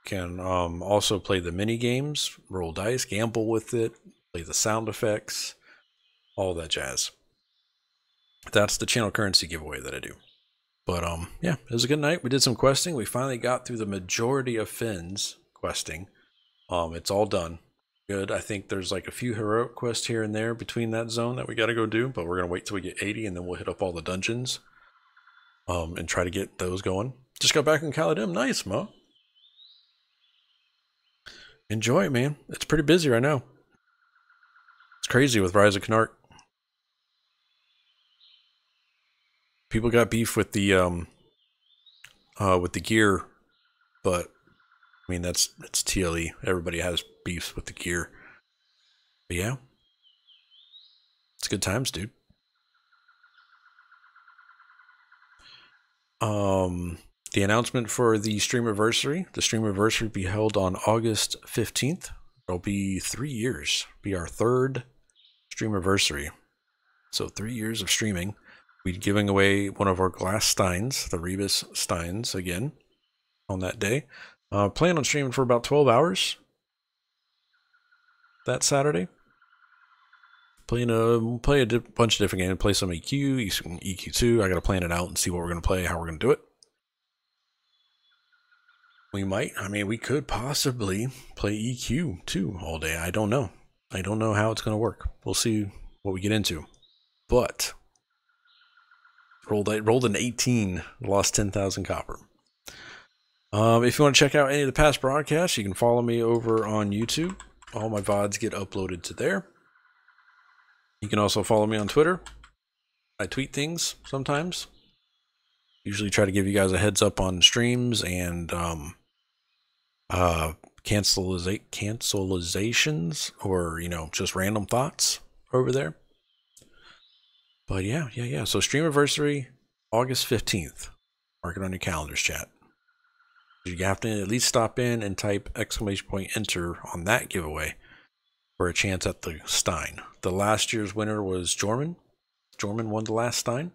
You can also play the mini games, roll dice, gamble with it, play the sound effects, all that jazz. That's the channel currency giveaway that I do. But yeah, it was a good night. We did some questing. We finally got through the majority of Fens questing. It's all done. Good. I think there's like a few heroic quests here and there between that zone that we got to go do, but we're going to wait till we get 80 and then we'll hit up all the dungeons and try to get those going. Just got back in Kaladim. Nice, Mo. Enjoy, man. It's pretty busy right now. It's crazy with Rise of Kunark. People got beef with the gear, but I mean, that's TLE. Everybody has beefs with the gear. But yeah. It's good times, dude. The announcement for the streamiversary. The streamiversary will be held on August 15th. It'll be 3 years. It'll be our 3rd streamiversary. So 3 years of streaming. We'd be giving away one of our glass steins, the Rebus steins, again, on that day. Plan on streaming for about 12 hours that Saturday. Play a bunch of different games. Play some EQ, some EQ2. I got to plan it out and see what we're going to play, how we're going to do it. We might, I mean, we could possibly play EQ2 all day. I don't know. I don't know how it's going to work. We'll see what we get into. But rolled an 18, lost 10,000 copper. If you want to check out any of the past broadcasts, you can follow me over on YouTube. All my VODs get uploaded to there. You can also follow me on Twitter. I tweet things sometimes. Usually try to give you guys a heads up on streams and cancelizations or, you know, just random thoughts over there. But yeah. So streamiversary, August 15th. Mark it on your calendars, chat. You have to at least stop in and type !enter on that giveaway for a chance at the stein. The last year's winner was Jorman. Jorman won the last stein.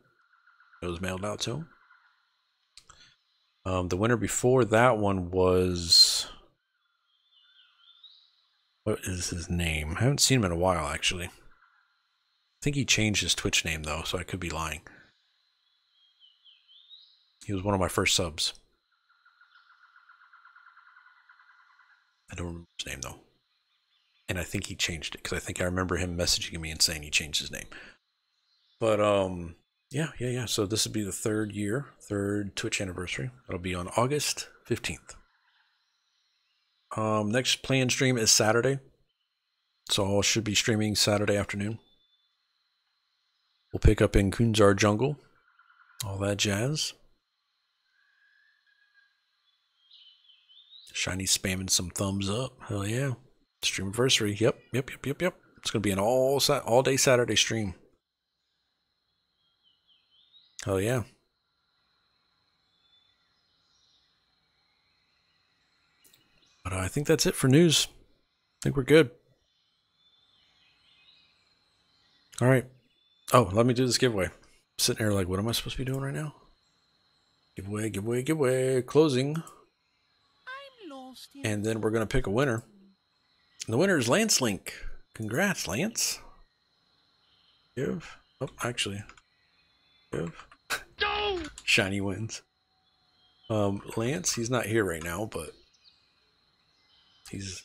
It was mailed out to him. The winner before that one was... what is his name? I haven't seen him in a while, actually. I think he changed his Twitch name, though, so I could be lying. He was one of my first subs. I don't remember his name, though. And I think he changed it, because I think I remember him messaging me and saying he changed his name. But, yeah. So this would be the third Twitch anniversary. It'll be on August 15th. Next planned stream is Saturday. So I should be streaming Saturday afternoon. We'll pick up in Kunzar Jungle. All that jazz. Shiny spamming some thumbs up. Hell yeah. Streamiversary. Yep. It's going to be an all-day Saturday stream. Hell yeah. But I think that's it for news. I think we're good. All right. Oh, let me do this giveaway. I'm sitting here like, what am I supposed to be doing right now? Giveaway. Closing. And then we're going to pick a winner. And the winner is Lance Link. Congrats, Lance. Give. Oh, actually. Give. No! Shiny wins. Lance, he's not here right now, but he's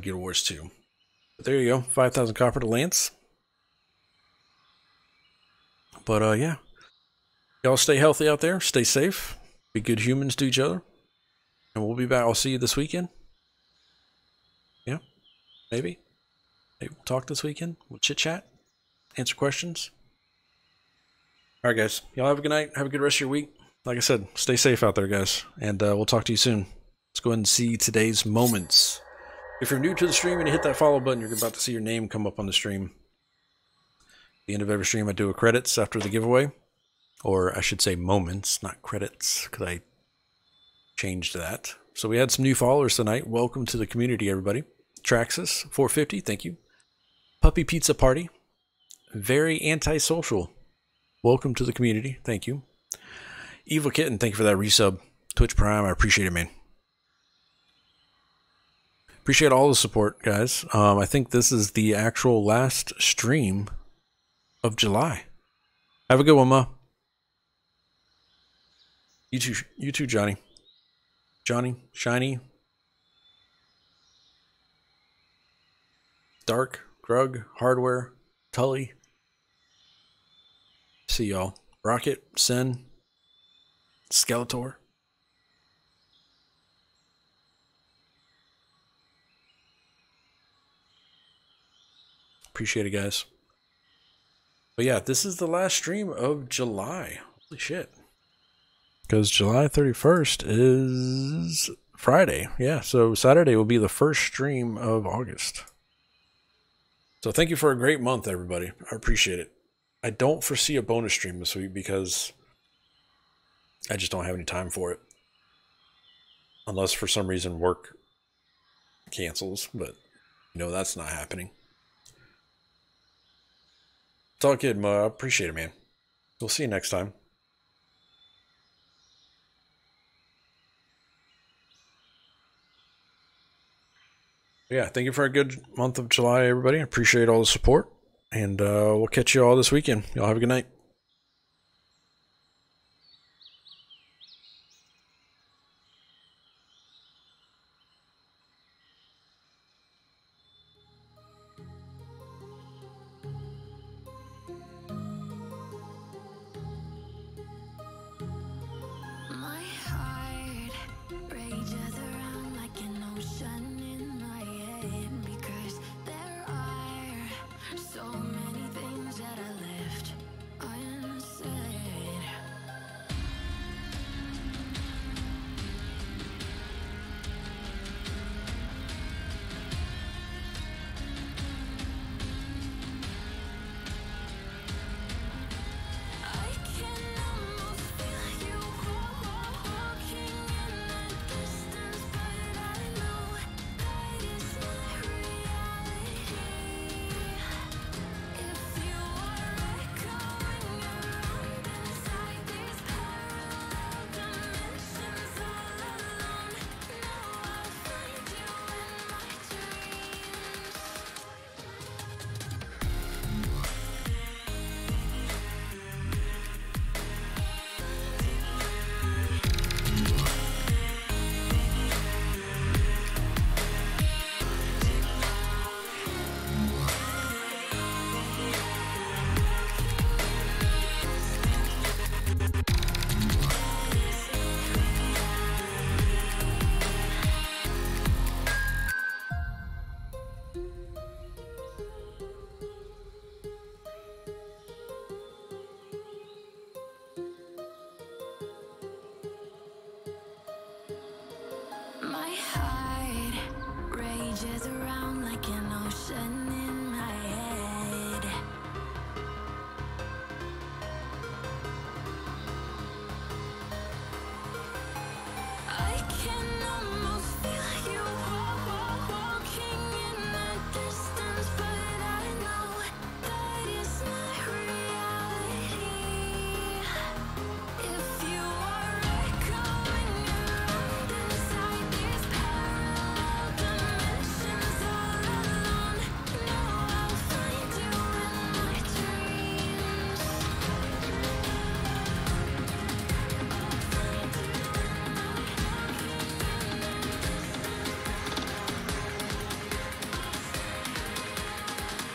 Guild Wars 2. But there you go. 5,000 copper to Lance. But, yeah. Y'all stay healthy out there. Stay safe. Be good humans to each other. And we'll be back. I'll see you this weekend. Yeah. Maybe we'll talk this weekend. We'll chit chat. Answer questions. All right, guys. Y'all have a good night. Have a good rest of your week. Like I said, stay safe out there, guys. And we'll talk to you soon. Let's go ahead and see today's moments. If you're new to the stream and you hit that follow button, you're about to see your name come up on the stream. At the end of every stream, I do a credits after the giveaway. Or I should say moments, not credits, because I changed that. So we had some new followers tonight. Welcome to the community, everybody. Traxxas, 450, thank you. Puppy Pizza Party, very antisocial. Welcome to the community, thank you. Evil Kitten, thank you for that resub. Twitch Prime, I appreciate it, man. Appreciate all the support, guys. I think this is the actual last stream of July. Have a good one, Ma. You too, Johnny. Johnny, Shiny, Dark, Grug, Hardware, Tully. See y'all. Rocket, Sen, Skeletor. Appreciate it, guys. But yeah, this is the last stream of July. Holy shit. Because July 31st is Friday. Yeah, so Saturday will be the first stream of August. So thank you for a great month, everybody. I appreciate it. I don't foresee a bonus stream this week because I just don't have any time for it. Unless for some reason work cancels, but you know that's not happening. It's all good, Mo. I appreciate it, man. We'll see you next time. Yeah, thank you for a good month of July, everybody. I appreciate all the support, and we'll catch you all this weekend. Y'all have a good night.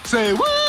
Say what?